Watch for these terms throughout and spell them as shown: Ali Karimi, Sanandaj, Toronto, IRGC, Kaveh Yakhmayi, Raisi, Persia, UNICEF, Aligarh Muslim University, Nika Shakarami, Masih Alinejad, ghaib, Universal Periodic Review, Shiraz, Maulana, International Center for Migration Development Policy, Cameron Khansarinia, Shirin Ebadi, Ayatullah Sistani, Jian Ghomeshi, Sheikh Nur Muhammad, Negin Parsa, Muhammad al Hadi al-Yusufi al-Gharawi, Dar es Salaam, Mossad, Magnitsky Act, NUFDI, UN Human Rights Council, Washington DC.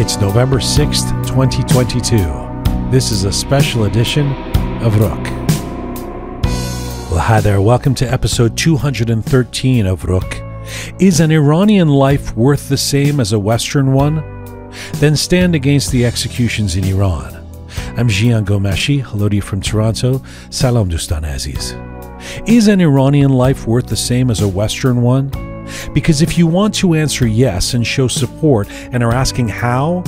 It's November 6th, 2022. This is a special edition of Roqe. Well, hi there, welcome to episode 213 of Roqe. Is an Iranian life worth the same as a Western one? Then stand against the executions in Iran. I'm Jian Ghomeshi. Hello to you from Toronto. Salam Dustan Aziz. Is an Iranian life worth the same as a Western one? Because if you want to answer yes and show support and are asking how,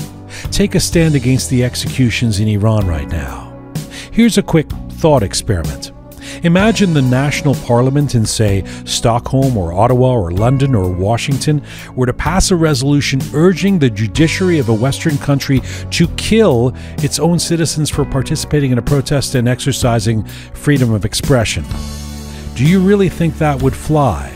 take a stand against the executions in Iran right now. Here's a quick thought experiment. Imagine the national parliament in, say, Stockholm or Ottawa or London or Washington were to pass a resolution urging the judiciary of a Western country to kill its own citizens for participating in a protest and exercising freedom of expression. Do you really think that would fly?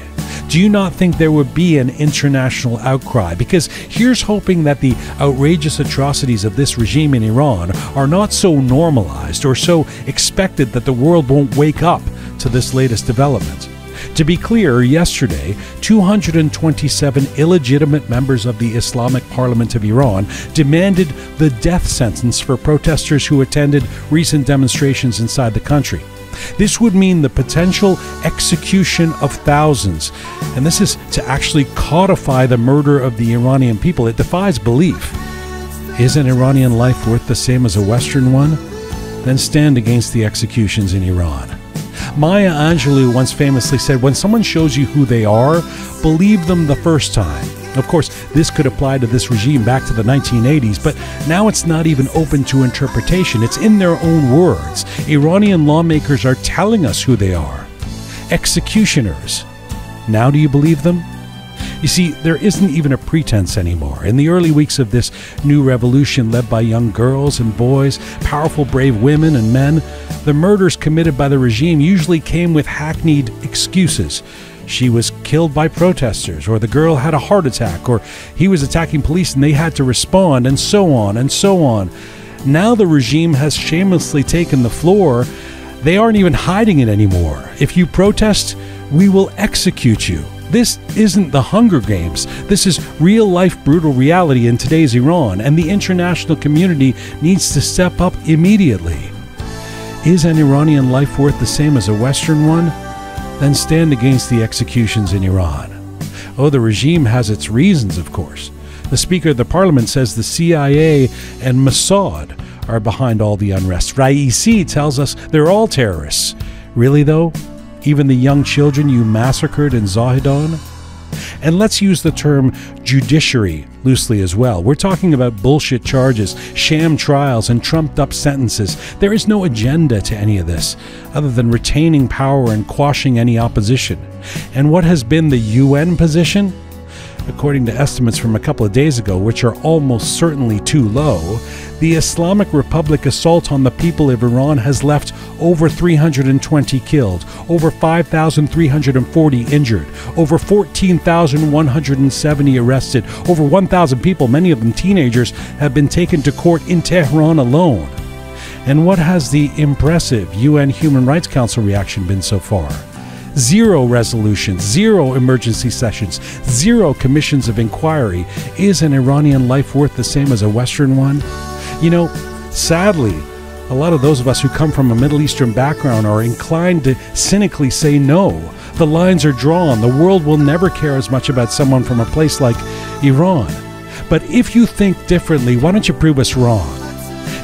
Do you not think there would be an international outcry? Because here's hoping that the outrageous atrocities of this regime in Iran are not so normalized or so expected that the world won't wake up to this latest development. To be clear, yesterday, 227 illegitimate members of the Islamic Parliament of Iran demanded the death sentence for protesters who attended recent demonstrations inside the country. This would mean the potential execution of thousands. And this is to actually codify the murder of the Iranian people. It defies belief. Is an Iranian life worth the same as a Western one? Then stand against the executions in Iran. Maya Angelou once famously said, "When someone shows you who they are, believe them the first time." Of course, this could apply to this regime back to the 1980s, but now it's not even open to interpretation. It's in their own words. Iranian lawmakers are telling us who they are. Executioners. Now do you believe them? You see, there isn't even a pretense anymore. In the early weeks of this new revolution led by young girls and boys, powerful, brave women and men, the murders committed by the regime usually came with hackneyed excuses. She was killed by protesters, or the girl had a heart attack, or he was attacking police and they had to respond, and so on and so on. Now the regime has shamelessly taken the floor. They aren't even hiding it anymore. If you protest, we will execute you. This isn't the Hunger Games. This is real-life brutal reality in today's Iran, and the international community needs to step up immediately. Is an Iranian life worth the same as a Western one? Then stand against the executions in Iran. Oh, the regime has its reasons, of course. The Speaker of the Parliament says the CIA and Mossad are behind all the unrest. Raisi tells us they're all terrorists. Really, though? Even the young children you massacred in Zahedan? And let's use the term judiciary loosely as well. We're talking about bullshit charges, sham trials, and trumped-up sentences. There is no agenda to any of this, other than retaining power and quashing any opposition. And what has been the UN position? According to estimates from a couple of days ago, which are almost certainly too low, the Islamic Republic assault on the people of Iran has left over 320 killed, over 5,340 injured, over 14,170 arrested, over 1,000 people, many of them teenagers, have been taken to court in Tehran alone. And what has the impressive UN Human Rights Council reaction been so far? Zero resolutions, zero emergency sessions, zero commissions of inquiry. Is an Iranian life worth the same as a Western one? You know, sadly, a lot of those of us who come from a Middle Eastern background are inclined to cynically say no. The lines are drawn. The world will never care as much about someone from a place like Iran. But if you think differently, why don't you prove us wrong?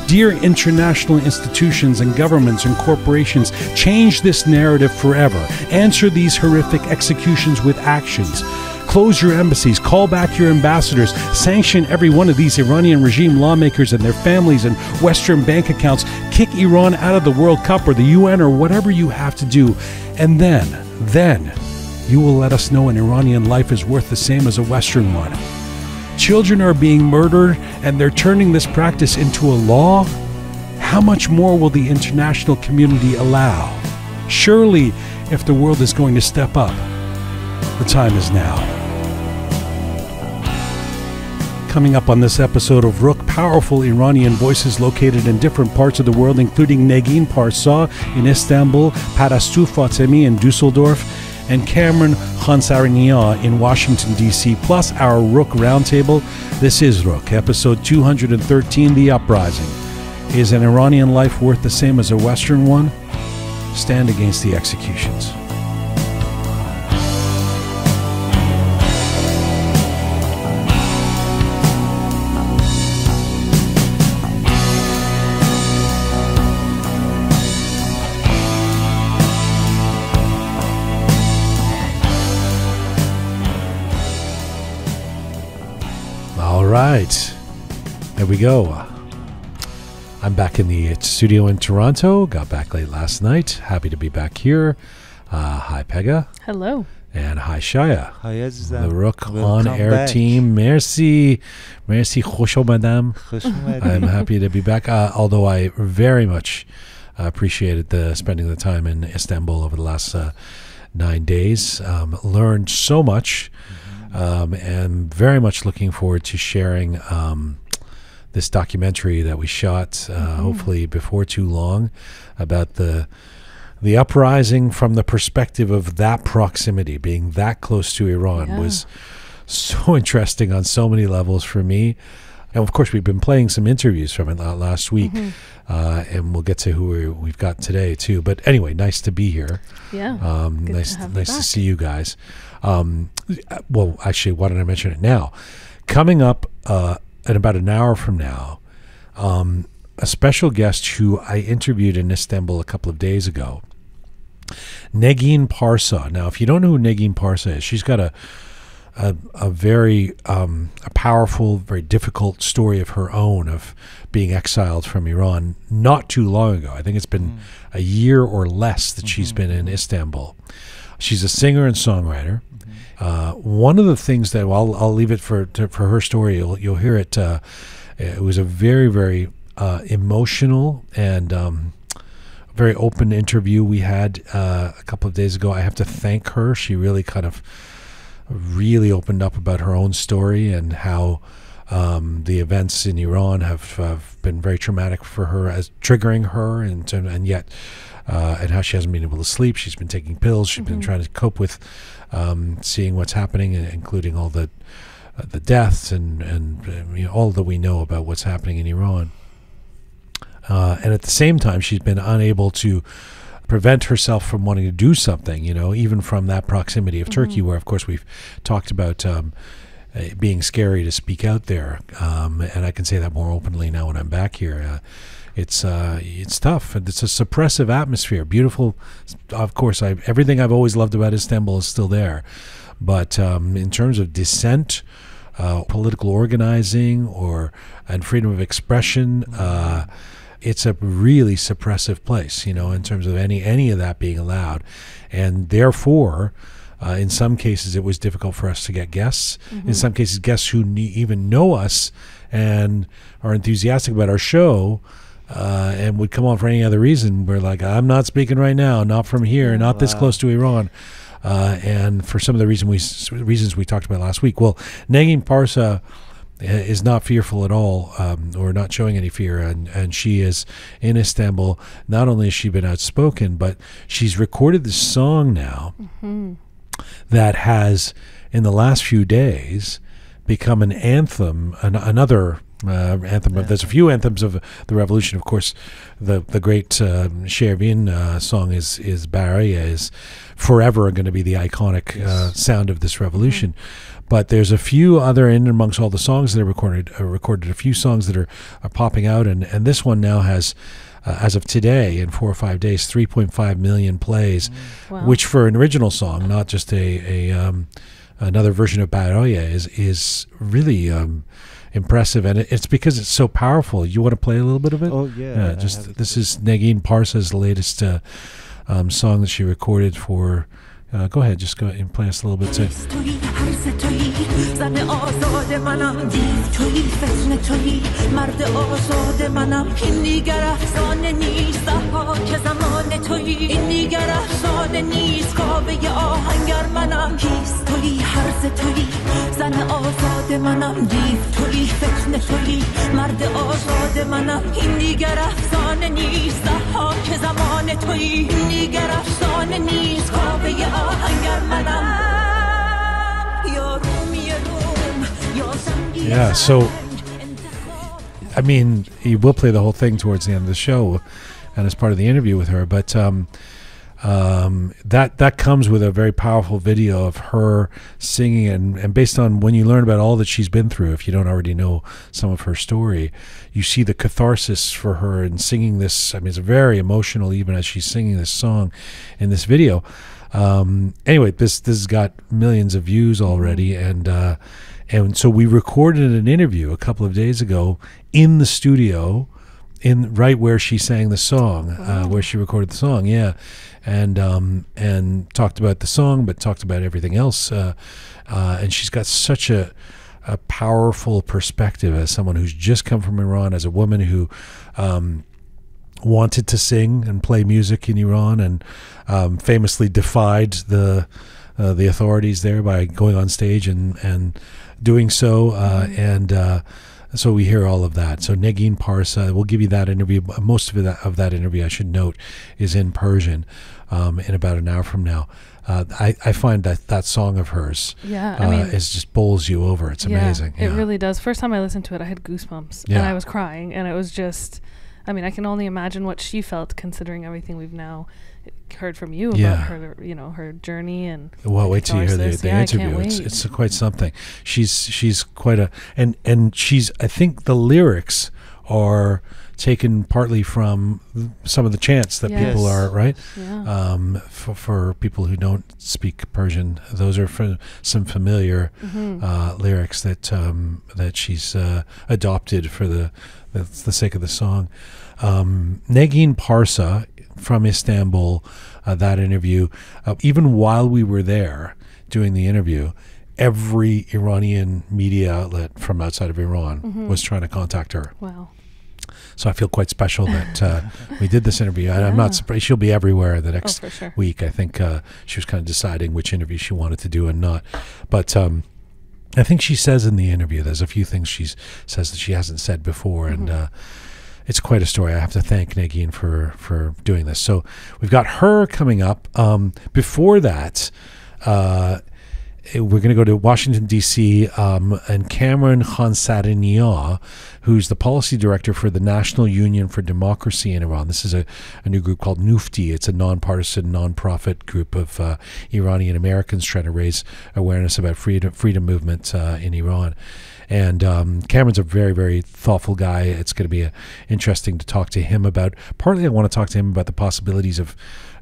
Dear international institutions and governments and corporations, change this narrative forever. Answer these horrific executions with actions. Close your embassies, call back your ambassadors, sanction every one of these Iranian regime lawmakers and their families and Western bank accounts, kick Iran out of the World Cup or the UN or whatever you have to do. And then you will let us know an Iranian life is worth the same as a Western one. Children are being murdered, and they're turning this practice into a law? How much more will the international community allow? Surely, if the world is going to step up, the time is now. Coming up on this episode of Roqe, powerful Iranian voices located in different parts of the world, including Negin Parsa in Istanbul, Parastoo Fatemi in Düsseldorf, and Cameron Khansarinia in Washington, D.C., plus our Roqe Roundtable. This is Roqe, episode 213, The Uprising. Is an Iranian life worth the same as a Western one? Stand against the executions. Right, there we go. I'm back in the studio in Toronto. Got back late last night. Happy to be back here. Hi, Pega. Hello. And hi, Shaya. Hi, Azizam. The Roqe on air back. Team. Merci. Merci, khosho madame. I'm happy to be back. Although I very much appreciated the spending the time in Istanbul over the last 9 days. Learned so much. And very much looking forward to sharing this documentary that we shot, hopefully before too long, about the uprising from the perspective of that proximity, being that close to Iran. Yeah. Was so interesting on so many levels for me. And of course, we've been playing some interviews from it last week, and we'll get to who we've got today too. But anyway, nice to be here. Yeah, nice to see you guys. Well, actually, why don't I mention it now? Coming up in about an hour from now, a special guest who I interviewed in Istanbul a couple of days ago, Negin Parsa. Now, if you don't know who Negin Parsa is, she's got a very a powerful, very difficult story of her own of being exiled from Iran not too long ago. I think it's been a year or less that she's been in Istanbul. She's a singer and songwriter. One of the things that, well, I'll leave it for her story. You'll hear it. It was a very, very emotional and very open interview we had a couple of days ago. I have to thank her. She really kind of really opened up about her own story and how the events in Iran have been very traumatic for her, as triggering her, and yet and how she hasn't been able to sleep. She's been taking pills. She's been trying to cope with seeing what's happening, including all the deaths and you know, all that we know about what's happening in Iran. And at the same time, she's been unable to prevent herself from wanting to do something, you know, even from that proximity of Turkey, where, of course, we've talked about it being scary to speak out there. And I can say that more openly now when I'm back here. It's tough. It's a suppressive atmosphere. Beautiful. Of course, everything I've always loved about Istanbul is still there. But in terms of dissent, political organizing, and freedom of expression, it's a really suppressive place, you know, in terms of any of that being allowed. And therefore, in some cases, it was difficult for us to get guests. In some cases, guests who even know us and are enthusiastic about our show and would come on for any other reason. We're like, I'm not speaking right now, not from here, not this close to Iran. And for some of the reasons we talked about last week. Well, Negin Parsa is not fearful at all, or not showing any fear, and she is in Istanbul. Not only has she been outspoken, but she's recorded this song now that has, in the last few days, become an anthem, another anthem. There's a few anthems of the revolution. Of course, the great Shervin song is Bariye, is forever going to be the iconic sound of this revolution. But there's a few other, in amongst all the songs that are recorded a few songs that are popping out, and this one now has, as of today, in 4 or 5 days, 3.5 million plays, which for an original song, not just another version of Bariye, is really impressive. And it's because it's so powerful. You want to play a little bit of it? Oh yeah. This is Negin Parsa's latest song that she recorded for. Go ahead, just go and play us a little bit too. من تویی مرد آزاد منم این دیگر افسانه نیست ده‌ها که زمان تویی این دیگر افسانه نیست کاوه آهنگر منم یا رومی روم یا زنگی Yeah, so I mean, you will play the whole thing towards the end of the show and as part of the interview with her, but that comes with a very powerful video of her singing, and based on when you learn about all that she's been through, if you don't already know some of her story, you see the catharsis for her in singing this. I mean, it's very emotional even as she's singing this song in this video. Anyway, this has got millions of views already, and so we recorded an interview a couple of days ago in the studio, right where she sang the song, where she recorded the song, yeah, and talked about the song, but talked about everything else, and she's got such a powerful perspective as someone who's just come from Iran, as a woman who wanted to sing and play music in Iran, and famously defied the authorities there by going on stage and doing so, so we hear all of that. So Negin Parsa, we'll give you that interview. Most of that interview, I should note, is in Persian in about an hour from now. I find that song of hers, I mean, it just bowls you over. It's amazing. It really does. First time I listened to it, I had goosebumps, and I was crying, and it was just, I mean, I can only imagine what she felt, considering everything we've now heard from you about her, you know, her journey and. Well, wait till you hear the interview. It's quite something. She's quite a and she's, I think the lyrics are taken partly from some of the chants that people are for people who don't speak Persian. Those are some familiar lyrics that she's adopted for the sake of the song. Negin Parsa from Istanbul, that interview, even while we were there doing the interview, every Iranian media outlet from outside of Iran was trying to contact her. Wow. So I feel quite special that we did this interview. And I'm not surprised. She'll be everywhere the next week. I think she was kind of deciding which interview she wanted to do and not. But I think she says in the interview, there's a few things she says that she hasn't said before. And it's quite a story. I have to thank Negin for doing this. So we've got her coming up. Before that, we're going to go to Washington, D.C., and Cameron Khansarinia, who's the policy director for the National Union for Democracy in Iran. This is a new group called Nufti. It's a nonpartisan, nonprofit group of Iranian Americans trying to raise awareness about freedom movement in Iran. And Cameron's a very, very thoughtful guy. It's going to be interesting to talk to him about. Partly I want to talk to him about the possibilities of,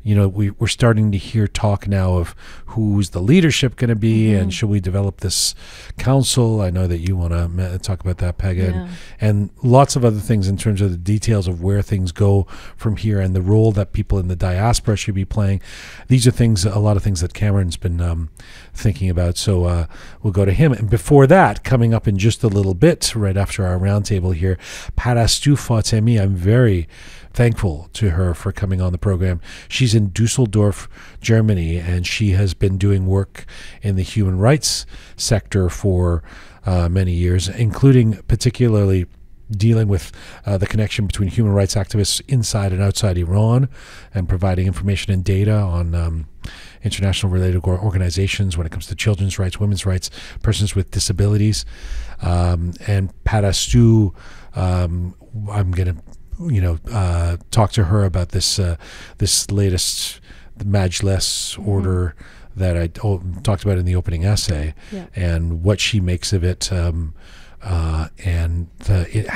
you know, we're starting to hear talk now of who's the leadership going to be, and should we develop this council? I know that you want to talk about that, Pega, and lots of other things in terms of the details of where things go from here and the role that people in the diaspora should be playing. These are things, a lot of things that Cameron's been thinking about. So we'll go to him. And before that, coming up in just a little bit, right after our roundtable here, Parastoo Fatemi. I'm very thankful to her for coming on the program. She's in Düsseldorf, Germany, and she has been doing work in the human rights sector for many years, including particularly dealing with the connection between human rights activists inside and outside Iran, and providing information and data on international related organizations when it comes to children's rights, women's rights, persons with disabilities. And Parastoo, I'm going to talk to her about this this latest Majlis order that I talked about in the opening essay, and what she makes of it, and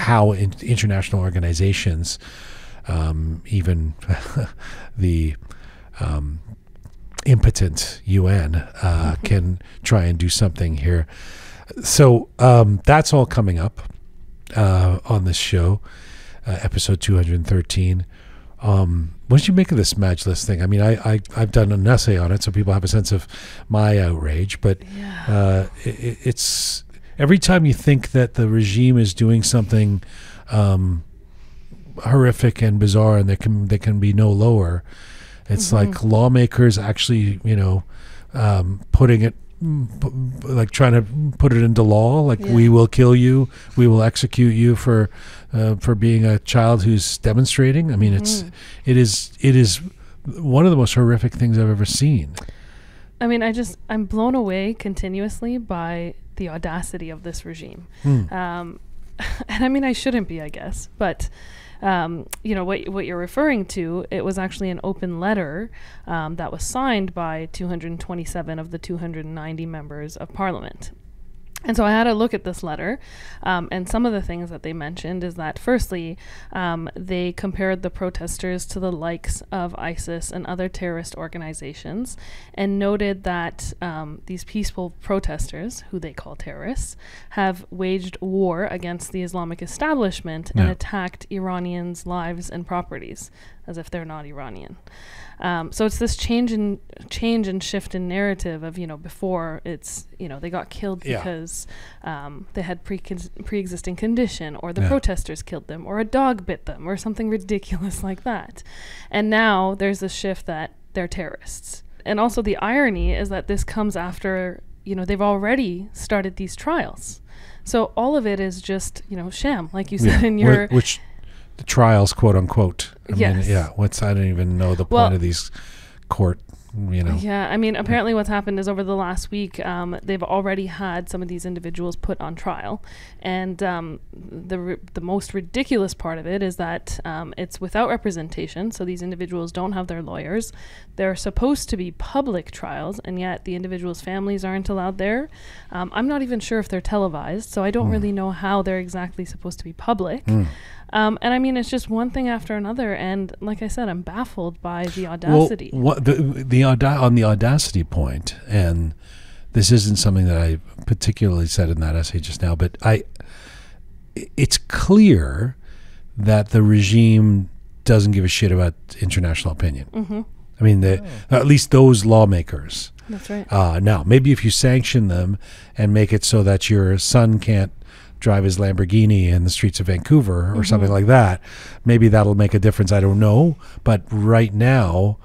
how international organizations, even the impotent UN, can try and do something here. So that's all coming up on this show. Episode 213. What did you make of this Majlis thing? I mean, I've done an essay on it, so people have a sense of my outrage, but it's every time you think that the regime is doing something horrific and bizarre, and there can be no lower, it's like lawmakers actually putting it like trying to put it into law, like we will kill you, we will execute you for being a child who's demonstrating. I mean, it's it is one of the most horrific things I've ever seen. I mean, I'm blown away continuously by the audacity of this regime. And I mean, I shouldn't be, I guess, but you know, what you're referring to, it was actually an open letter that was signed by 227 of the 290 members of parliament. And so I had a look at this letter, and some of the things that they mentioned is that, firstly, they compared the protesters to the likes of ISIS and other terrorist organizations, and noted that these peaceful protesters, who they call terrorists, have waged war against the Islamic establishment and attacked Iranians' lives and properties, as if they're not Iranian. So it's this change and shift in narrative of, you know, before it's, you know, they got killed because they had pre-existing condition, or the protesters killed them, or a dog bit them, or something ridiculous like that. And now there's this shift that they're terrorists. And also the irony is that this comes after, you know, they've already started these trials. So all of it is just, you know, sham, like you said in your... Which the trials, quote unquote. I mean, what's, I don't even know the point of these court, you know. Yeah, I mean, apparently what's happened is over the last week, they've already had some of these individuals put on trial. And the most ridiculous part of it is that it's without representation. So these individuals don't have their lawyers. They're supposed to be public trials, and yet the individuals' families aren't allowed there. I'm not even sure if they're televised, so I don't really know how they're exactly supposed to be public. And I mean, it's just one thing after another. And like I said, I'm baffled by the audacity. Well, on the audacity point, and this isn't something that I particularly said in that essay just now, but it's clear that the regime doesn't give a shit about international opinion. I mean, at least those lawmakers. That's right. Now, maybe if you sanction them and make it so that your son can't drive his Lamborghini in the streets of Vancouver or something like that, maybe that'll make a difference. I don't know. But right now,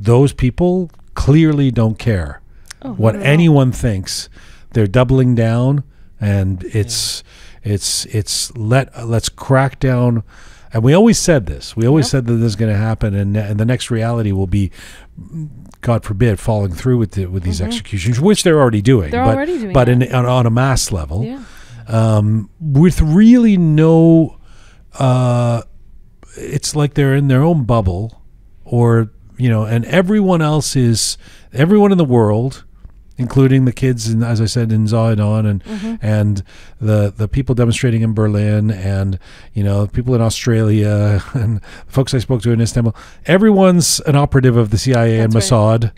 those people clearly don't care what anyone thinks. They're doubling down, and it's let's crack down. And we always said this. We always said that this is going to happen, and the next reality will be, God forbid, falling through with these executions, which they're already doing. But on a mass level. Yeah. With really no, it's like they're in their own bubble, or, you know, and everyone in the world, including the kids, in, as I said, in Zahedan, and the people demonstrating in Berlin, and, you know, people in Australia, and folks I spoke to in Istanbul, everyone's an operative of the CIA and Mossad,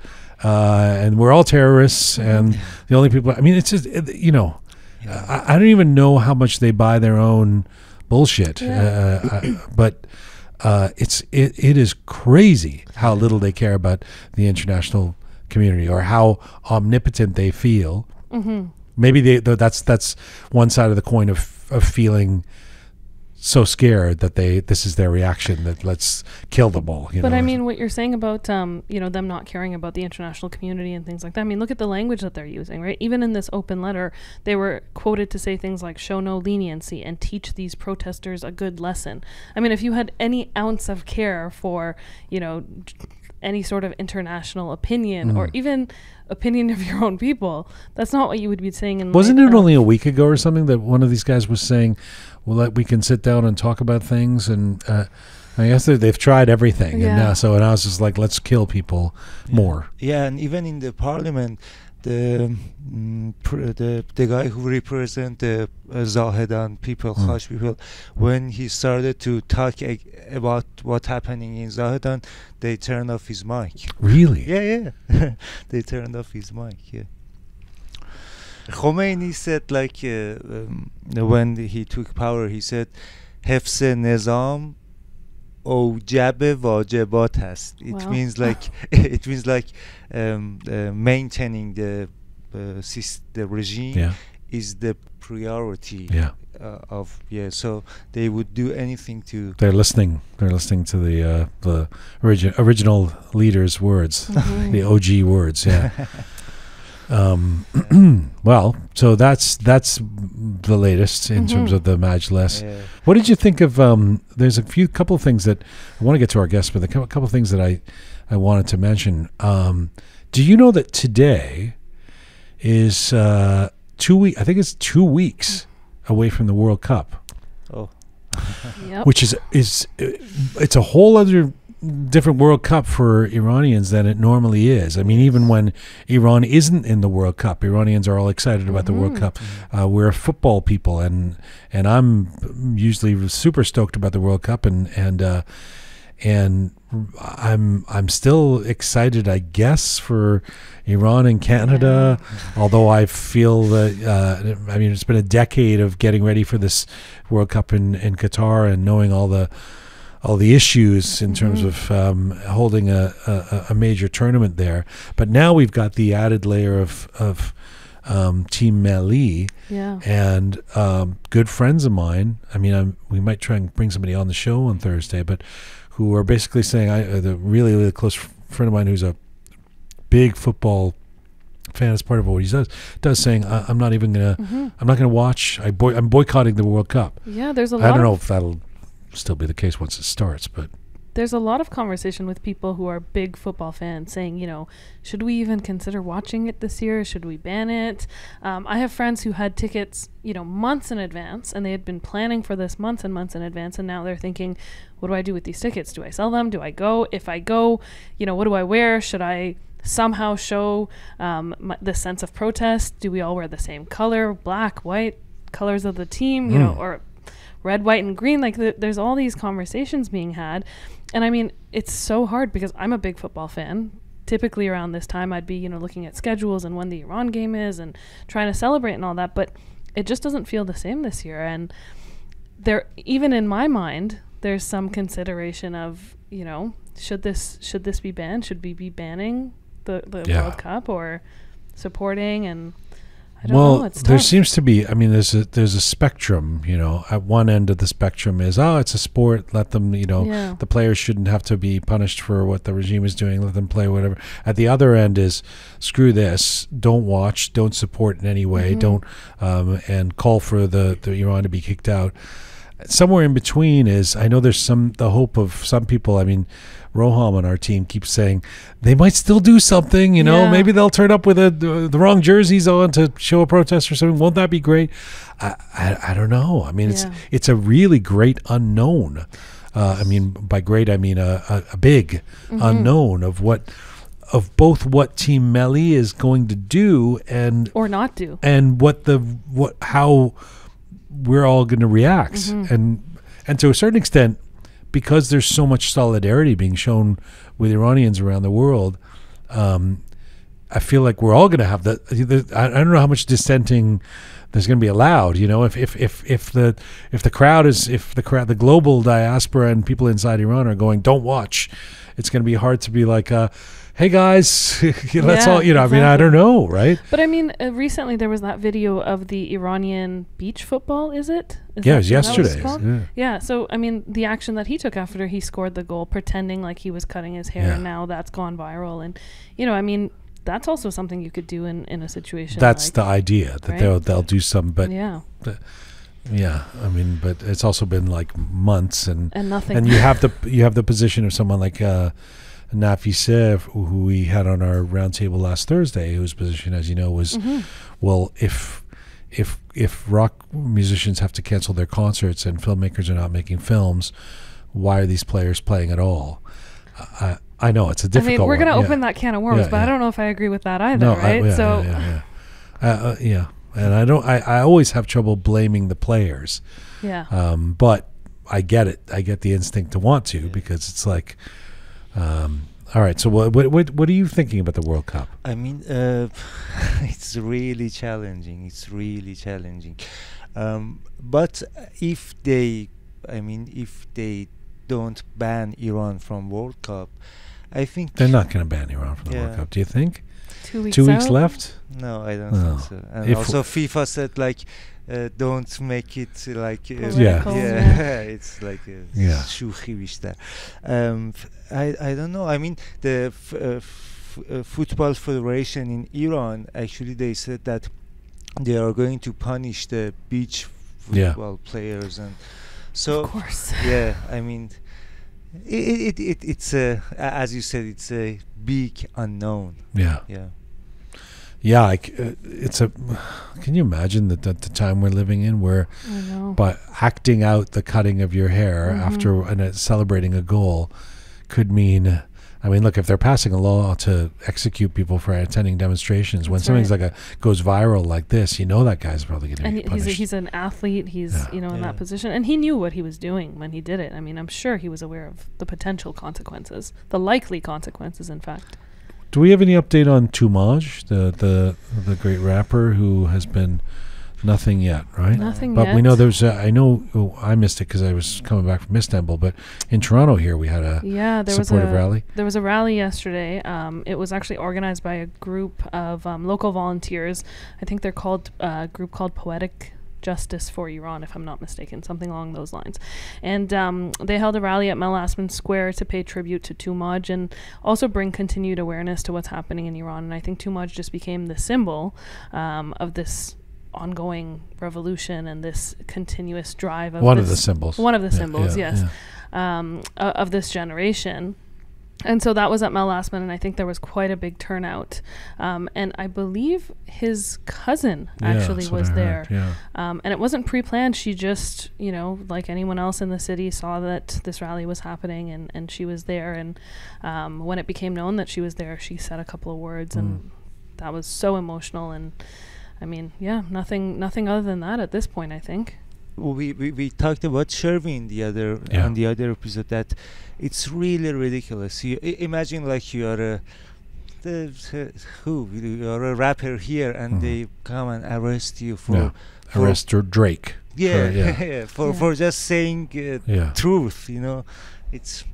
and we're all terrorists, and the only people, I mean, it's just, you know. I don't even know how much they buy their own bullshit, but it is crazy how little they care about the international community, or how omnipotent they feel. Maybe that's one side of the coin of feeling so scared that this is their reaction, that let's kill them all. But I mean, what you're saying about you know, them not caring about the international community and things like that. I mean, look at the language that they're using, right? Even in this open letter, they were quoted to say things like "show no leniency" and "teach these protesters a good lesson." I mean, if you had any ounce of care for, you know, any sort of international opinion or even opinion of your own people, that's not what you would be saying. Wasn't it only a week ago or something that one of these guys was saying, well, that we can sit down and talk about things? And I guess they've tried everything. And now, so now it's just like, let's kill people more. Yeah, and even in the parliament, the guy who represents the Zahedan people, Khash people, when he started to talk about what's happening in Zahedan, they turned off his mic. Really? Yeah, yeah. They turned off his mic, yeah. Khomeini said, like, when he took power, he said, "Hefse Nizam Ojab Wajibat hast." It means like, it means like maintaining the regime is the priority. So they would do anything to. They're listening. They're listening to the original leader's words, the OG words. Well, so that's the latest in terms of the majlis. Yeah. What did you think of? There's a couple of things that I want to get to our guests, but a couple of things that I wanted to mention. Do you know that today is 2 weeks? I think it's 2 weeks away from the World Cup. Oh, yep. Which it's a whole other different World Cup for Iranians than it normally is. I mean, even when Iran isn't in the World Cup, Iranians are all excited about the World Cup. We're football people, and I'm usually super stoked about the World Cup, and I'm still excited, I guess, for Iran and Canada, although I feel that, I mean, it's been a decade of getting ready for this World Cup in Qatar and knowing all the issues in terms of holding a major tournament there. But now we've got the added layer of Team Melli, and good friends of mine. I mean, we might try and bring somebody on the show on Thursday, but who are basically saying, the really, really close friend of mine who's a big football fan, as part of what he does, saying, I'm not even gonna, I'm not gonna watch. I'm boycotting the World Cup. Yeah, there's a lot. I don't know if that'll still be the case once it starts, but there's a lot of conversation with people who are big football fans saying, you know, should we even consider watching it this year? Should we ban it? I have friends who had tickets, you know, months in advance, and they had been planning for this months and months in advance, and now they're thinking, what do I do with these tickets? Do I sell them? Do I go? If I go, you know, what do I wear? Should I somehow show the sense of protest? Do we all wear the same color, black, white, colors of the team, you know, or red, white, and green? Like there's all these conversations being had. And I mean, it's so hard because I'm a big football fan. Typically around this time, I'd be, you know, looking at schedules and when the Iran game is and trying to celebrate and all that. But it just doesn't feel the same this year. And there, even in my mind, there's some consideration of, you know, should this be banned? Should we be banning the World Cup or supporting? And well, there seems to be, I mean, there's a spectrum, you know. At one end of the spectrum is, oh, it's a sport, let them, you know, the players shouldn't have to be punished for what the regime is doing, let them play whatever. At the other end is, screw this, don't watch, don't support in any way, don't, and call for the Iran to be kicked out. Somewhere in between is, I know there's the hope of some people. I mean, Roham on our team keeps saying they might still do something, you know, maybe they'll turn up with the wrong jerseys on to show a protest or something. Won't that be great? I don't know. I mean, it's a really great unknown. I mean, by great, I mean a big unknown of both what Team Melli is going to do and or not do, and how we're all going to react. And to a certain extent, because there's so much solidarity being shown with Iranians around the world, I feel like we're all going to have that. I don't know how much dissenting there's going to be allowed. You know, if the crowd, the global diaspora and people inside Iran are going, don't watch, it's going to be hard to be like, hey guys, let's all, you know, exactly. I mean, I don't know, right? But I mean, recently there was that video of the Iranian beach football, is it? It was yesterday. So, I mean, the action that he took after he scored the goal, pretending like he was cutting his hair, and now that's gone viral. And, you know, I mean, that's also something you could do in a situation. That's like, the idea, that they'll do some, but... Yeah, I mean, but it's also been like months and nothing. And you have the position of someone like... Nafiseh, who we had on our roundtable last Thursday, whose position, as you know, was, well, if rock musicians have to cancel their concerts and filmmakers are not making films, why are these players playing at all? I know it's a difficult. I mean, we're going to open that can of worms, but I don't know if I agree with that either, right? And I don't. I always have trouble blaming the players. But I get it. I get the instinct to want to because it's like. All right. So what are you thinking about the World Cup? I mean, it's really challenging. It's really challenging. But if they don't ban Iran from World Cup, I think they're not going to ban Iran from the World Cup. Do you think? 2 weeks. 2 weeks left? No, I don't think so. And also, FIFA said like, don't make it like it's like shuhi vishta. I don't know. I mean, the Football Federation in Iran, actually they said that they are going to punish the beach football players, and so of course, yeah, I mean, it's a, as you said, it's a big unknown. Yeah, yeah, yeah. It's a. Can you imagine that the time we're living in, where by acting out the cutting of your hair after celebrating a goal could mean. I mean, look, if they're passing a law to execute people for attending demonstrations, when something's like goes viral like this, you know that guy's probably going to be punished. He's an athlete. He's you know in that position, and he knew what he was doing when he did it. I mean, I'm sure he was aware of the potential consequences, the likely consequences, in fact. Do we have any update on Toomaj, the great rapper who has been nothing yet, right? Nothing yet. But we know there's. I know I missed it because I was coming back from Istanbul. But in Toronto here, we had a supportive rally. There was a rally yesterday. It was actually organized by a group of local volunteers. I think they're called a group called Poetic Justice for Iran, if I'm not mistaken, something along those lines. And they held a rally at Mel Lastman Square to pay tribute to Toomaj and also bring continued awareness to what's happening in Iran. And I think Toomaj just became the symbol of this ongoing revolution and this continuous drive of one of the symbols of this generation. And so that was at Mel Lastman, and I think there was quite a big turnout. And I believe his cousin actually was there. And it wasn't pre-planned. She just, you know, like anyone else in the city, saw that this rally was happening, and she was there. And when it became known that she was there, she said a couple of words, and that was so emotional. And I mean, yeah, nothing other than that at this point, I think. We talked about Shervin the other on the other episode, that it's really ridiculous. You imagine like you are a rapper here, and they come and arrest you for arrest or Drake. Yeah, for just saying truth, you know. It's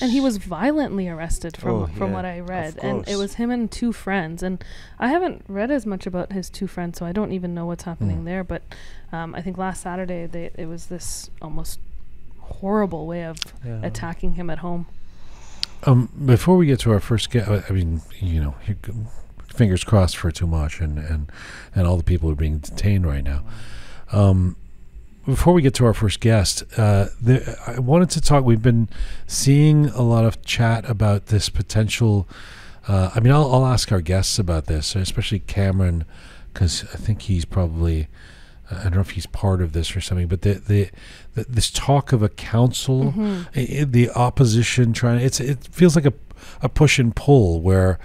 and he was violently arrested from what I read, and it was him and two friends, and I haven't read as much about his two friends, so I don't even know what's happening there, but I think last Saturday it was this almost horrible way of attacking him at home. Before we get to our first guest, I mean, you know, fingers crossed for Toomaj and all the people who are being detained right now. Before we get to our first guest, I wanted to talk. We've been seeing a lot of chat about this potential. I mean, I'll ask our guests about this, especially Cameron, because I think he's probably. I don't know if he's part of this or something, but this talk of a council, the opposition trying. It feels like a push and pull where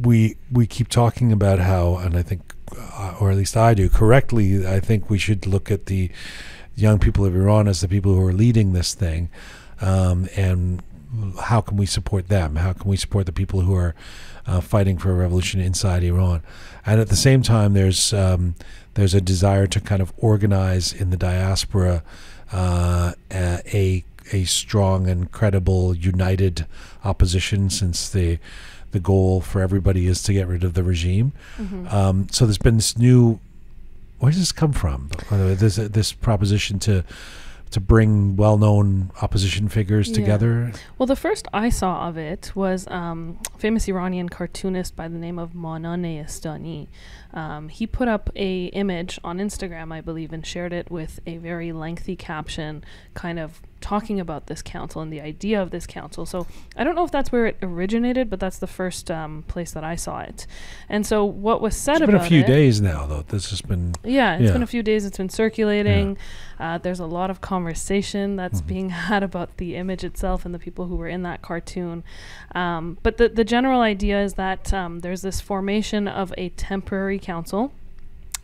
we keep talking about how, and I think. Or at least I do correctly. I think we should look at the young people of Iran as the people who are leading this thing, and how can we support them? How can we support the people who are fighting for a revolution inside Iran? And at the same time, there's a desire to kind of organize in the diaspora a strong and credible, united opposition, since the goal for everybody is to get rid of the regime. So there's been this new. Where does this come from? This proposition to bring well-known opposition figures together. Well, the first I saw of it was famous Iranian cartoonist by the name of Manane Estani. He put up a image on Instagram, I believe, and shared it with a very lengthy caption, kind of talking about this council and the idea of this council. So I don't know if that's where it originated, but that's the first place that I saw it. And so what was said about it... It's been a few days now, though. This has been... Yeah, it's been a few days. It's been circulating. Yeah. There's a lot of conversation that's being had about the image itself and the people who were in that cartoon. But the general idea is that there's this formation of a temporary council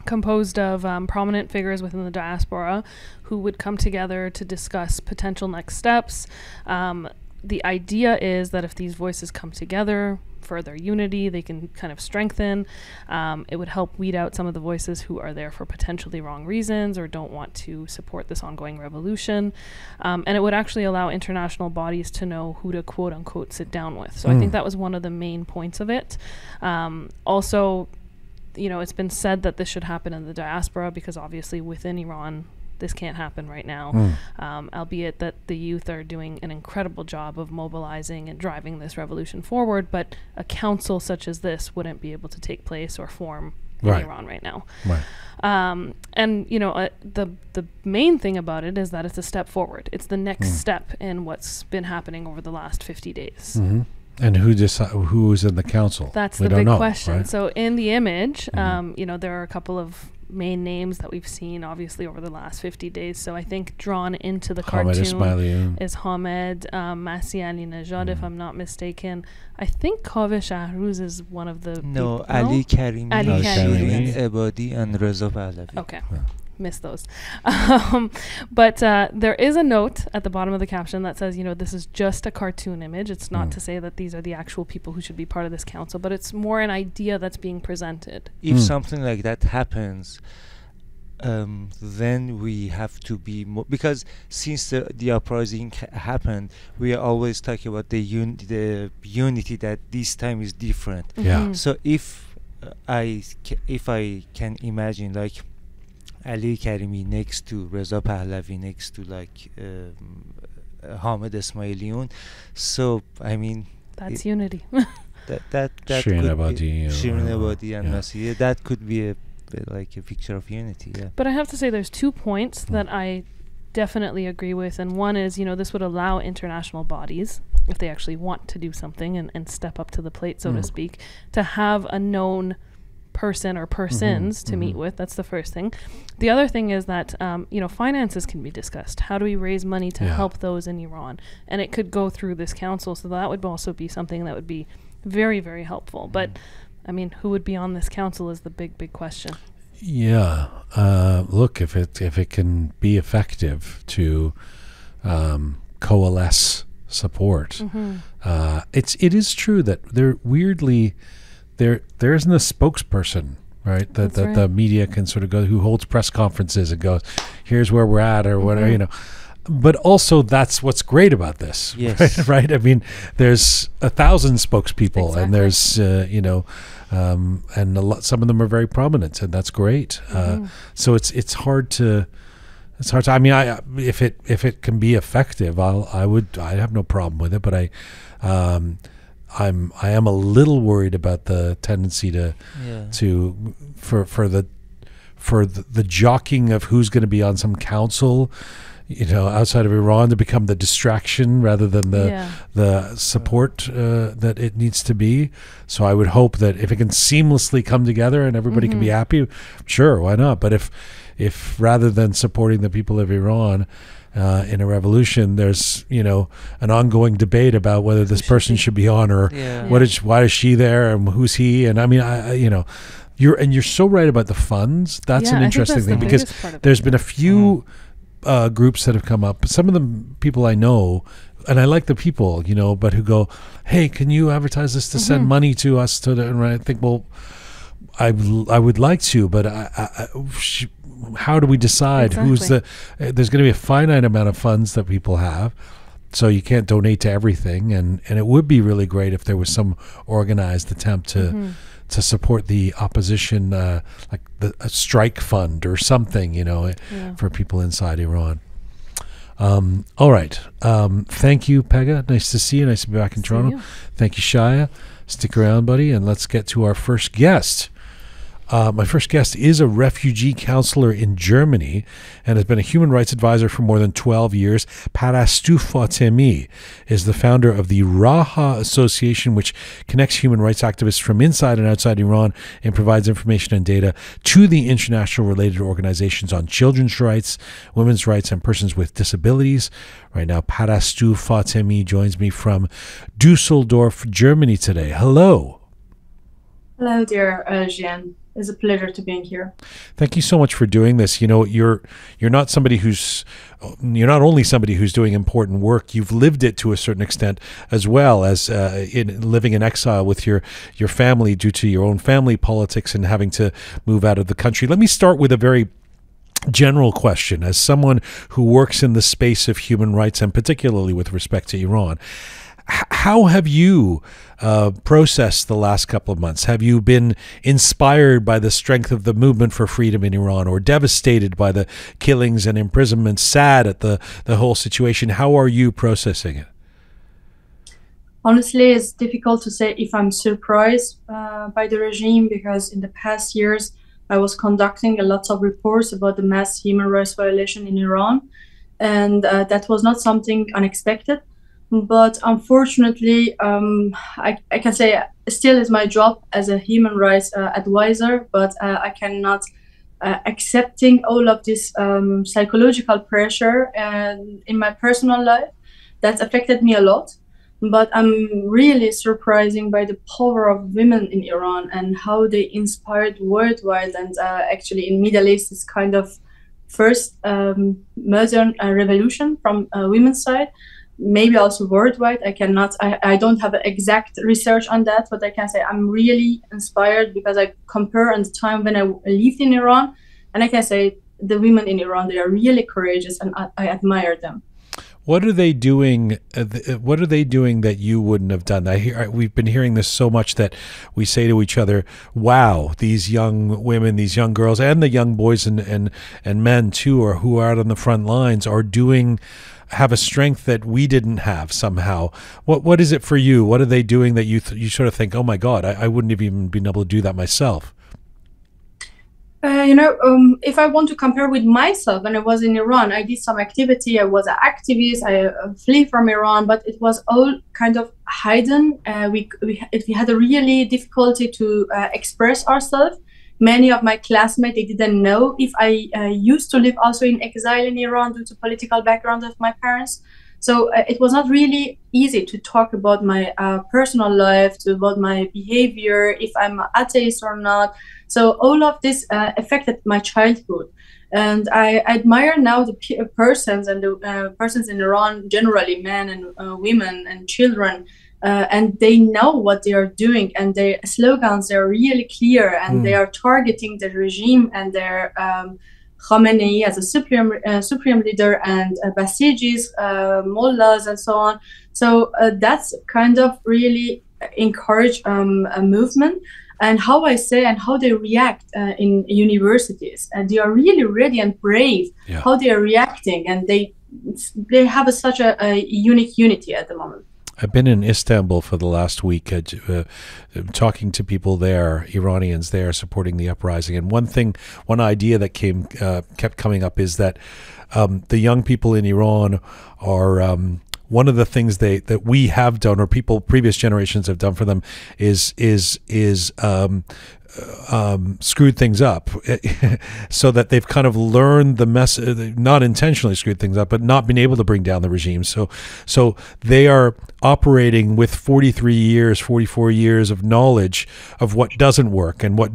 composed of prominent figures within the diaspora who would come together to discuss potential next steps. The idea is that if these voices come together, further unity, they can kind of strengthen. It would help weed out some of the voices who are there for potentially wrong reasons or don't want to support this ongoing revolution. And it would actually allow international bodies to know who to quote unquote sit down with. So I think that was one of the main points of it. Also, you know, it's been said that this should happen in the diaspora because obviously within Iran, this can't happen right now. Albeit that the youth are doing an incredible job of mobilizing and driving this revolution forward, but a council such as this wouldn't be able to take place or form in Iran right now. And you know, the main thing about it is that it's a step forward. It's the next step in what's been happening over the last 50 days. And who is in the council? That's the big question. Right? So in the image, you know, there are a couple of main names that we've seen, obviously, over the last 50 days. So I think drawn into the cartoon is Hamed Masih Alinejad, if I'm not mistaken. I think Kaveh Shahruz is one of the Ali Karimi, Shirin Ebadi, and Reza Pahlavi. Okay. Yeah. Miss those. But there is a note at the bottom of the caption that says, you know, this is just a cartoon image. It's not to say that these are the actual people who should be part of this council, but it's more an idea that's being presented. If something like that happens, then we have to be more, because since the uprising happened, we are always talking about the unity that this time is different. So if I can imagine, like, Ali Karimi next to Reza Pahlavi, next to like Hamed Esmaeilion. So I mean, that's unity. that Shirin Ebadi, and Masih. That could be like a picture of unity. Yeah. But I have to say, there's 2 points that I definitely agree with, and one is, you know, this would allow international bodies, if they actually want to do something and step up to the plate, so to speak, to have a known person or persons to meet with. That's the first thing. The other thing is that, you know, finances can be discussed. How do we raise money to help those in Iran? And it could go through this council. So that would also be something that would be very, very helpful. But I mean, who would be on this council is the big, big question. Yeah. Look, if it can be effective to coalesce support, it is true that they're weirdly. There isn't a spokesperson, right? That the media can sort of go, who holds press conferences and goes, "Here's where we're at," or whatever, you know. But also, that's what's great about this, right? I mean, there's 1,000 spokespeople, and there's you know, and a lot. Some of them are very prominent, and that's great. So it's hard to. It's hard to. I mean, if it can be effective, I have no problem with it. But I am a little worried about the tendency for the jockeying of who's going to be on some council, you know, outside of Iran, to become the distraction rather than the support that it needs to be. So I would hope that if it can seamlessly come together and everybody can be happy, sure, why not? But if rather than supporting the people of Iran in a revolution, there's, you know, an ongoing debate about whether this person should be on, or why is she there, and who's he? And I mean, you know, you're so right about the funds. That's an interesting thing, because there's been a few groups that have come up. Some of the people I know, and I like the people, you know, but who go, "Hey, can you advertise this to send money to us?" And I think, well, I would like to, but how do we decide who's the? There's going to be a finite amount of funds that people have, so you can't donate to everything. And it would be really great if there was some organized attempt to support the opposition, like a strike fund or something, you know, for people inside Iran. All right. Thank you, Pega. Nice to see you. Nice to be back in Toronto. Thank you, Shia. Stick around, buddy, and let's get to our first guest. My first guest is a refugee counselor in Germany and has been a human rights advisor for more than 12 years. Parastoo Fatemi is the founder of the Raha Association, which connects human rights activists from inside and outside Iran and provides information and data to the international related organizations on children's rights, women's rights, and persons with disabilities. Right now, Parastoo Fatemi joins me from Düsseldorf, Germany today. Hello. Hello, dear Jian. It's a pleasure to be here. Thank you so much for doing this. You know, you're not only somebody who's doing important work. You've lived it to a certain extent, as well as living in exile with your family due to your own family politics and having to move out of the country. Let me start with a very general question. As someone who works in the space of human rights, and particularly with respect to Iran, How have you processed the last couple of months? Have you been inspired by the strength of the movement for freedom in Iran, or devastated by the killings and imprisonments, sad at the whole situation? How are you processing it? Honestly, it's difficult to say if I'm surprised by the regime, because in the past years, I was conducting a lot of reports about the mass human rights violation in Iran, and that was not something unexpected. But unfortunately, I can say still is my job as a human rights advisor, but I cannot accepting all of this psychological pressure in my personal life. That's affected me a lot. But I'm really surprised by the power of women in Iran and how they inspired worldwide, and actually in Middle East is kind of first modern revolution from women's side, maybe also worldwide. I don't have exact research on that, but I can say I'm really inspired, because I compare on the time when I lived in Iran, and I can say the women in Iran, they are really courageous, and I admire them. What are they doing? What are they doing that you wouldn't have done? We've been hearing this so much that we say to each other, "Wow, these young women, these young girls, and the young boys and men too, or who are out on the front lines, are doing, have a strength that we didn't have somehow." What is it for you? What are they doing that you sort of think, "Oh my God, I wouldn't have even been able to do that myself"? If I want to compare with myself, when I was in Iran, I did some activity. I was an activist. I fled from Iran, but it was all kind of hidden. We had a really difficulty to express ourselves. Many of my classmates, they didn't know if I used to live also in exile in Iran due to political background of my parents. So it was not really easy to talk about my personal life, about my behavior, if I'm an atheist or not. So all of this affected my childhood, and I admire now the persons and the persons in Iran generally, men and women and children, and they know what they are doing, and their slogans are really clear, and they are targeting the regime and their Khamenei as a supreme leader, and Basijis, mullahs, and so on. So that's kind of really encourage a movement. And how I say and how they react in universities, and they are really ready and brave. Yeah. How they are reacting, and they have such a unique unity at the moment. I've been in Istanbul for the last week, talking to people there, Iranians there, supporting the uprising. And one idea that kept coming up is that the young people in Iran are. One of the things that we have done, or people previous generations have done for them, is screwed things up, so that they've kind of learned the message. Not intentionally screwed things up, but not been able to bring down the regime. So they are operating with 43 years, 44 years of knowledge of what doesn't work, and what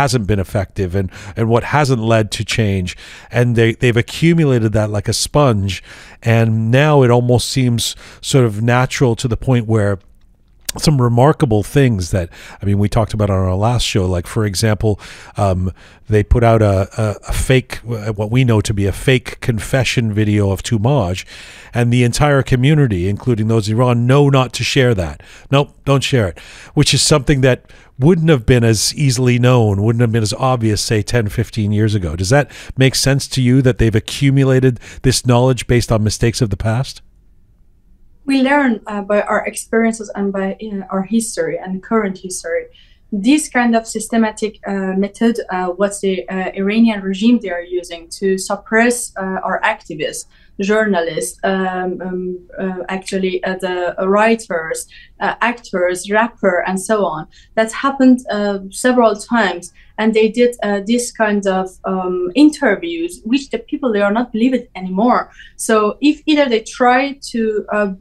hasn't been effective, and what hasn't led to change, and they've accumulated that like a sponge, and now it almost seems sort of natural, to the point where some remarkable things that, I mean, we talked about on our last show, like, for example, they put out a fake, what we know to be a fake confession video of Toomaj, and the entire community, including those in Iran, know not to share that. Nope, don't share it, which is something that wouldn't have been as easily known, wouldn't have been as obvious, say, 10, 15 years ago. Does that make sense to you, that they've accumulated this knowledge based on mistakes of the past? We learn by our experiences and by our history and current history. This kind of systematic method, what the Iranian regime they are using to suppress our activists, journalists, actually the writers, actors, rappers, and so on. That's happened several times, and they did this kind of interviews, which the people, they are not believed anymore. So if either they try to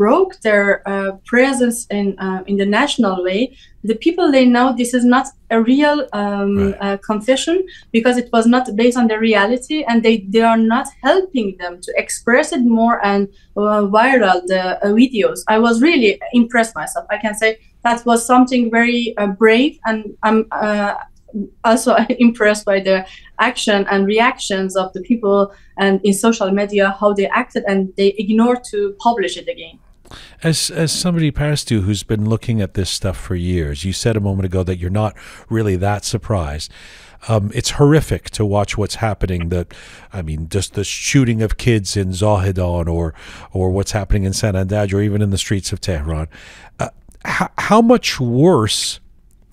broke their presence in the national way, the people, they know this is not a real confession, because it was not based on the reality, and they are not helping them to express it more and viral the videos. I was really impressed myself. I can say that was something very brave, and I'm also impressed by the action and reactions of the people, and in social media, how they acted, and they ignored to publish it again. As somebody, Parastoo, who's been looking at this stuff for years, you said a moment ago that you're not really that surprised. It's horrific to watch what's happening. I mean, just the shooting of kids in Zahedan, or what's happening in Sanandaj, or even in the streets of Tehran. How much worse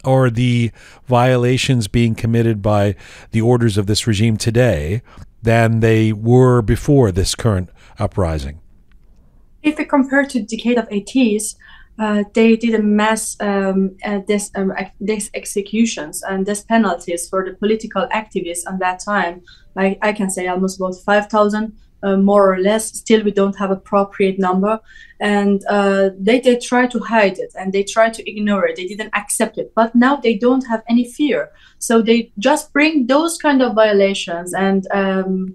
are the violations being committed by the orders of this regime today than they were before this current uprising? If we compare to the decade of 80s, they did a mass executions and death penalties for the political activists at that time. I can say almost about 5,000, more or less. Still, we don't have appropriate number. And they try to hide it and they try to ignore it. They didn't accept it. But now they don't have any fear. So they just bring those kind of violations and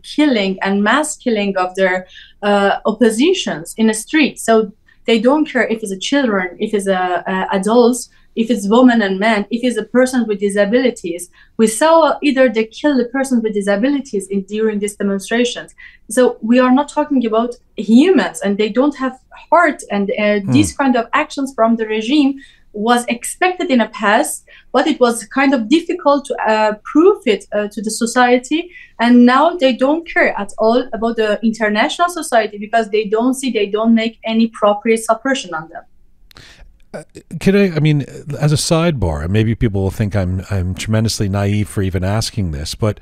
killing and mass killing of their oppositions in the street. So they don't care if it's a children, if it's adults, if it's women and men, if it's a person with disabilities. We saw either they kill the person with disabilities during these demonstrations. So we are not talking about humans, and they don't have heart. And these kind of actions from the regime was expected in the past, but it was kind of difficult to prove it to the society. And now they don't care at all about the international society, because they don't see, they don't make any proper suppression on them. I mean, as a sidebar, and maybe people will think I'm tremendously naive for even asking this, but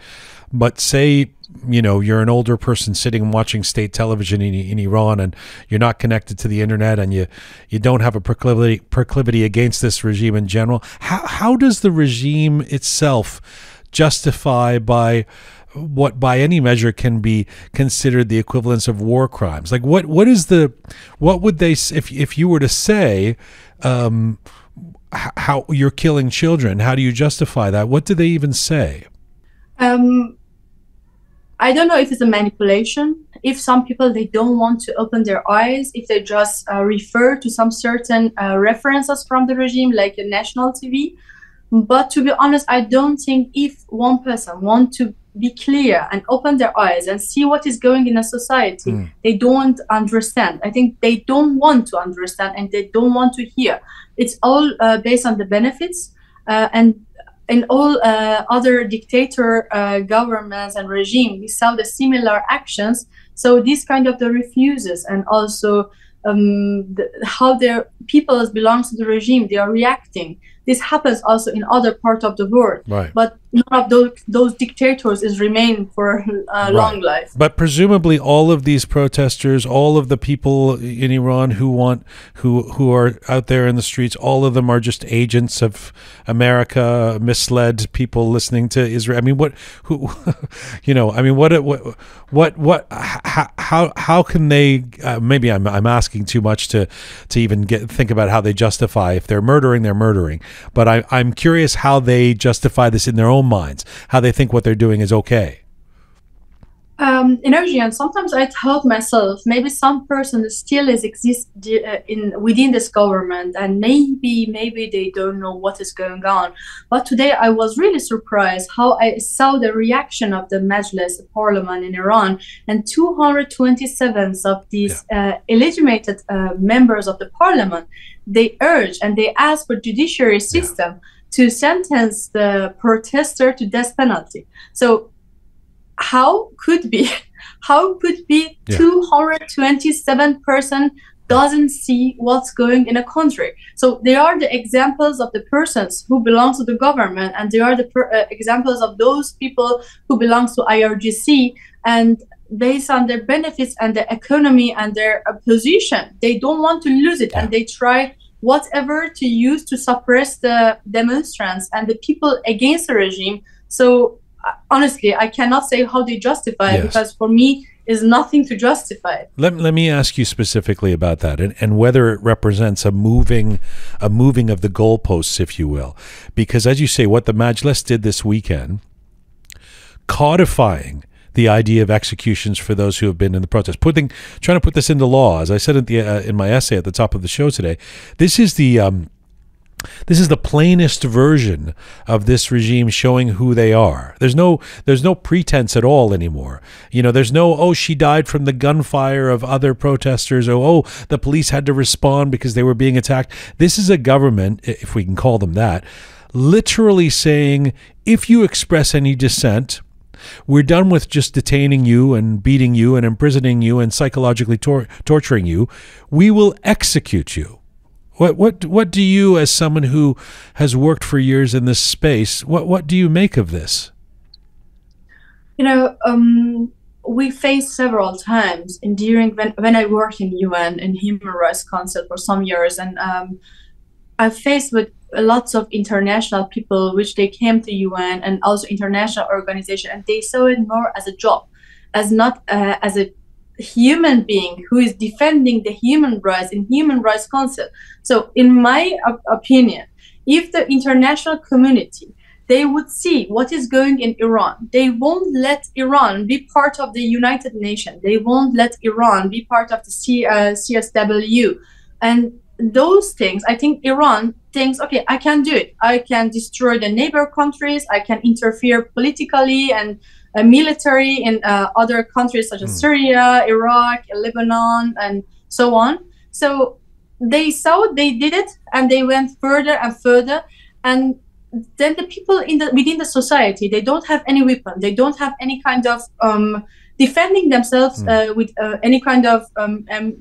say, you know, you're an older person sitting and watching state television in Iran, and you're not connected to the internet, and you don't have a proclivity against this regime in general. How does the regime itself justify by what by any measure can be considered the equivalence of war crimes? Like what would they, if you were to say how you're killing children, how do you justify that? What do they even say? I don't know if it's a manipulation, if some people, they don't want to open their eyes, if they just refer to some certain references from the regime, like a national TV. But to be honest, I don't think if one person wants to be clear and open their eyes and see what is going in a society, they don't understand. I think they don't want to understand, and they don't want to hear. It's all based on the benefits, and in all other dictator governments and regime, we saw the similar actions. So this kind of the refuses, and also how their people belongs to the regime, they are reacting. This happens also in other parts of the world, right? But none of those dictators is remain for a long life. But presumably, all of these protesters, all of the people in Iran who are out there in the streets, all of them are just agents of America, misled people listening to Israel. I mean, you know? I mean, how can they? Maybe I'm asking too much to even think about how they justify if they're murdering. They're murdering. But I'm curious how they justify this in their own minds, how they think what they're doing is okay. Energy, and sometimes I thought myself, maybe some person still exists within this government, and maybe they don't know what is going on. But today I was really surprised how I saw the reaction of the Majlis Parliament in Iran, and 227 of these illegitimate members of the parliament, they urge and they ask for judiciary system to sentence the protester to death penalty. So how could be 227 person doesn't see what's going in a country? So they are the examples of the persons who belong to the government, and they are the examples of those people who belong to IRGC, and based on their benefits and their economy and their position, they don't want to lose it, and they try whatever to use to suppress the demonstrants and the people against the regime. So honestly, I cannot say how they justify it, because for me, is nothing to justify it. Let me ask you specifically about that, and whether it represents a moving of the goalposts, if you will, because as you say, what the Majlis did this weekend, codifying the idea of executions for those who have been in the protest, trying to put this into law. As I said in my essay at the top of the show today, this is the This is the plainest version of this regime showing who they are. There's no pretense at all anymore. You know, there's no, oh, she died from the gunfire of other protesters, or oh, the police had to respond because they were being attacked. This is a government, if we can call them that, literally saying, if you express any dissent, we're done with just detaining you and beating you and imprisoning you and psychologically torturing you. We will execute you. What do you, as someone who has worked for years in this space, what do you make of this? You know, we faced several times, and during when I worked in UN and Human Rights Council for some years, and I faced with lots of international people, which they came to UN and also international organization, and they saw it more as a job, as not as a human being who is defending the human rights in Human Rights Council. So in my opinion, if the international community, they would see what is going in Iran, they won't let Iran be part of the United Nations, they won't let Iran be part of the CSW. And those things, I think Iran thinks, okay, I can do it, I can destroy the neighbor countries, I can interfere politically and military in other countries such as Syria, Iraq, Lebanon, and so on. So they saw it, they did it, and they went further and further. And then the people within the society, they don't have any weapon, they don't have any kind of defending themselves with any kind of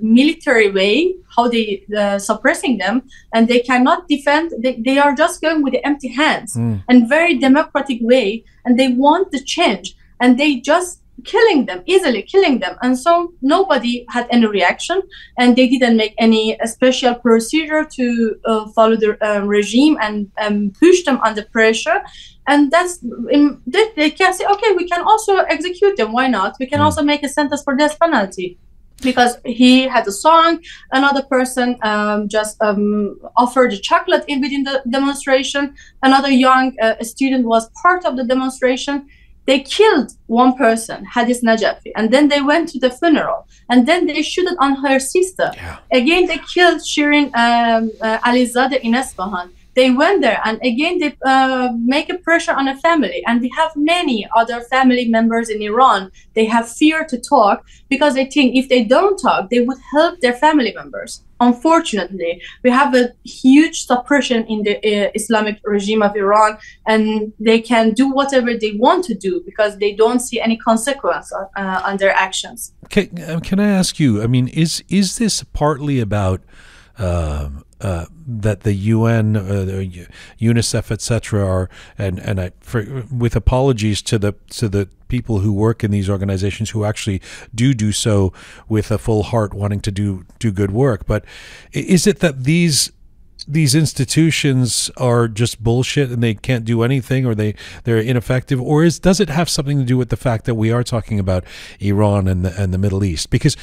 military way, how they suppressing them, and they cannot defend. They are just going with the empty hands and very democratic way, and they want the change. And they just killing them, easily killing them. And so nobody had any reaction, and they didn't make any special procedure to follow the regime and push them under pressure. And that's, they can say, okay, we can also execute them. Why not? We can also make a sentence for death penalty, because he had a song, another person just offered a chocolate in within the demonstration, another young student was part of the demonstration. They killed one person, Hadis Najafi, and then they went to the funeral, and then they shot it on her sister. Yeah. Again, they killed Shirin Alizadeh in Esfahan. They went there, and again, they make a pressure on a family. And we have many other family members in Iran. They have fear to talk because they think if they don't talk, they would help their family members. Unfortunately, we have a huge suppression in the Islamic regime of Iran, and they can do whatever they want to do because they don't see any consequence on their actions. Can I ask you, I mean, is this partly about that the UN, UNICEF, etc., are, and I, with apologies to the people who work in these organizations who actually do so with a full heart, wanting to do good work. But is it that these institutions are just bullshit and they can't do anything, or they're ineffective, or does it have something to do with the fact that we are talking about Iran and the Middle East? Because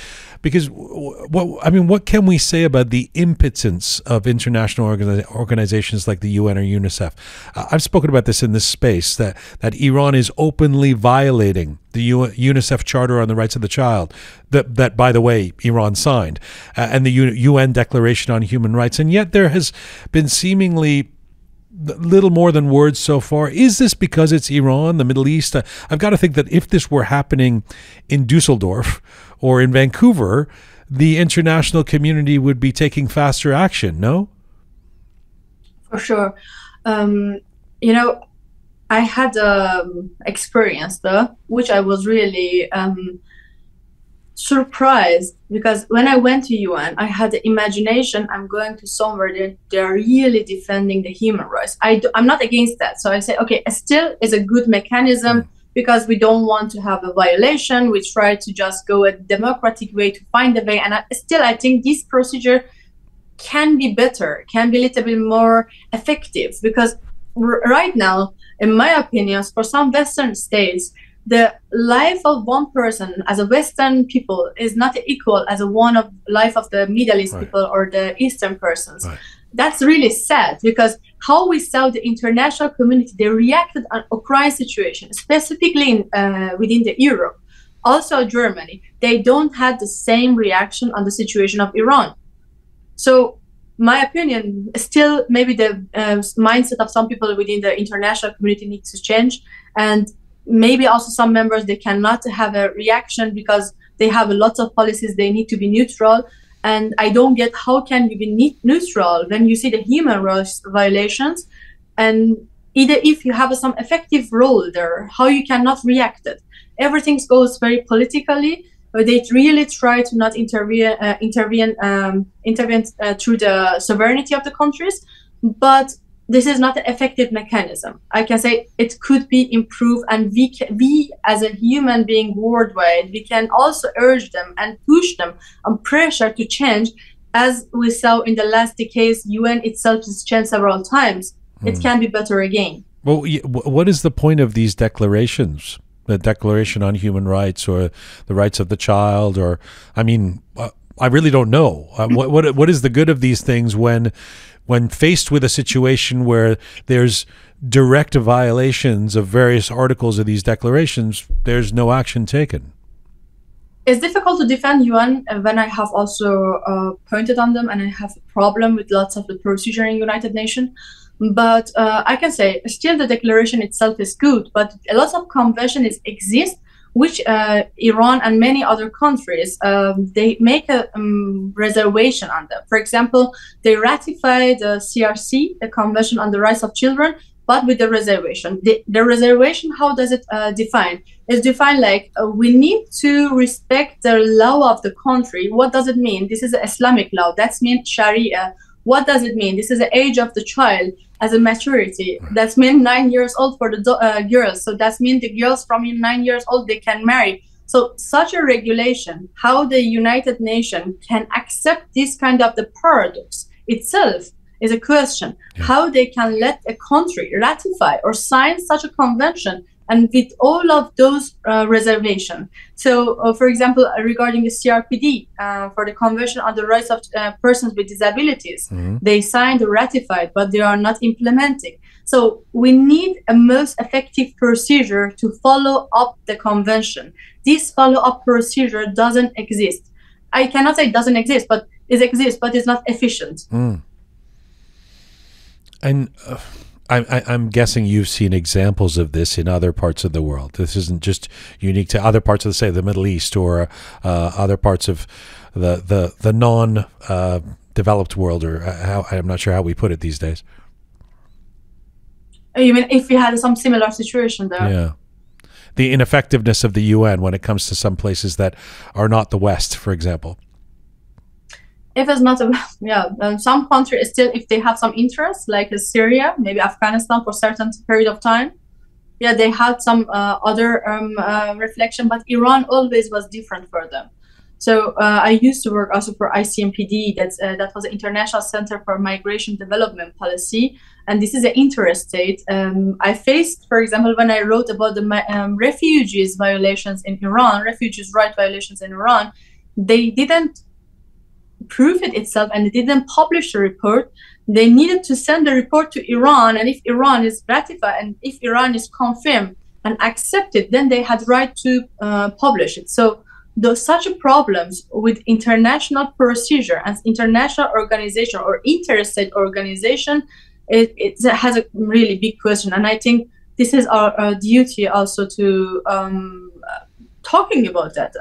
what can we say about the impotence of international organizations like the UN or UNICEF? I've spoken about this in this space, that Iran is openly violating the UNICEF Charter on the Rights of the Child, that by the way, Iran signed, and the UN Declaration on Human Rights, and yet there has been seemingly little more than words so far. Is this because it's Iran, the Middle East? I've got to think that if this were happening in Düsseldorf or in Vancouver, the international community would be taking faster action, no? For sure. You know, I had an experience, though, which I was really surprised, because when I went to UN, I had the imagination I'm going to somewhere they're really defending the human rights. I'm not against that. So I say, okay, still is a good mechanism, because we don't want to have a violation. We try to just go a democratic way to find a way. And I think this procedure can be better, can be a little bit more effective, because right now, in my opinion, for some Western states, the life of one person as a Western people is not equal as a one of life of the Middle East people or the Eastern persons. Right. That's really sad, because how we saw the international community, they reacted on Ukraine situation, specifically within the Europe, also Germany. They don't have the same reaction on the situation of Iran. So my opinion, still maybe the mindset of some people within the international community needs to change. And maybe also some members, they cannot have a reaction because they have a lot of policies. They need to be neutral. And I don't get how can you be neutral when you see the human rights violations, and either if you have some effective role there, how you cannot react it. Everything goes very politically. They really try to not intervene through the sovereignty of the countries, but this is not an effective mechanism. I can say it could be improved, and we as a human being worldwide, we can also urge them and push them and pressure to change, as we saw in the last decades. UN itself has changed several times. It can be better again. Well, what is the point of these declarations? The Declaration on Human Rights or the Rights of the Child, or, I mean, I really don't know. What is the good of these things when faced with a situation where there's direct violations of various articles of these declarations, there's no action taken? It's difficult to defend UN when I have also pointed on them, and I have a problem with lots of the procedure in United Nations. But I can say still the declaration itself is good, but a lot of conventions exist, which Iran and many other countries, they make a reservation on them. For example, they ratified the CRC, the Convention on the Rights of Children, but with the reservation. The reservation, how does it define? It's defined like we need to respect the law of the country. What does it mean? This is Islamic law. That means Sharia. What does it mean? This is the age of the child as a maturity. That means 9 years old for the girls. So that means the girls from 9 years old, they can marry. So such a regulation, how the United Nations can accept this kind of the paradox itself is a question. Yeah. How they can let a country ratify or sign such a convention and with all of those reservations. So, for example, regarding the CRPD, for the Convention on the Rights of Persons with Disabilities, they signed or ratified, but they are not implementing. So we need a most effective procedure to follow up the convention. This follow-up procedure doesn't exist. I cannot say it doesn't exist, but it exists, but it's not efficient. And... I'm guessing you've seen examples of this in other parts of the world. This isn't just unique to other parts of, say, the Middle East or other parts of the non-developed world, or I'm not sure how we put it these days. You mean if we had some similar situation there? Yeah. The ineffectiveness of the UN when it comes to some places that are not the West, for example. If it's not, some countries still, if they have some interest, like Syria, maybe Afghanistan for a certain period of time, yeah, they had some other reflection, but Iran always was different for them. So I used to work also for ICMPD, that was the International Center for Migration Development Policy, and this is an interest state. I faced, for example, when I wrote about the refugees violations in Iran, refugees' rights violations in Iran, they didn't prove it itself and they didn't publish the report. They needed to send the report to Iran, and if Iran is ratified and if Iran is confirmed and accepted, then they had right to publish it. So those such problems with international procedure and international organization or interstate organization, it has a really big question, and I think this is our duty also to talking about that,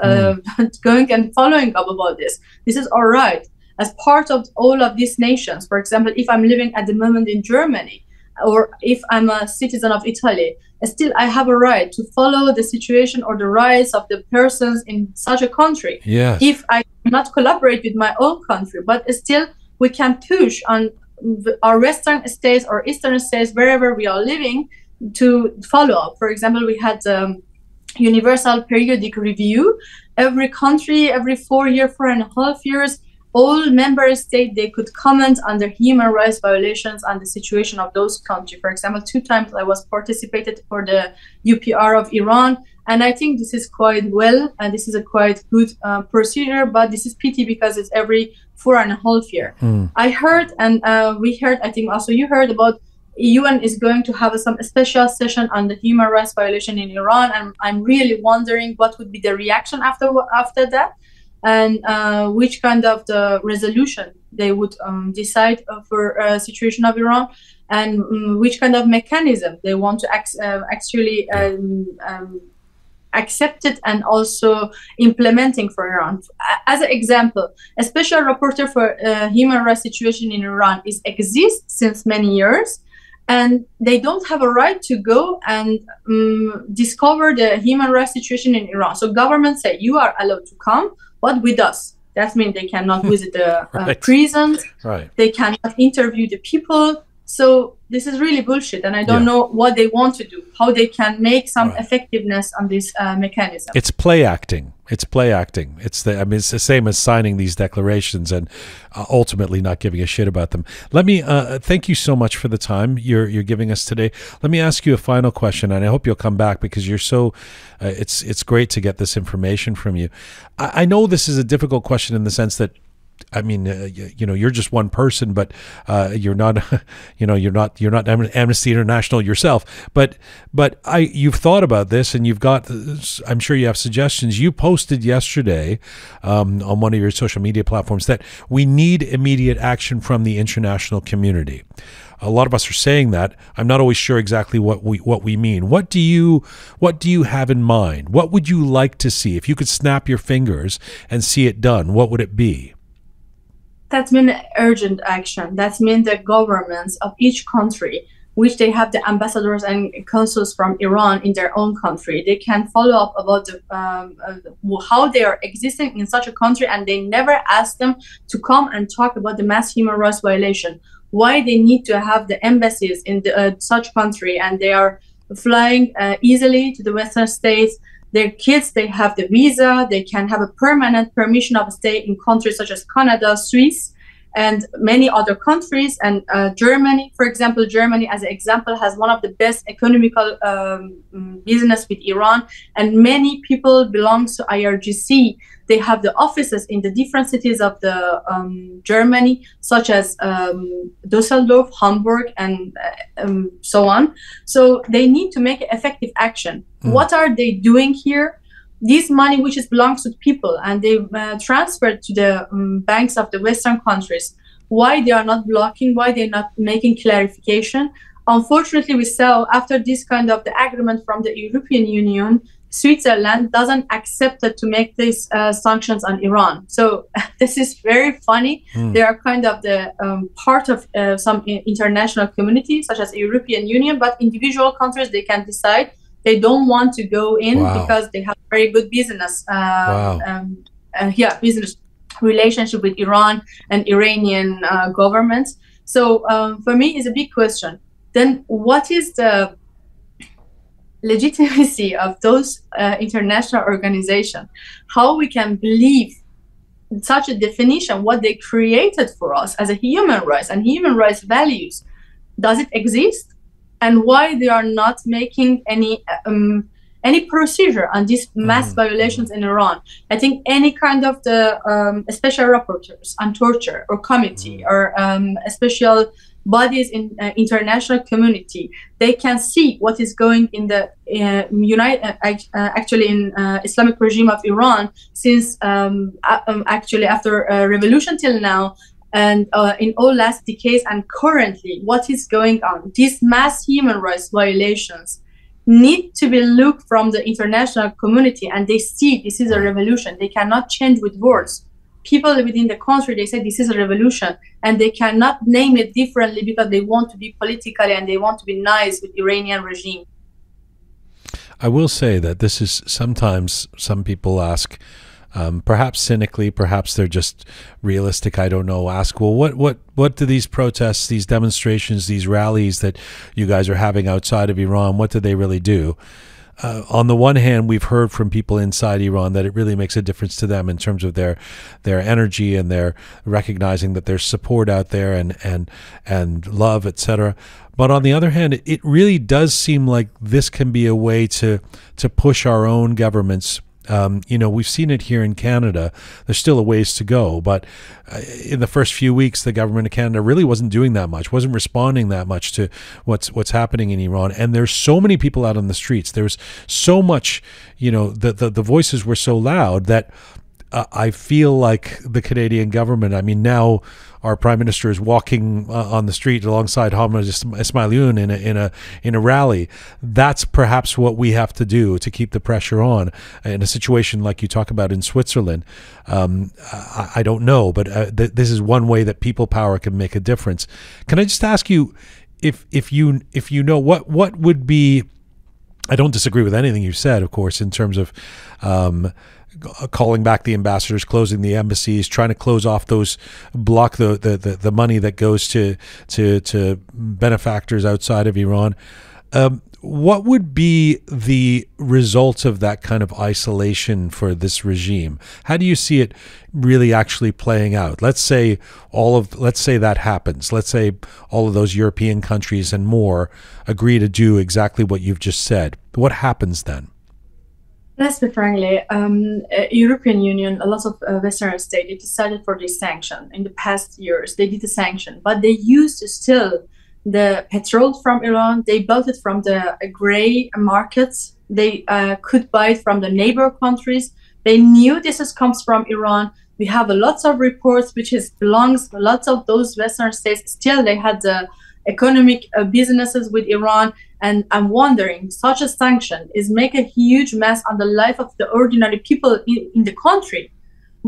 going and following up about this. This is all right as part of all of these nations. For example, if I'm living at the moment in Germany, or if I'm a citizen of Italy, still I have a right to follow the situation or the rights of the persons in such a country. Yes. If I cannot collaborate with my own country, but still we can push on our Western states or Eastern states, wherever we are living, to follow up. For example, we had universal periodic review. Every country, every 4 years, 4.5 years, all member states, they could comment on the human rights violations and the situation of those countries. For example, 2 times I was participated for the UPR of Iran, and I think this is quite well, and this is a quite good procedure, but this is pity because it's every 4.5 years. I heard, and we heard, I think also you heard about UN is going to have some special session on the human rights violation in Iran, and I'm really wondering what would be the reaction after that, and which kind of the resolution they would decide for a situation of Iran, and which kind of mechanism they want to actually accept it and also implementing for Iran. As an example, a special rapporteur for human rights situation in Iran exists since many years, and they don't have a right to go and discover the human rights situation in Iran. So government say, you are allowed to come, but with us. That means they cannot visit the prisons, right. They cannot interview the people. So this is really bullshit, and I don't know what they want to do, how they can make some effectiveness on this mechanism. It's play acting. It's play acting. It's the, I mean, it's the same as signing these declarations and ultimately not giving a shit about them. Let me thank you so much for the time you're giving us today. Let me ask you a final question, and I hope you'll come back because you're so. It's great to get this information from you. I know this is a difficult question in the sense that. I mean, you know, you're just one person, but you're not, you know, you're not Amnesty International yourself. But you've thought about this, and you've got, I'm sure you have suggestions. You posted yesterday on one of your social media platforms that we need immediate action from the international community. A lot of us are saying that. I'm not always sure exactly what we mean. What do you have in mind? What would you like to see if you could snap your fingers and see it done? What would it be? That means urgent action. That means the governments of each country, which they have the ambassadors and consuls from Iran in their own country, they can follow up about the, how they are existing in such a country, and they never ask them to come and talk about the mass human rights violation. Why they need to have the embassies in the, such country, and they are flying easily to the Western states. Their kids, they have the visa, they can have a permanent permission of stay in countries such as Canada, Swiss, and many other countries. And Germany, for example, Germany, as an example, has one of the best economical business with Iran. And many people belong to IRGC. They have the offices in the different cities of the Germany, such as Düsseldorf, Hamburg, and so on. So they need to make effective action. What are they doing here? This money, which is belongs to people, and they transferred to the banks of the Western countries. Why they are not blocking? Why they're not making clarification? Unfortunately, we saw after this kind of the agreement from the European Union, Switzerland doesn't accept it to make these sanctions on Iran. So this is very funny. They are kind of the part of some international community, such as the European Union, but individual countries, they can decide. They don't want to go in because they have very good business, business relationship with Iran and Iranian governments. So for me, it's a big question. Then, what is the legitimacy of those international organizations? How we can believe in such a definition? What they created for us as a human rights and human rights values? Does it exist? And why they are not making any procedure on these mass violations in Iran? I think any kind of the special rapporteurs on torture or committee or special bodies in international community, they can see what is going in the Islamic regime of Iran since actually after revolution till now. And in all last decades and currently, what is going on? These mass human rights violations need to be looked from the international community, and they see this is a revolution. They cannot change with words. People within the country, they say this is a revolution, and they cannot name it differently because they want to be politically and they want to be nice with the Iranian regime. I will say that this is sometimes some people ask, perhaps cynically, perhaps they're just realistic, I don't know, ask, well, what do these protests, these demonstrations, these rallies that you guys are having outside of Iran, what do they really do? On the one hand, we've heard from people inside Iran that it really makes a difference to them in terms of their energy and their recognizing that there's support out there and love, etc. But on the other hand, it really does seem like this can be a way to push our own governments. You know, we've seen it here in Canada. There's still a ways to go, but in the first few weeks, the government of Canada really wasn't doing that much, wasn't responding that much to what's happening in Iran. And there's so many people out on the streets. There's so much, you know, the voices were so loud that I feel like the Canadian government, I mean, now our prime minister is walking on the street alongside Hamed Esmaeilion in a rally. That's perhaps what we have to do to keep the pressure on in a situation like you talk about in Switzerland. I don't know, but this is one way that people power can make a difference. Can I just ask you, if you know what would be? I don't disagree with anything you said, of course, in terms of calling back the ambassadors, closing the embassies, trying to close off those, block the money that goes to benefactors outside of Iran. What would be the result of that kind of isolation for this regime? How do you see it really actually playing out? Let's say that happens. Let's say all of those European countries and more agree to do exactly what you've just said. What happens then? Let's be frankly, European Union, a lot of Western states, they decided for this sanction in the past years. They did the sanction, but they used still the petrol from Iran. They bought it from the gray markets. They could buy it from the neighbor countries. They knew this comes from Iran. We have lots of reports which belongs to lots of those Western states. Still, they had the economic businesses with Iran. And I'm wondering, such a sanction is make a huge mess on the life of the ordinary people in the country.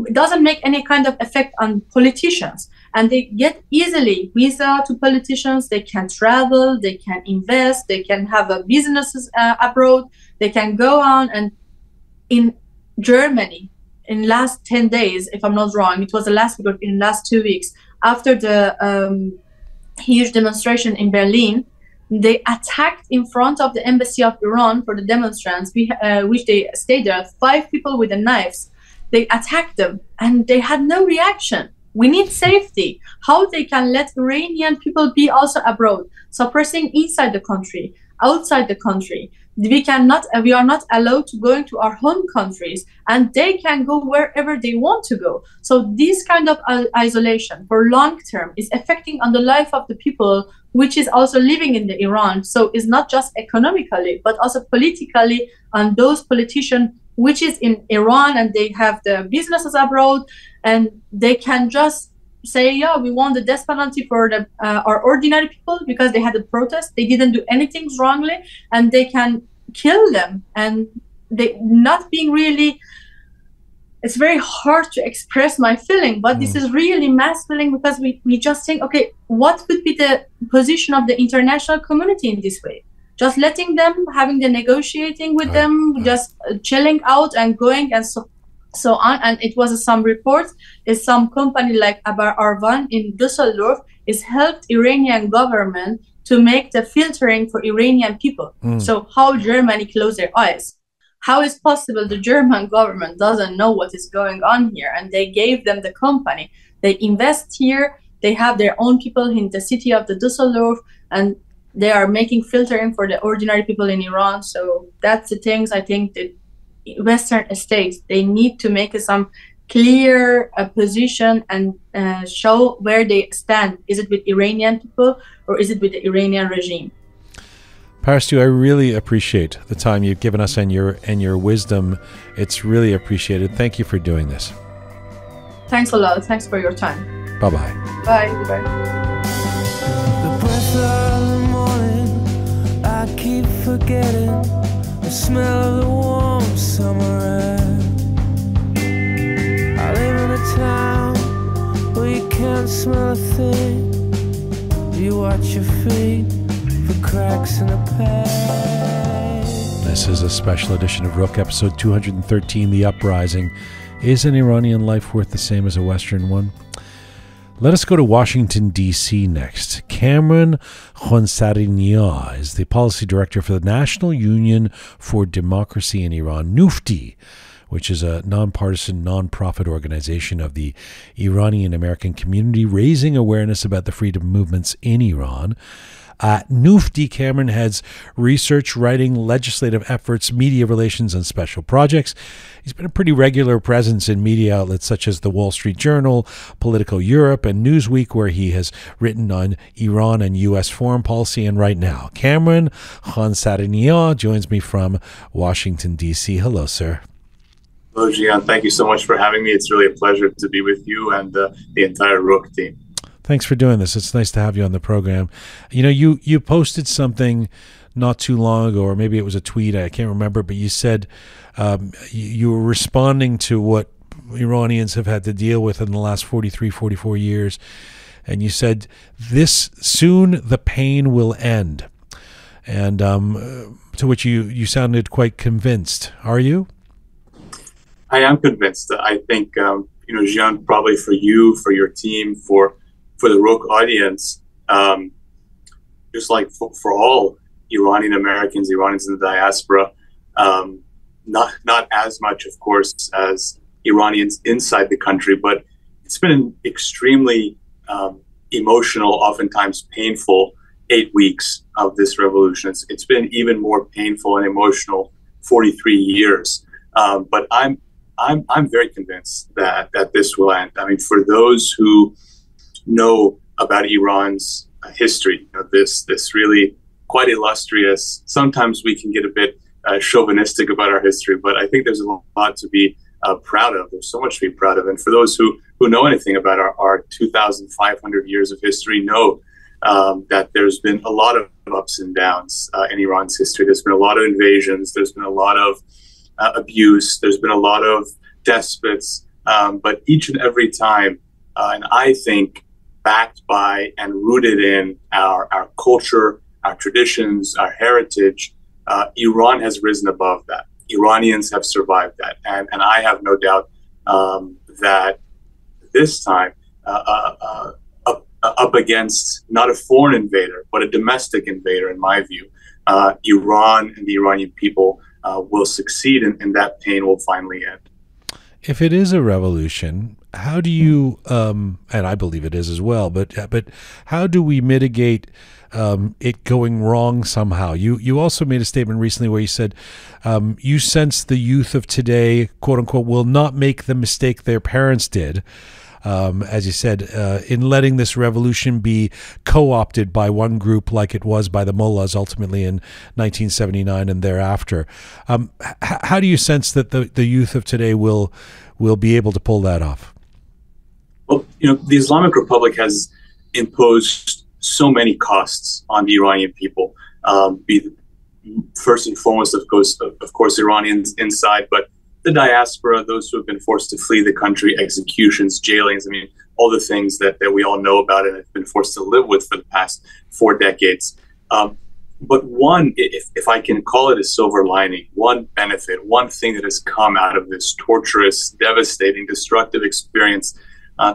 It doesn't make any kind of effect on politicians. And they get easily visa to politicians. They can travel, they can invest, they can have businesses abroad. They can go on. And in Germany, in last 10 days, if I'm not wrong, it was the last week or in last 2 weeks, after the huge demonstration in Berlin, they attacked in front of the embassy of Iran for the demonstrants, which they stayed there, 5 people with the knives. They attacked them and they had no reaction. We need safety. How they can let Iranian people be also abroad, suppressing inside the country, outside the country. We are not allowed to go into our home countries, and they can go wherever they want to go. So this kind of isolation for long term is affecting on the life of the people, which is also living in the Iran. So it's not just economically, but also politically on those politicians which is in Iran, and they have the businesses abroad, and they can just say, yeah, we want the death penalty for the, our ordinary people because they had a protest. They didn't do anything wrongly, and they can kill them. And they not being really, it's very hard to express my feeling, but this is really mass feeling, because we just think, okay, what could be the position of the international community in this way? Just letting them, having the negotiating with them, just chilling out and going and so on. And it was some reports, is some company like Abar Arvan in Düsseldorf is helped Iranian government to make the filtering for Iranian people. So how Germany close their eyes? How is possible the German government doesn't know what is going on here? And they gave them the company. They invest here. They have their own people in the city of the Düsseldorf, and they are making filtering for the ordinary people in Iran. So that's the things I think that Western states, they need to make some clear position and show where they stand. Is it with Iranian people or is it with the Iranian regime? Parastoo, I really appreciate the time you've given us and your wisdom. It's really appreciated. Thank you for doing this. Thanks a lot. Thanks for your time. Bye-bye. Bye. Bye. The breath of the morning, I keep forgetting the smell of the warm summer air. I live in a town where you can't smell a thing. You watch your feet. Cracks in the past. This is a special edition of Roqe, episode 213, The Uprising. Is an Iranian life worth the same as a Western one? Let us go to Washington, D.C. next. Cameron Khansarinia is the policy director for the National Union for Democracy in Iran, NUFDI, which is a nonpartisan, nonprofit organization of the Iranian American community, raising awareness about the freedom movements in Iran. NUFDI Cameron heads research, writing, legislative efforts, media relations, and special projects. He's been a pretty regular presence in media outlets such as the Wall Street Journal, Political Europe, and Newsweek, where he has written on Iran and U.S. foreign policy. And right now, Cameron Khansarinia joins me from Washington, D.C. Hello, sir. Hello, Jian. Thank you so much for having me. It's really a pleasure to be with you and the entire Roqe team. Thanks for doing this. It's nice to have you on the program. You know, you posted something not too long ago, or maybe it was a tweet, I can't remember, but you said you were responding to what Iranians have had to deal with in the last 43, 44 years. And you said, "This soon the pain will end." And to which you sounded quite convinced. Are you? I am convinced. I think, you know, Jian, probably for you, for your team, for the Roqe audience, just like for all Iranian Americans, Iranians in the diaspora, not as much, of course, as Iranians inside the country, but it's been an extremely emotional, oftentimes painful 8 weeks of this revolution. It's been even more painful and emotional 43 years. But I'm very convinced that this will end. I mean, for those who know about Iran's history, you know, this really quite illustrious. Sometimes we can get a bit chauvinistic about our history, but I think there's a lot to be proud of. There's so much to be proud of. And for those who know anything about our 2,500 years of history, know that there's been a lot of ups and downs in Iran's history. There's been a lot of invasions. There's been a lot of abuse. There's been a lot of despots. But each and every time, and I think backed by and rooted in our culture, our traditions, our heritage, Iran has risen above that. Iranians have survived that. And I have no doubt that this time, up against not a foreign invader, but a domestic invader, in my view, Iran and the Iranian people will succeed, and that pain will finally end. If it is a revolution, how do you, and I believe it is as well, but how do we mitigate it going wrong somehow? You also made a statement recently where you said you sense the youth of today, quote unquote, will not make the mistake their parents did, as you said, in letting this revolution be co-opted by one group like it was by the mullahs ultimately in 1979 and thereafter. How do you sense that the youth of today will be able to pull that off? Well, you know, the Islamic Republic has imposed so many costs on the Iranian people. First and foremost, of course, Iranians inside, but the diaspora, those who have been forced to flee the country, executions, jailings, I mean, all the things that we all know about and have been forced to live with for the past 4 decades. But one, if I can call it a silver lining, one benefit, one thing that has come out of this torturous, devastating, destructive experience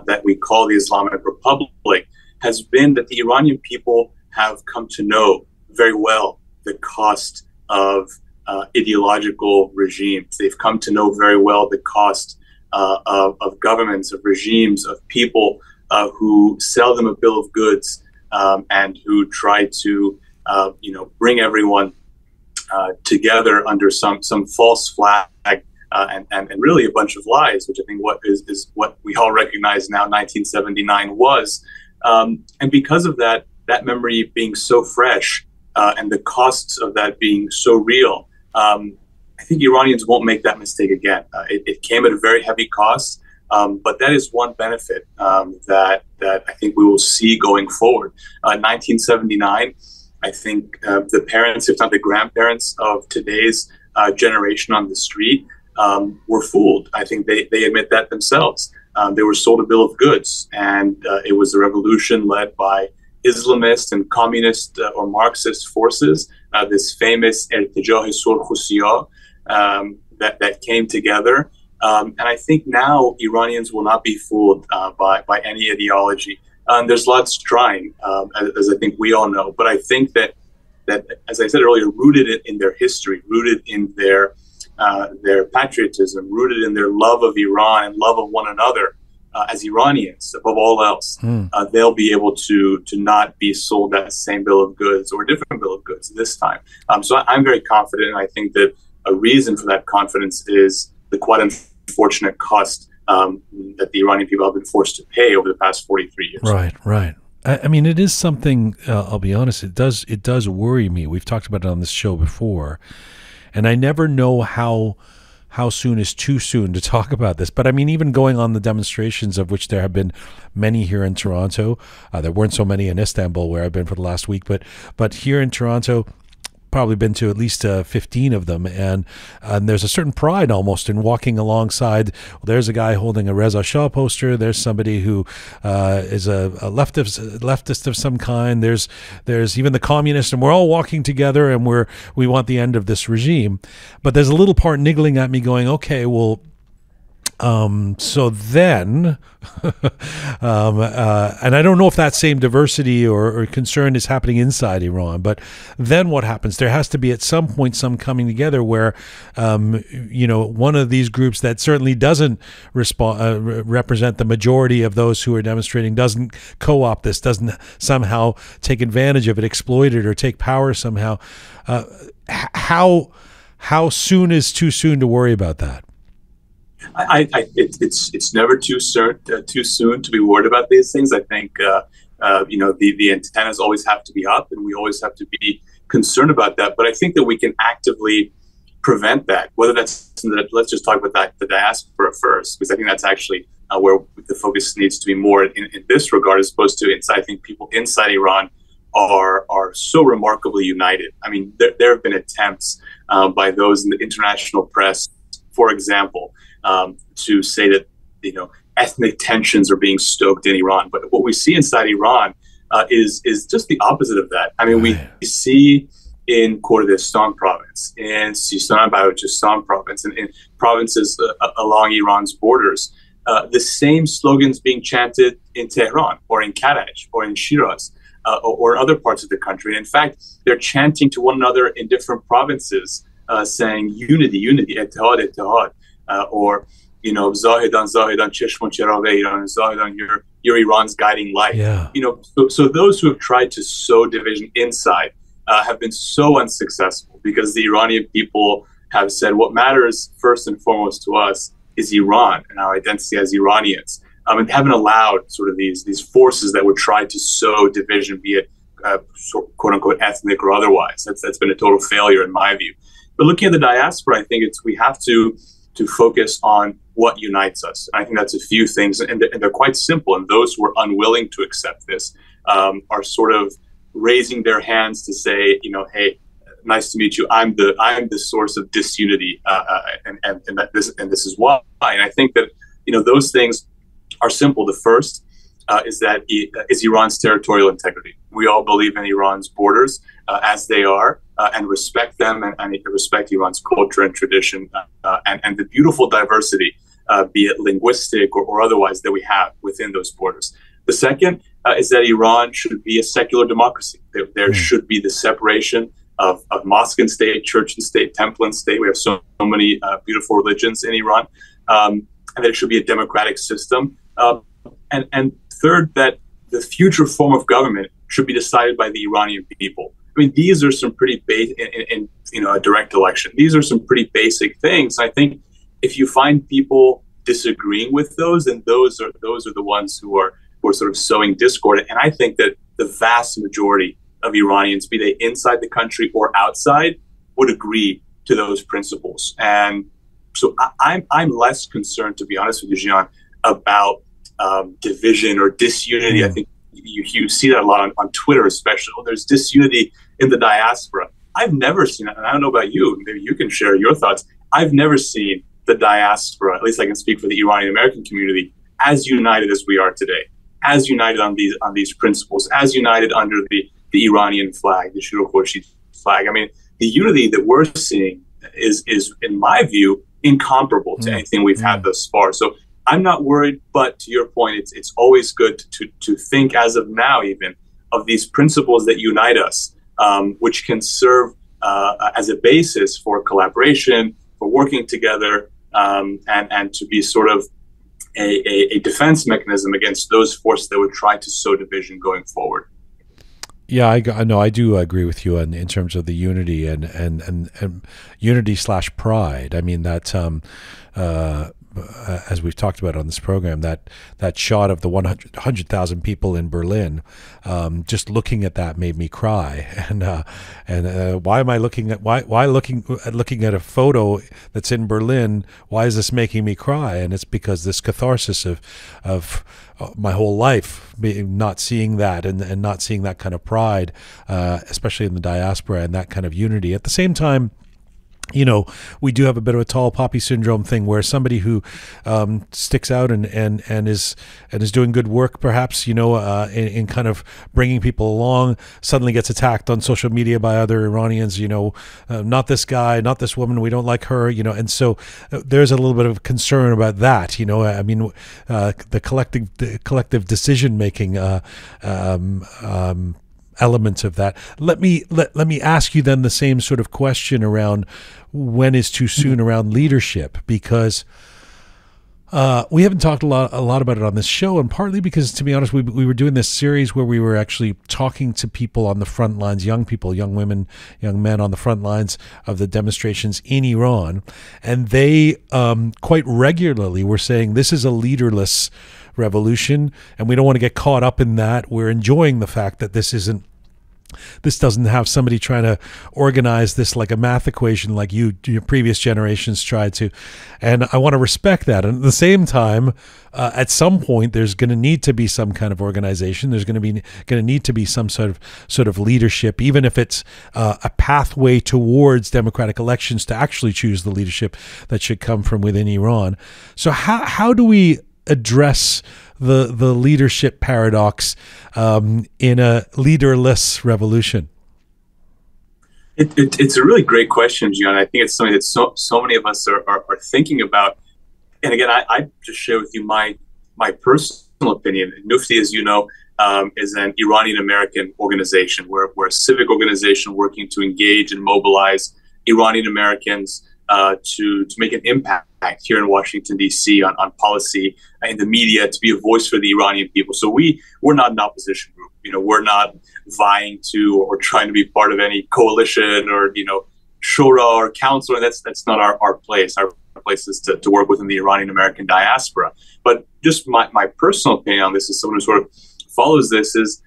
that we call the Islamic Republic has been that the Iranian people have come to know very well the cost of ideological regimes. They've come to know very well the cost of governments, of regimes, of people who sell them a bill of goods and who try to, you know, bring everyone together under some false flag and really a bunch of lies, which I think is what we all recognize now. 1979 was, and because of that memory being so fresh and the costs of that being so real. I think Iranians won't make that mistake again. It came at a very heavy cost, but that is one benefit that I think we will see going forward. 1979, I think the parents, if not the grandparents of today's generation on the street, were fooled. I think they admit that themselves. They were sold a bill of goods, and it was a revolution led by Islamist and communist or Marxist forces, this famous Ertijah Surkhusiyah that came together. And I think now Iranians will not be fooled by any ideology. There's lots trying, as I think we all know. But I think that, as I said earlier, rooted in their history, rooted in their patriotism, rooted in their love of Iran and love of one another, as Iranians, above all else, they'll be able to not be sold that same bill of goods or a different bill of goods this time. So I'm very confident, and I think that a reason for that confidence is the quite unfortunate cost that the Iranian people have been forced to pay over the past 43 years. Right, right. I mean, it is something, I'll be honest, it does worry me. We've talked about it on this show before, and I never know how how soon is too soon to talk about this. But I mean, even going on the demonstrations, of which there have been many here in Toronto, there weren't so many in Istanbul where I've been for the last week, but here in Toronto, probably been to at least 15 of them, and there's a certain pride almost in walking alongside. Well, there's a guy holding a Reza Shah poster. There's somebody who is a leftist of some kind. There's even the communist, and we're all walking together, and we want the end of this regime. But there's a little part niggling at me, going, okay, well. So then, and I don't know if that same diversity or concern is happening inside Iran, but then what happens? There has to be at some point some coming together where, you know, one of these groups that certainly doesn't represent the majority of those who are demonstrating, doesn't co-opt this, doesn't somehow take advantage of it, exploit it, or take power somehow. How soon is too soon to worry about that? It's never too soon to be worried about these things. I think you know, the antennas always have to be up, and we always have to be concerned about that. But I think that we can actively prevent that. Whether that's, let's just talk about that, the diaspora first, because I think that's actually where the focus needs to be more in this regard, as opposed to inside. I think people inside Iran are so remarkably united. I mean, there have been attempts by those in the international press, for example, to say that, you know, ethnic tensions are being stoked in Iran, but what we see inside Iran is just the opposite of that. I mean, we see in Kurdistan province, in Sistan Balochistan province, and in provinces along Iran's borders, the same slogans being chanted in Tehran or in Karaj or in Shiraz or other parts of the country. And in fact, they're chanting to one another in different provinces, saying unity, unity, ittihad, ittihad, or, you know, Zahedan, Zahedan, Cheshmon Cherave Iran, Zahedan, you're Iran's guiding light. Yeah. You know, so those who have tried to sow division inside have been so unsuccessful, because the Iranian people have said what matters first and foremost to us is Iran and our identity as Iranians, and haven't allowed sort of these forces that would try to sow division, be it quote unquote ethnic or otherwise. That's been a total failure in my view. But looking at the diaspora, I think we have to focus on what unites us. I think that's a few things, and they're quite simple. And those who are unwilling to accept this are sort of raising their hands to say, you know, hey, nice to meet you. I'm the source of disunity, and this is why. And I think that, you know, those things are simple. The first is Iran's territorial integrity. We all believe in Iran's borders as they are, and respect them, and respect Iran's culture and tradition, and the beautiful diversity, be it linguistic or otherwise, that we have within those borders. The second is that Iran should be a secular democracy. There should be the separation of mosque and state, church and state, temple and state. We have so many beautiful religions in Iran, and there should be a democratic system. And third, that the future form of government should be decided by the Iranian people. I mean, these are some pretty basic, in you know, a direct election. These are some pretty basic things. I think if you find people disagreeing with those, then those are the ones who are sort of sowing discord. And I think that the vast majority of Iranians, be they inside the country or outside, would agree to those principles. And so I'm less concerned, to be honest with you, Jian, about division or disunity. I think you see that a lot on Twitter, especially. There's disunity in the diaspora. I've never seen it, and I don't know about you, maybe you can share your thoughts. I've never seen the diaspora, at least I can speak for the Iranian American community, as united as we are today, as united on these principles, as united under the Iranian flag, the Shura-Khurshid flag. I mean, the unity that we're seeing is in my view, incomparable to anything we've had thus far. So I'm not worried, but to your point, it's always good to think, as of now even, of these principles that unite us, which can serve as a basis for collaboration, for working together, and to be sort of a defense mechanism against those forces that would try to sow division going forward. Yeah, I do agree with you in terms of the unity and unity / pride. I mean, that as we've talked about on this program, that shot of the 100,000 people in Berlin, just looking at that made me cry. And why am I looking at why looking at a photo that's in Berlin? Why is this making me cry? And it's because this catharsis of my whole life, not seeing that and not seeing that kind of pride, especially in the diaspora, and that kind of unity. At the same time, you know, we do have a bit of a tall poppy syndrome thing, where somebody who sticks out and is doing good work, perhaps, you know, in kind of bringing people along, suddenly gets attacked on social media by other Iranians. You know, not this guy, not this woman. We don't like her. You know, and so there's a little bit of concern about that. You know, I mean, the collective decision making. Elements of that. Let me ask you then the same sort of question around when is too soon around leadership, because we haven't talked a lot about it on this show, and partly because, to be honest, we were doing this series where we were actually talking to people on the front lines, young people, young women, young men on the front lines of the demonstrations in Iran, and they quite regularly were saying this is a leaderless revolution, and we don't want to get caught up in that. We're enjoying the fact that this doesn't have somebody trying to organize this like a math equation, like your previous generations tried to. And I want to respect that. And at the same time, at some point, there's going to need to be some kind of organization. There's going to need to be some sort of leadership, even if it's a pathway towards democratic elections, to actually choose the leadership that should come from within Iran. So how do we address the leadership paradox in a leaderless revolution? It's a really great question, Jian. I think it's something that so many of us are thinking about. And again, I just share with you my personal opinion. Nufti, as you know, is an Iranian-American organization. We're a civic organization working to engage and mobilize Iranian-Americans to make an impact here in Washington DC on policy, in the media, to be a voice for the Iranian people. So we're not an opposition group. You know, we're not vying to or trying to be part of any coalition or, you know, shura or council. That's not our place. Our place is to work within the Iranian American diaspora. But just my personal opinion on this, as someone who sort of follows this, is,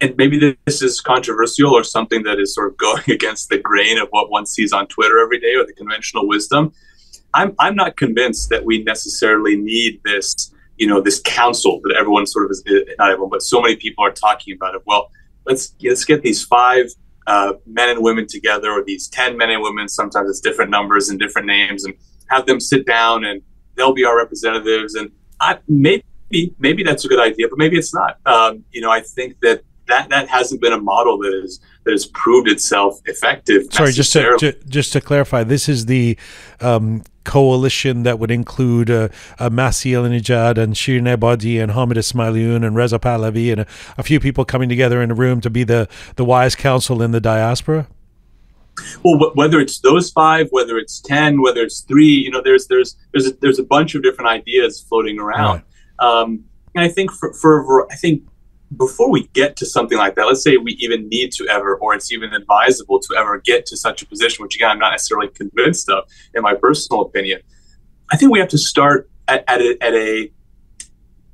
and maybe this is controversial or something that is sort of going against the grain of what one sees on Twitter every day or the conventional wisdom, I'm not convinced that we necessarily need this, you know, this council that everyone sort of is, not everyone, but so many people are talking about it. Well, let's get these 5 men and women together, or these 10 men and women, sometimes it's different numbers and different names, and have them sit down and they'll be our representatives. And maybe that's a good idea, but maybe it's not. You know, I think that hasn't been a model that has proved itself effective. Sorry, just to clarify, this is the coalition that would include Masih Alinejad and Shirin Ebadi and Hamed Esmaeilion and Reza Pahlavi and a few people coming together in a room to be the wise council in the diaspora? Well, whether it's those 5, whether it's 10, whether it's 3, you know, there's a bunch of different ideas floating around. Right. And I think I think before we get to something like that, let's say we even need to ever, or it's even advisable to ever get to such a position, which again, I'm not necessarily convinced of in my personal opinion. I think we have to start at a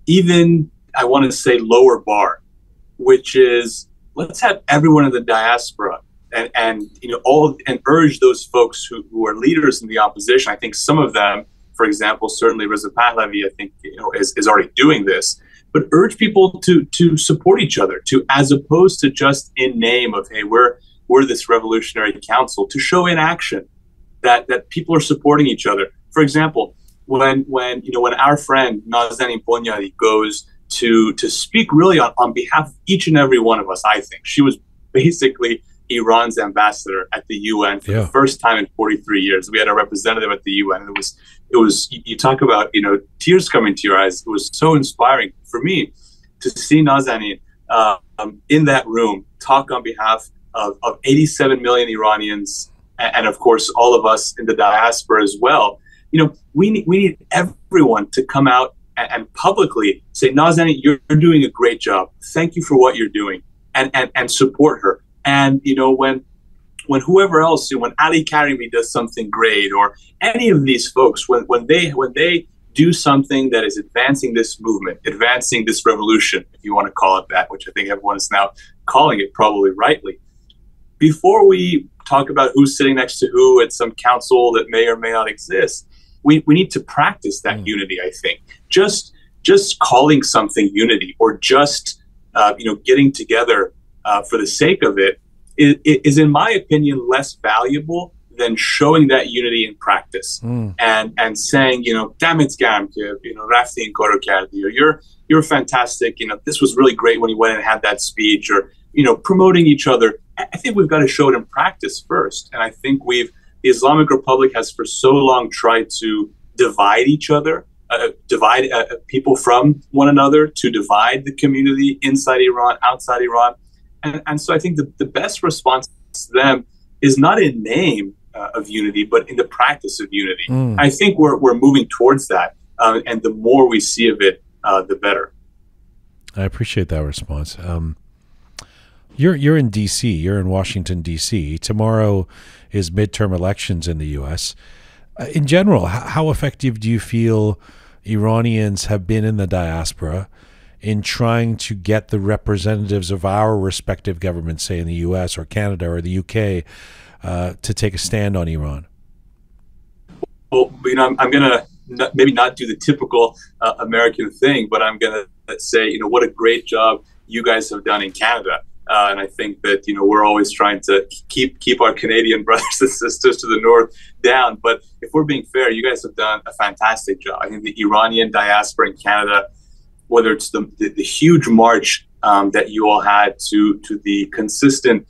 even, I want to say, lower bar, which is, let's have everyone in the diaspora and you know, and urge those folks who are leaders in the opposition. I think some of them, for example, certainly Reza Pahlavi, I think, you know, is already doing this. But urge people to support each other, as opposed to just in name of, hey, we're this revolutionary council, to show in action that people are supporting each other. For example, when our friend Nazanin Boniadi goes to speak really on behalf of each and every one of us, I think she was basically Iran's ambassador at the UN for the first time in 43 years. We had a representative at the UN, and it was you talk about, you know, tears coming to your eyes. It was so inspiring for me to see Nazanin in that room talk on behalf of 87 million Iranians, and of course all of us in the diaspora as well. You know, we need everyone to come out and publicly say, Nazanin, you're doing a great job. Thank you for what you're doing, and support her. And, you know, when whoever else, when Ali Karimi does something great, or any of these folks, when they do something that is advancing this movement, advancing this revolution, if you want to call it that, which I think everyone is now calling it, probably rightly. Before we talk about who's sitting next to who at some council that may or may not exist, we need to practice that unity, I think. Just calling something unity, or just getting together for the sake of it, is, in my opinion, less valuable than showing that unity in practice and saying, damn it, Gam, Rafti Inkoro Kardi, or you're fantastic, this was really great when you went and had that speech, or promoting each other. I think we've got to show it in practice first. And I think the Islamic Republic has for so long tried to divide each other, people from one another, to divide the community inside Iran, outside Iran. And so I think the best response to them is not in name of unity, but in the practice of unity. I think we're moving towards that. And the more we see of it, the better. I appreciate that response. You're in D.C. You're in Washington, D.C. Tomorrow is midterm elections in the U.S. In general, how effective do you feel Iranians have been in the diaspora in trying to get the representatives of our respective governments, say in the U.S. or Canada or the U.K., to take a stand on Iran? Well, I'm going to maybe not do the typical American thing, but I'm going to say, what a great job you guys have done in Canada. And I think that, we're always trying to keep our Canadian brothers and sisters to the north down. But if we're being fair, you guys have done a fantastic job. I think the Iranian diaspora in Canada, whether it's the huge march that you all had to the consistent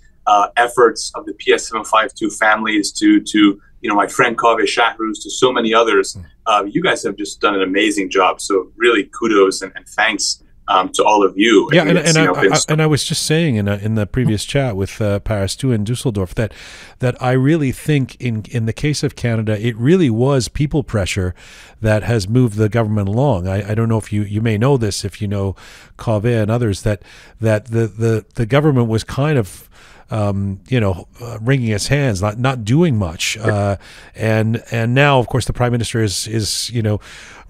efforts of the PS752 families to my friend Kaveh Yakhmayi, to so many others, you guys have just done an amazing job. So really kudos and thanks to all of you. Yeah, and I was just saying in the previous chat with Parastoo in Düsseldorf that I really think in the case of Canada, it really was people pressure that has moved the government along. I don't know if you may know this, if you know Kaveh and others, that the government was kind of wringing his hands, not doing much, and now, of course, the prime minister is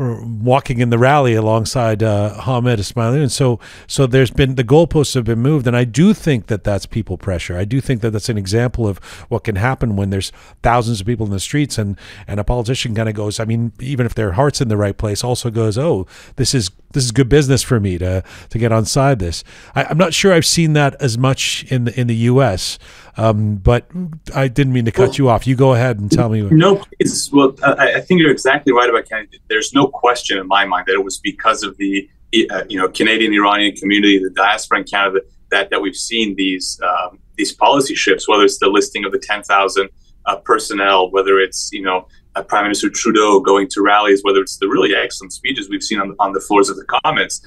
walking in the rally alongside Hamed Esmaeilion, and so there's been, the goalposts have been moved, and I do think that that's people pressure. I do think that that's an example of what can happen when there's thousands of people in the streets, and a politician kind of goes, I mean, even if their heart's in the right place, also goes, oh, this is good business for me to get on side this. I'm not sure I've seen that as much in the U.S., but I didn't mean to cut you off. You go ahead and tell me. No, it's, well, I think you're exactly right about Canada. There's no question in my mind that it was because of the Canadian-Iranian community, the diaspora in Canada, that we've seen these policy shifts, whether it's the listing of the 10,000 personnel, whether it's, Prime Minister Trudeau going to rallies, whether it's the really excellent speeches we've seen on the floors of the Commons.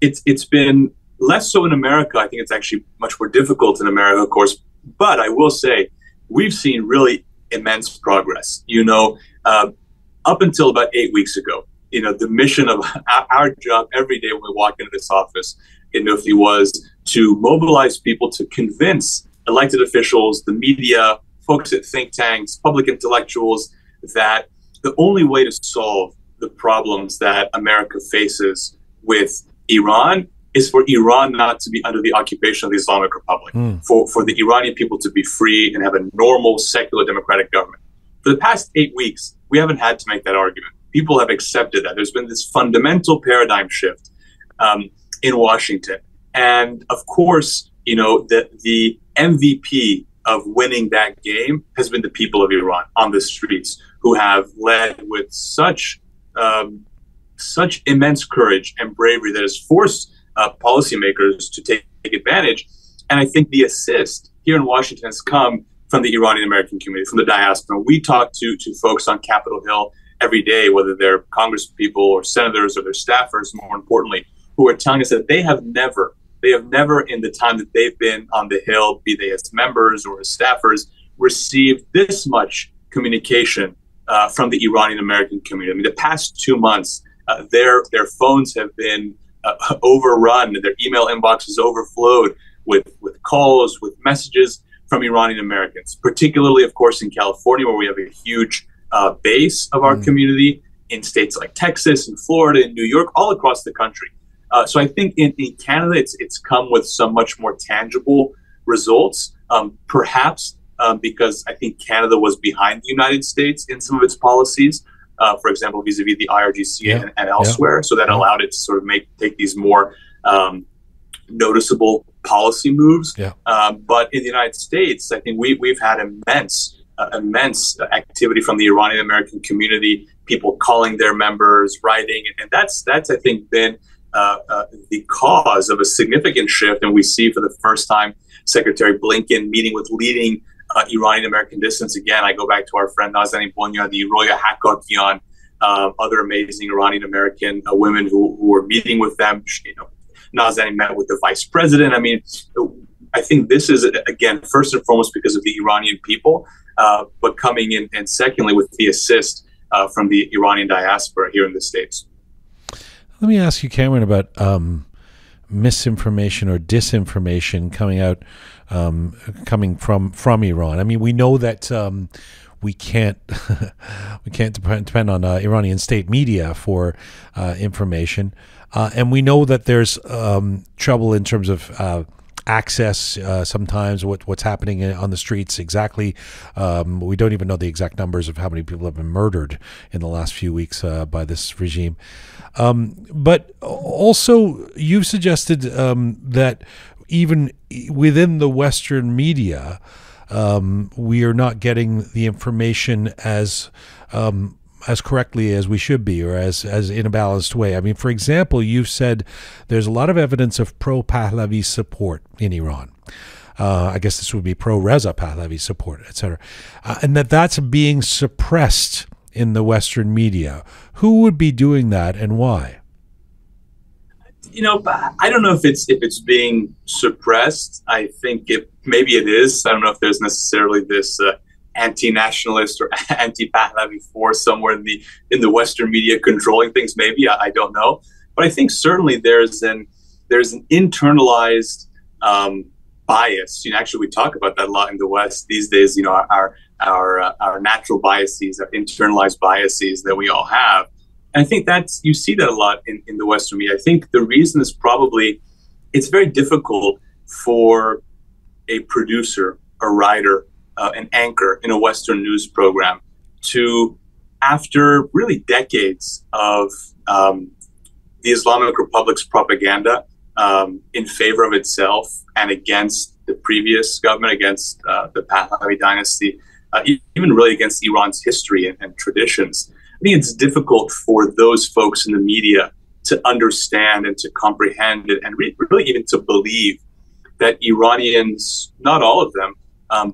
It's been less so in America. I think it's actually much more difficult in America, of course. But I will say we've seen really immense progress. Up until about 8 weeks ago, the mission of our job every day when we walk into this office in Nufti was to mobilize people, to convince elected officials, the media, folks at think tanks, public intellectuals, that the only way to solve the problems that America faces with Iran is for Iran not to be under the occupation of the Islamic Republic, for the Iranian people to be free and have a normal, secular, democratic government. For the past 8 weeks, we haven't had to make that argument. People have accepted that. There's been this fundamental paradigm shift in Washington. And of course, the MVP of winning that game has been the people of Iran on the streets, who have led with such immense courage and bravery that has forced policymakers to take advantage. And I think the assist here in Washington has come from the Iranian American community, from the diaspora. We talk to folks on Capitol Hill every day, whether they're Congress people or senators or their staffers, more importantly, who are telling us that they have never in the time that they've been on the Hill, be they as members or as staffers, received this much communication from the Iranian American community. I mean, the past 2 months, their phones have been overrun, their email inboxes overflowed with calls, with messages from Iranian Americans, particularly, of course, in California, where we have a huge base of our community, in states like Texas and Florida and New York, all across the country. So I think in Canada, it's come with some much more tangible results, perhaps because I think Canada was behind the United States in some of its policies, for example, vis-a-vis the IRGC and elsewhere. Yeah. So that allowed it to sort of take these more noticeable policy moves. Yeah. But in the United States, I think we've had immense activity from the Iranian American community, people calling their members, writing, and that's I think been the cause of a significant shift. And we see for the first time Secretary Blinken meeting with leading Iranian American dissidents. Again, I go back to our friend Nazanin Boniadi, Roqe, Haqqakian, other amazing Iranian American women who were meeting with them. Nazanin met with the vice president. I mean, I think this is, again, first and foremost because of the Iranian people, but coming in, and secondly, with the assist from the Iranian diaspora here in the States. Let me ask you, Cameron, about misinformation or disinformation coming from Iran. I mean, we know that we can't depend on Iranian state media for information, and we know that there's trouble in terms of access sometimes what's happening on the streets exactly. We don't even know the exact numbers of how many people have been murdered in the last few weeks by this regime. But also you've suggested that even within the Western media, we are not getting the information as correctly as we should be, or as in a balanced way. I mean, for example, you've said there's a lot of evidence of pro-Pahlavi support in Iran. I guess this would be pro-Reza Pahlavi support, etc. And that's being suppressed in the Western media. Who would be doing that and why? You know, I don't know if it's being suppressed. I think maybe it is. I don't know if there's necessarily this anti-nationalist or anti-Pahlavi force somewhere in the Western media controlling things. Maybe I don't know, but I think certainly there's an internalized bias. You know, actually we talk about that a lot in the West these days. You know, our natural biases, our internalized biases that we all have, and I think you see that a lot in the Western media. I think the reason is probably it's very difficult for a producer, a writer, an anchor in a Western news program to, after really decades of the Islamic Republic's propaganda in favor of itself and against the previous government, against the Pahlavi dynasty, even really against Iran's history and traditions. I think it's difficult for those folks in the media to understand and to comprehend it and really even to believe that Iranians, not all of them,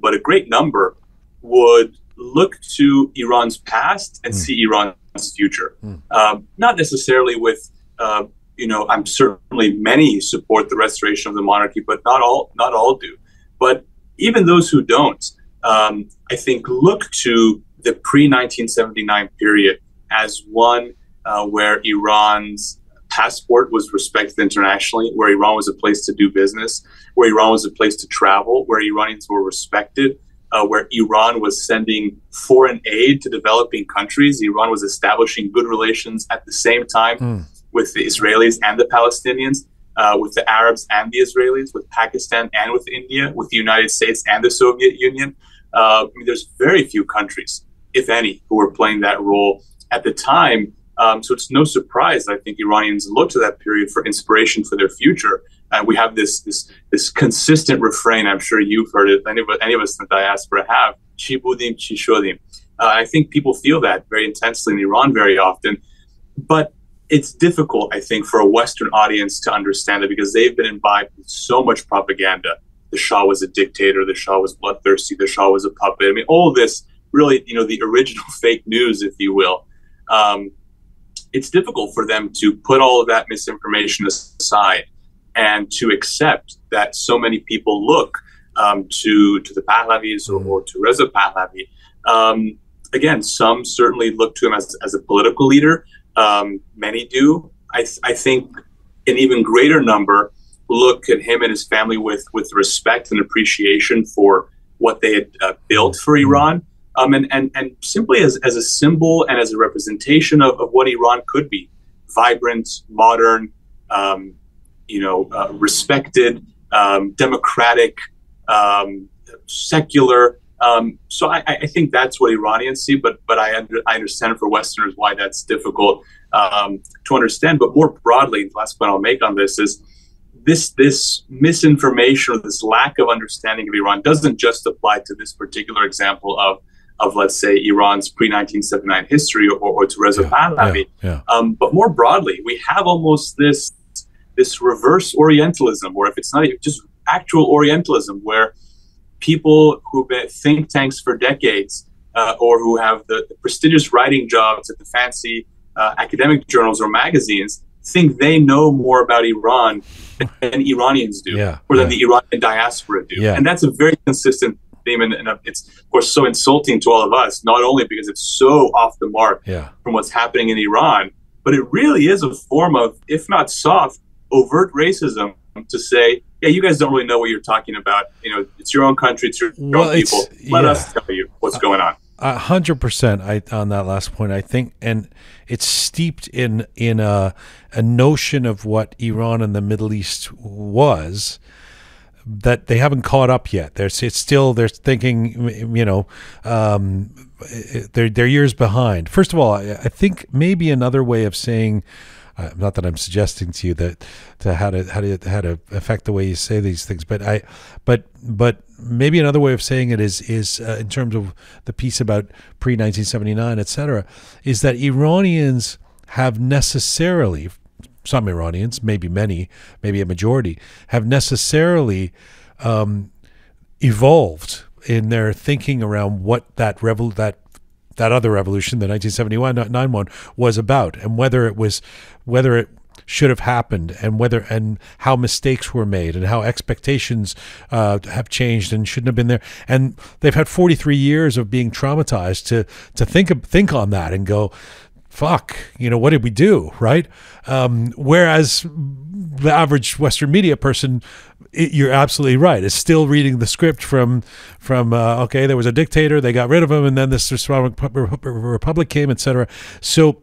but a great number would look to Iran's past and see Iran's future. Not necessarily with, I'm certainly many support the restoration of the monarchy, but not all do. But even those who don't, I think, look to the pre-1979 period as one where Iran's passport was respected internationally, where Iran was a place to do business, where Iran was a place to travel, where Iranians were respected, where Iran was sending foreign aid to developing countries. Iran was establishing good relations at the same time with the Israelis and the Palestinians, with the Arabs and the Israelis, with Pakistan and with India, with the United States and the Soviet Union. I mean, there's very few countries, if any, who were playing that role at the time. So it's no surprise that I think Iranians look to that period for inspiration for their future. And we have this consistent refrain. I'm sure you've heard it. Any of us in the diaspora have. Chi budim, chi shodim. I think people feel that very intensely in Iran very often. But it's difficult, I think, for a Western audience to understand it because they've been imbibed with so much propaganda. The Shah was a dictator. The Shah was bloodthirsty. The Shah was a puppet. I mean, all of this really, the original fake news, if you will. It's difficult for them to put all of that misinformation aside and to accept that so many people look to the Pahlavis or to Reza Pahlavi. Again, some certainly look to him as a political leader. Many do. I think an even greater number look at him and his family with respect and appreciation for what they had built for Iran. and simply as a symbol and as a representation of what Iran could be: vibrant, modern, respected, democratic, secular. So I think that's what Iranians see, but I understand for Westerners why that's difficult to understand. But more broadly, the last point I'll make on this is this misinformation or this lack of understanding of Iran doesn't just apply to this particular example of let's say Iran's pre-1979 history or to Reza Pahlavi, but more broadly, we have almost this reverse Orientalism, or if it's not just actual Orientalism, where people who've been at think tanks for decades or who have the prestigious writing jobs at the fancy academic journals or magazines think they know more about Iran than Iranians do, or than the Iranian diaspora do. And that's a very consistent theme, and it's, of course, so insulting to all of us, not only because it's so off the mark from what's happening in Iran, but it really is a form of, if not soft, overt racism to say, yeah, you guys don't really know what you're talking about. You know, it's your own country, it's your own people. Let us tell you what's going on. 100%. On that last point, I think, and it's steeped in a notion of what Iran and the Middle East was that they haven't caught up yet. It's still, they're thinking, they're years behind. First of all, I think maybe another way of saying, not that I'm suggesting to you that how to affect the way you say these things, but maybe another way of saying it is in terms of the piece about pre-1979, etc., is that Iranians have necessarily, some Iranians, maybe many, maybe a majority, have necessarily evolved in their thinking around what that other revolution, the 1971-91, was about, and whether it should have happened, and how mistakes were made, and how expectations have changed and shouldn't have been there. And they've had 43 years of being traumatized to think on that and go, fuck, what did we do, right? Whereas the average Western media person, you're absolutely right, is still reading the script from okay, there was a dictator, they got rid of him, and then this republic came, etc. So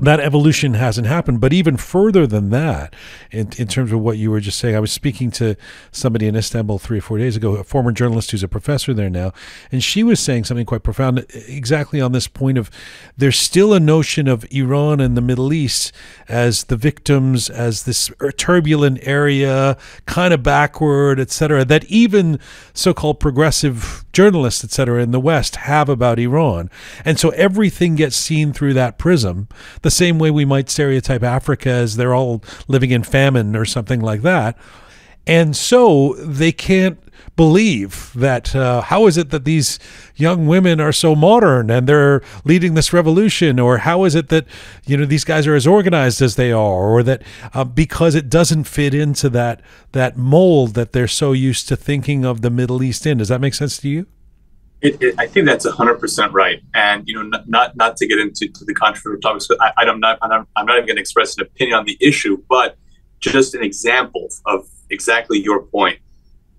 that evolution hasn't happened. But even further than that, in terms of what you were just saying, I was speaking to somebody in Istanbul 3 or 4 days ago, a former journalist who's a professor there now, and she was saying something quite profound exactly on this point of there's still a notion of Iran and the Middle East as the victims, as this turbulent area, kind of backward, etc., that even so-called progressive journalists, etc., in the West have about Iran. And so everything gets seen through that prism. The same way we might stereotype Africa as they're all living in famine or something like that. And so they can't believe that how is it that these young women are so modern and they're leading this revolution, or how is it that these guys are as organized as they are, or that because it doesn't fit into that mold that they're so used to thinking of the Middle East in. Does that make sense to you? I think that's 100% right, and not to get into the controversial topics, but I'm not even going to express an opinion on the issue, but just an example of exactly your point.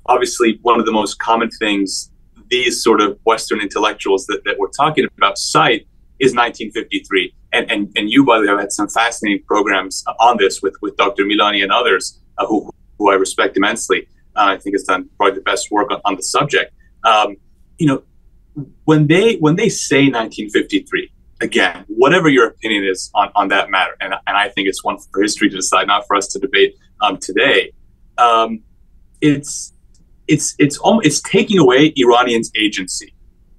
Obviously, one of the most common things these sort of Western intellectuals that we're talking about cite is 1953, and you, by the way, have had some fascinating programs on this with Dr. Milani and others who I respect immensely. I think has done probably the best work on the subject. When they say 1953, again, whatever your opinion is on that matter, and I think it's one for history to decide, not for us to debate today. It's taking away Iranians' agency.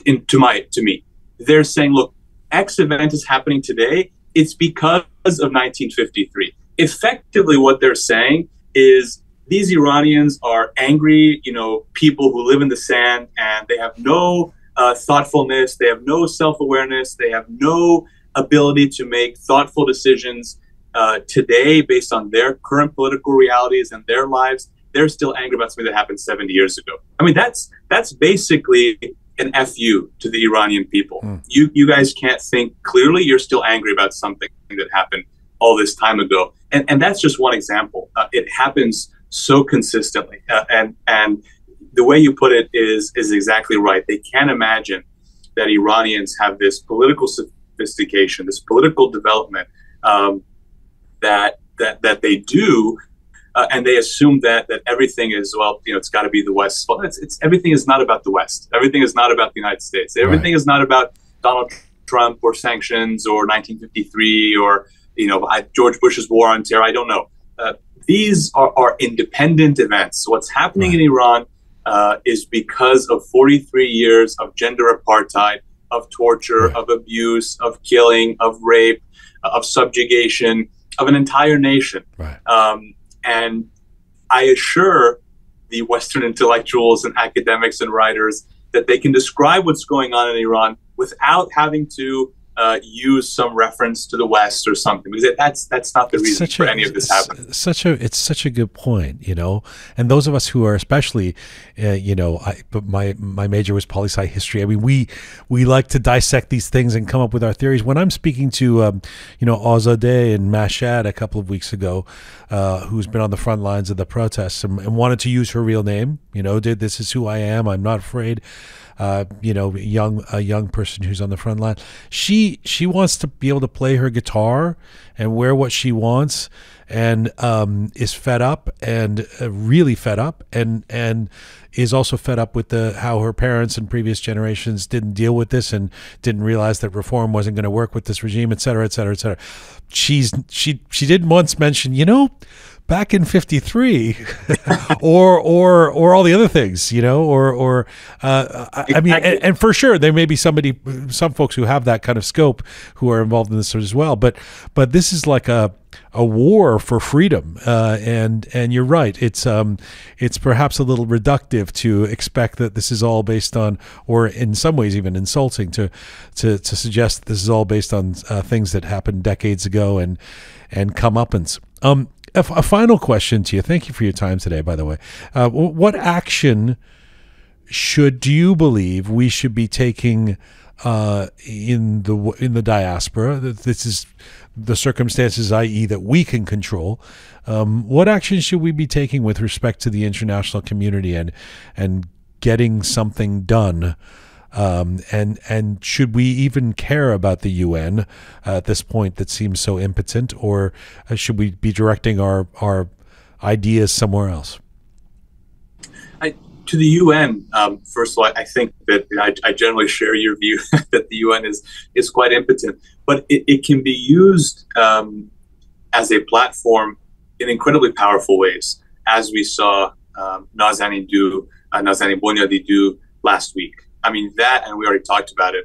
To me, they're saying, look, X event is happening today. It's because of 1953. Effectively, what they're saying is, these Iranians are angry, people who live in the sand, and they have no thoughtfulness, they have no self-awareness, they have no ability to make thoughtful decisions today based on their current political realities and their lives. They're still angry about something that happened 70 years ago. I mean, that's basically an FU to the Iranian people. You guys can't think clearly, you're still angry about something that happened all this time ago. And that's just one example. It happens so consistently, and the way you put it is exactly right. They can't imagine that Iranians have this political sophistication, this political development that they do, and they assume that everything is, well, you know, it's got to be the West's fault. It's everything is not about the West. Everything is not about the United States. Everything is not about Donald Trump or sanctions or 1953 or, you know, George Bush's war on terror. I don't know. These are independent events. So what's happening in Iran is because of 43 years of gender apartheid, of torture, of abuse, of killing, of rape, of subjugation, of an entire nation. And I assure the Western intellectuals and academics and writers that they can describe what's going on in Iran without having to use some reference to the West or something, because that's not the reason for any of this happening. It's such a good point, you know. And those of us who are especially, you know, my major was poli-sci history. I mean, we like to dissect these things and come up with our theories. When I'm speaking to, you know, Azadeh in Mashhad a couple of weeks ago, who's been on the front lines of the protests and wanted to use her real name, you know, did this is who I am. I'm not afraid. You know, a young person who's on the front line. She wants to be able to play her guitar and wear what she wants, and is fed up and really fed up, and is also fed up with how her parents and previous generations didn't deal with this and didn't realize that reform wasn't going to work with this regime, et cetera, et cetera, et cetera. She did once mention, you know, back in '53, or all the other things, you know, I mean, and for sure there may be some folks who have that kind of scope who are involved in this as well. But this is like a war for freedom, and you're right. It's perhaps a little reductive to expect that this is all based on, or in some ways even insulting to suggest that this is all based on things that happened decades ago and comeuppance. A final question to you. Thank you for your time today, by the way. What action do you believe we should be taking in the diaspora? This is the circumstances, i.e., that we can control. What action should we be taking with respect to the international community and getting something done? And should we even care about the UN at this point that seems so impotent, or should we be directing our ideas somewhere else? To the UN, first of all, I think that, you know, I generally share your view that the UN is quite impotent, but it can be used as a platform in incredibly powerful ways, as we saw Nazanin Boniadi do last week. I mean, that, and we already talked about it.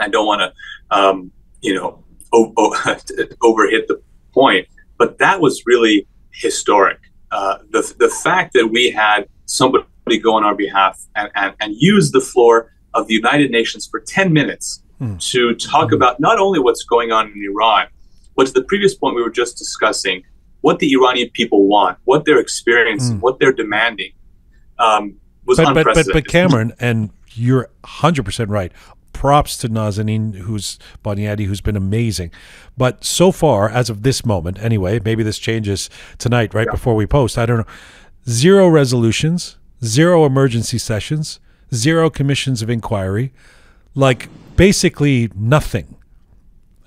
I don't want to, you know, overhit the point, but that was really historic. The fact that we had somebody go on our behalf and use the floor of the United Nations for 10 minutes to talk about not only what's going on in Iran, but to the previous point we were just discussing, what the Iranian people want, what they're experiencing, what they're demanding, was unprecedented. But Cameron, and you're 100% right. Props to Nazanin Boniadi, who's been amazing. But so far, as of this moment, anyway, maybe this changes tonight, right before we post, I don't know. 0 resolutions, 0 emergency sessions, 0 commissions of inquiry, like basically nothing,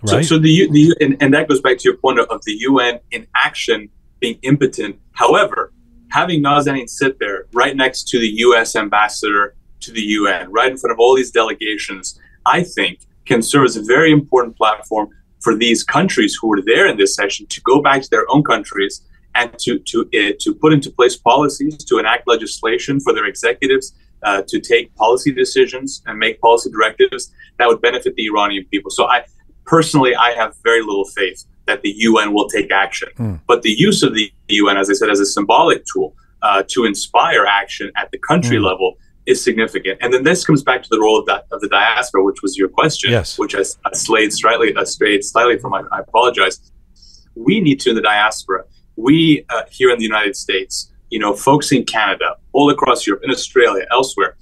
right? So and that goes back to your point of the UN in action being impotent. However, having Nazanin sit there right next to the U.S. ambassador to the UN, right in front of all these delegations, I think can serve as a very important platform for these countries who were there in this session to go back to their own countries and to put into place policies, to enact legislation for their executives, to take policy decisions and make policy directives that would benefit the Iranian people. So I personally have very little faith that the UN will take action. But the use of the UN, as I said, as a symbolic tool to inspire action at the country level is significant. And then this comes back to the role of the diaspora, which was your question, which I strayed slightly from. I apologize. We need to, in the diaspora, we here in the United States, you know, folks in Canada, all across Europe, in Australia, elsewhere,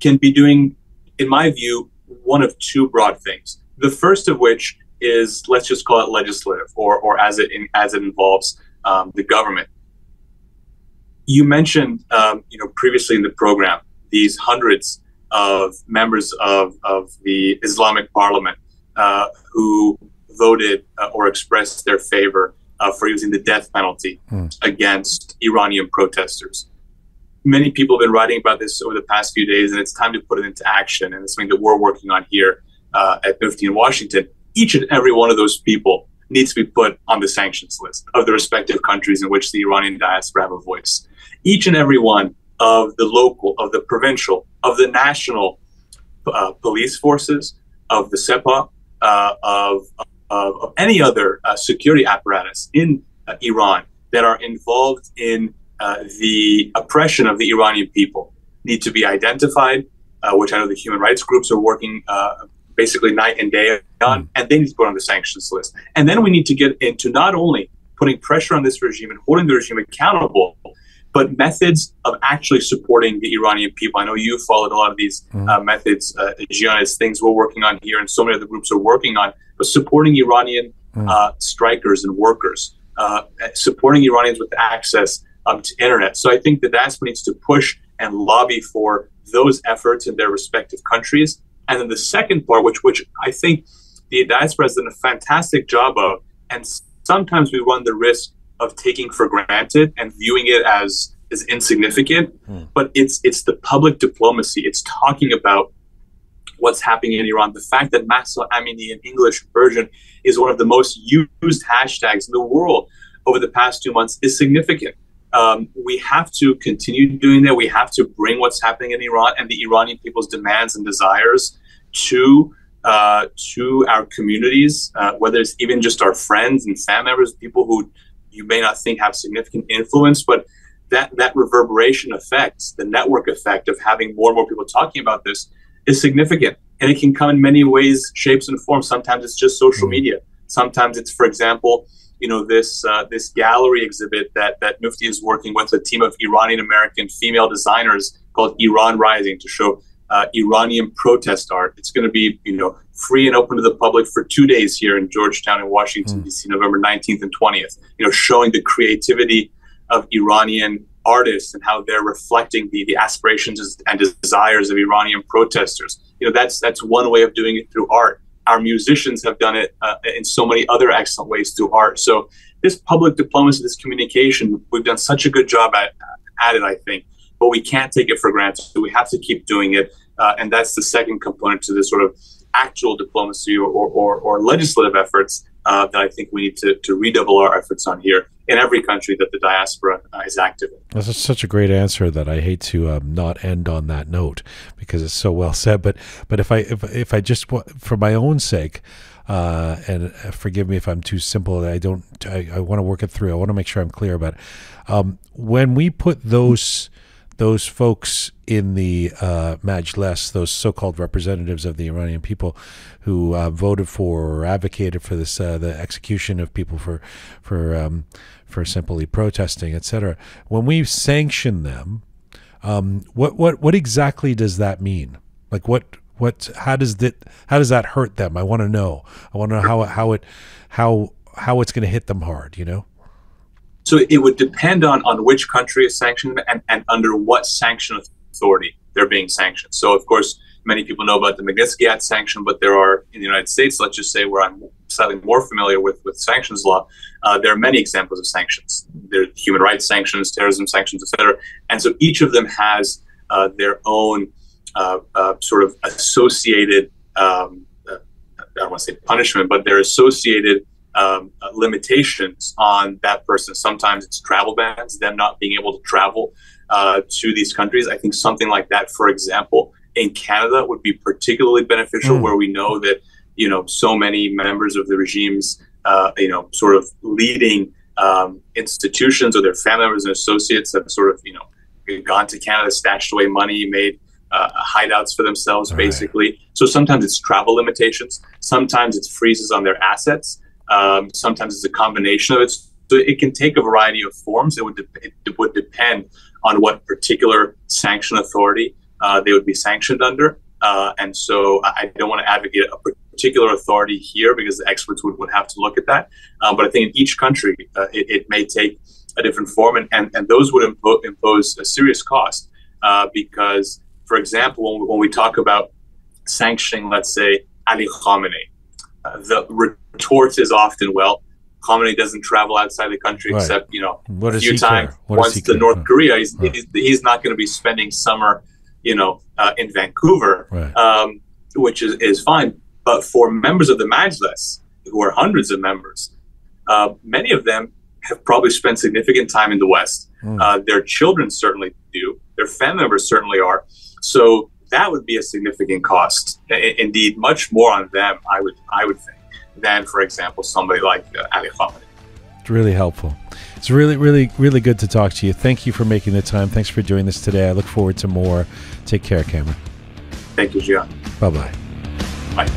can be doing, in my view, one of two broad things. The first of which is, let's just call it legislative, or as it involves the government. You mentioned, you know, previously in the program, these hundreds of members of the Islamic Parliament who voted or expressed their favor for using the death penalty against Iranian protesters. Many people have been writing about this over the past few days, and it's time to put it into action. And it's something that we're working on here at 50 in Washington. Each and every one of those people needs to be put on the sanctions list of the respective countries in which the Iranian diaspora have a voice. Each and every one of the local, of the provincial, of the national police forces, of the SEPA, of any other security apparatus in Iran that are involved in the oppression of the Iranian people need to be identified, which I know the human rights groups are working basically night and day on, and they need to put on the sanctions list. And then we need to get into not only putting pressure on this regime and holding the regime accountable, but methods of actually supporting the Iranian people. I know you followed a lot of these methods, Jian, it's things we're working on here and so many other groups are working on, but supporting Iranian strikers and workers, supporting Iranians with access to internet. So I think the diaspora needs to push and lobby for those efforts in their respective countries. And then the second part, which I think the diaspora has done a fantastic job of, and sometimes we run the risk of taking for granted and viewing it as insignificant, but it's the public diplomacy. It's talking about what's happening in Iran. The fact that Masih Alinejad in English version is one of the most used hashtags in the world over the past 2 months is significant. We have to continue doing that. We have to bring what's happening in Iran and the Iranian people's demands and desires to our communities, whether it's even just our friends and family members, people who you may not think have significant influence, but that reverberation effect, the network effect of having more and more people talking about this is significant. And it can come in many ways, shapes, and forms. Sometimes it's just social media. Sometimes it's, for example, you know, this gallery exhibit that Mufti is working with a team of Iranian-American female designers called Iran Rising to show Iranian protest art. It's going to be, you know, free and open to the public for 2 days here in Georgetown and Washington, D.C., November 19th and 20th, you know, showing the creativity of Iranian artists and how they're reflecting the aspirations and desires of Iranian protesters. You know, that's one way of doing it through art. Our musicians have done it in so many other excellent ways through art. So this public diplomacy, this communication, we've done such a good job at it, I think, but we can't take it for granted. So we have to keep doing it. And that's the second component to this sort of actual diplomacy or legislative efforts that I think we need to redouble our efforts on here in every country that the diaspora is active in. That's such a great answer that I hate to not end on that note because it's so well said. But if I just for my own sake, and forgive me if I'm too simple, I want to work it through. I want to make sure I'm clear about it. When we put those folks in the Majlis, those so-called representatives of the Iranian people who voted for or advocated for this, the execution of people for simply protesting, etc. When we sanction them, what exactly does that mean? Like how does that hurt them? I want to know. I want to know how it's going to hit them hard. You know. So it would depend on which country is sanctioned and under what sanction authority they're being sanctioned. So, of course, many people know about the Magnitsky Act sanction, but there are, in the United States, let's just say where I'm slightly more familiar with sanctions law, there are many examples of sanctions. There are human rights sanctions, terrorism sanctions, etc. And so each of them has their own sort of associated, I don't want to say punishment, but they're associated limitations on that person. Sometimes it's travel bans, them not being able to travel to these countries. I think something like that, for example, in Canada would be particularly beneficial where we know that, you know, so many members of the regime's, you know, sort of leading institutions or their family members and associates have sort of, you know, gone to Canada, stashed away money, made hideouts for themselves, basically. So sometimes it's travel limitations. Sometimes it's freezes on their assets. Sometimes it's a combination of it. So it can take a variety of forms. It would depend on what particular sanction authority they would be sanctioned under. And so I don't want to advocate a particular authority here because the experts would have to look at that. But I think in each country, it may take a different form. And those would impose a serious cost because For example, when we talk about sanctioning, let's say, Ali Khamenei, the retort is often, well, Khamenei doesn't travel outside the country except, a few times once to North Korea. He's not going to be spending summer, in Vancouver, which is fine. But for members of the Majlis, who are hundreds of members, many of them have probably spent significant time in the West. Their children certainly do. Their family members certainly are. So that would be a significant cost. Indeed, much more on them, I would think, than, for example, somebody like Ali Khamenei. It's really helpful. It's really, really, really good to talk to you. Thank you for making the time. Thanks for doing this today. I look forward to more. Take care, Cameron. Thank you, Jian. Bye-bye. Bye.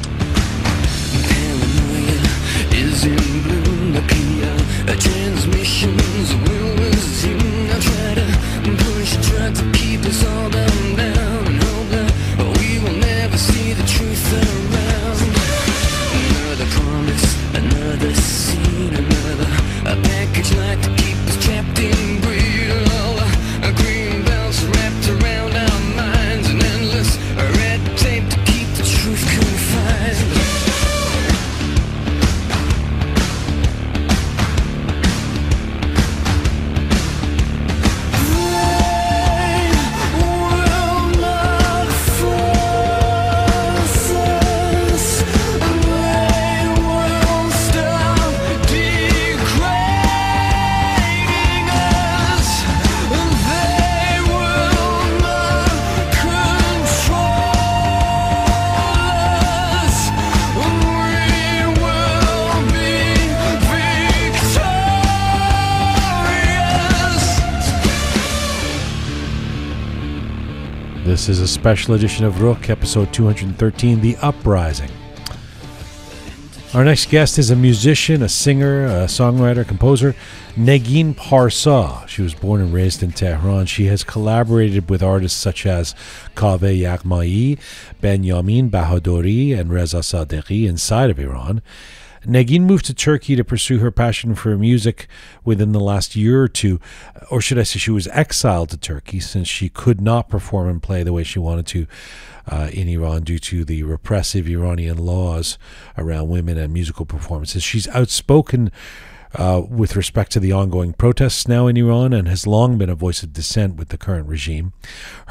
This is a special edition of Roqe, episode 213, The Uprising. Our next guest is a musician, a singer, a songwriter, composer, Negin Parsa. She was born and raised in Tehran. She has collaborated with artists such as Kaveh Yakhmayi, Benyamin Bahadouri, and Reza Sadeqi inside of Iran. Negin moved to Turkey to pursue her passion for music within the last year or two, or should I say she was exiled to Turkey since she could not perform and play the way she wanted to in Iran due to the repressive Iranian laws around women and musical performances. She's outspoken with respect to the ongoing protests now in Iran and has long been a voice of dissent with the current regime.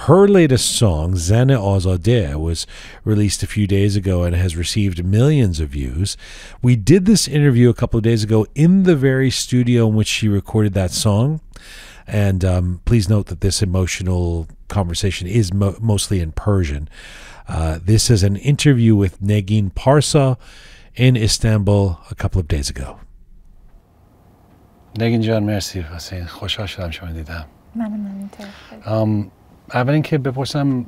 Her latest song, Zan-e Azadeh, was released a few days ago and has received millions of views. We did this interview a couple of days ago in the very studio in which she recorded that song. And please note that this emotional conversation is mostly in Persian. This is an interview with Negin Parsa in Istanbul a couple of days ago. نگین جان مرسی حسین خوشحال شدم شما دیدم منم اینطور اول اینکه بپرسم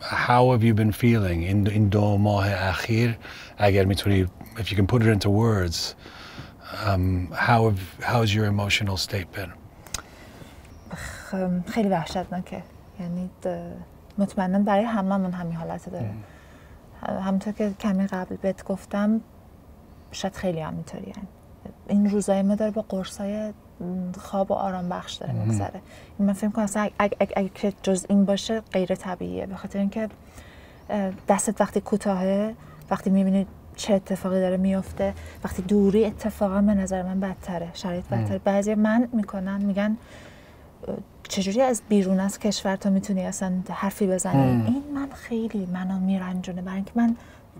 how have you been feeling in دو ماه اخیر اگر میتونی if you can put it into words how's your emotional state been خیلی وحشتناکه یعنی مطمئنا برای هممون همین حالت داره همونطور که کمی قبل بهت گفتم شاید خیلی هم اینطوریه این روزای ما داره با قرصای خواب و آرام بخش داره میگذره من فکر می‌کنم اصلا اگه جز این باشه غیر طبیعیه به خاطر اینکه دستت وقتی کوتاهه وقتی می‌بینی چه اتفاقی داره میفته وقتی دوری اتفاقا به نظر من بدتره شرایط بدتر بعضی من میکنن میگن چجوری از بیرون از کشور تا میتونی اصلا حرفی بزنی این من خیلی منو میرنجونه برای اینکه من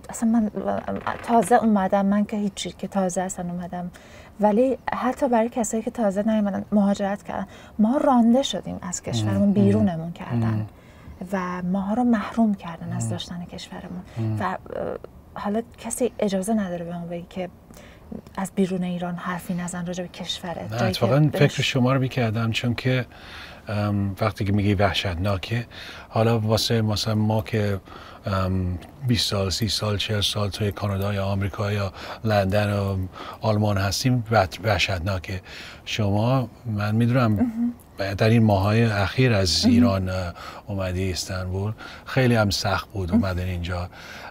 اصلا من تازه اومدم من که هیچی که تازه اصلا اومدم ولی حتی برای کسایی که تازه نیومدن مهاجرت کردن ما رانده شدیم از کشورمون بیرونمون کردن و ماها رو محروم کردن از داشتن کشورمون و حالا کسی اجازه نداره به ما بگی که از بیرون ایران حرفی نزن راجع به کشوره نه اتفاقا فکر شما رو میکردم چون که وقتی که میگی وحشتناکه حالا واسه مثلا ما که 20 سال 30 سال 40 سال توی کانادا یا آمریکا یا لندن و آلمان هستیم وحشتناکه شما من میدونم در این ماهای اخیر از ایران اومدی استانبول خیلی هم سخت بود اومدن اینجا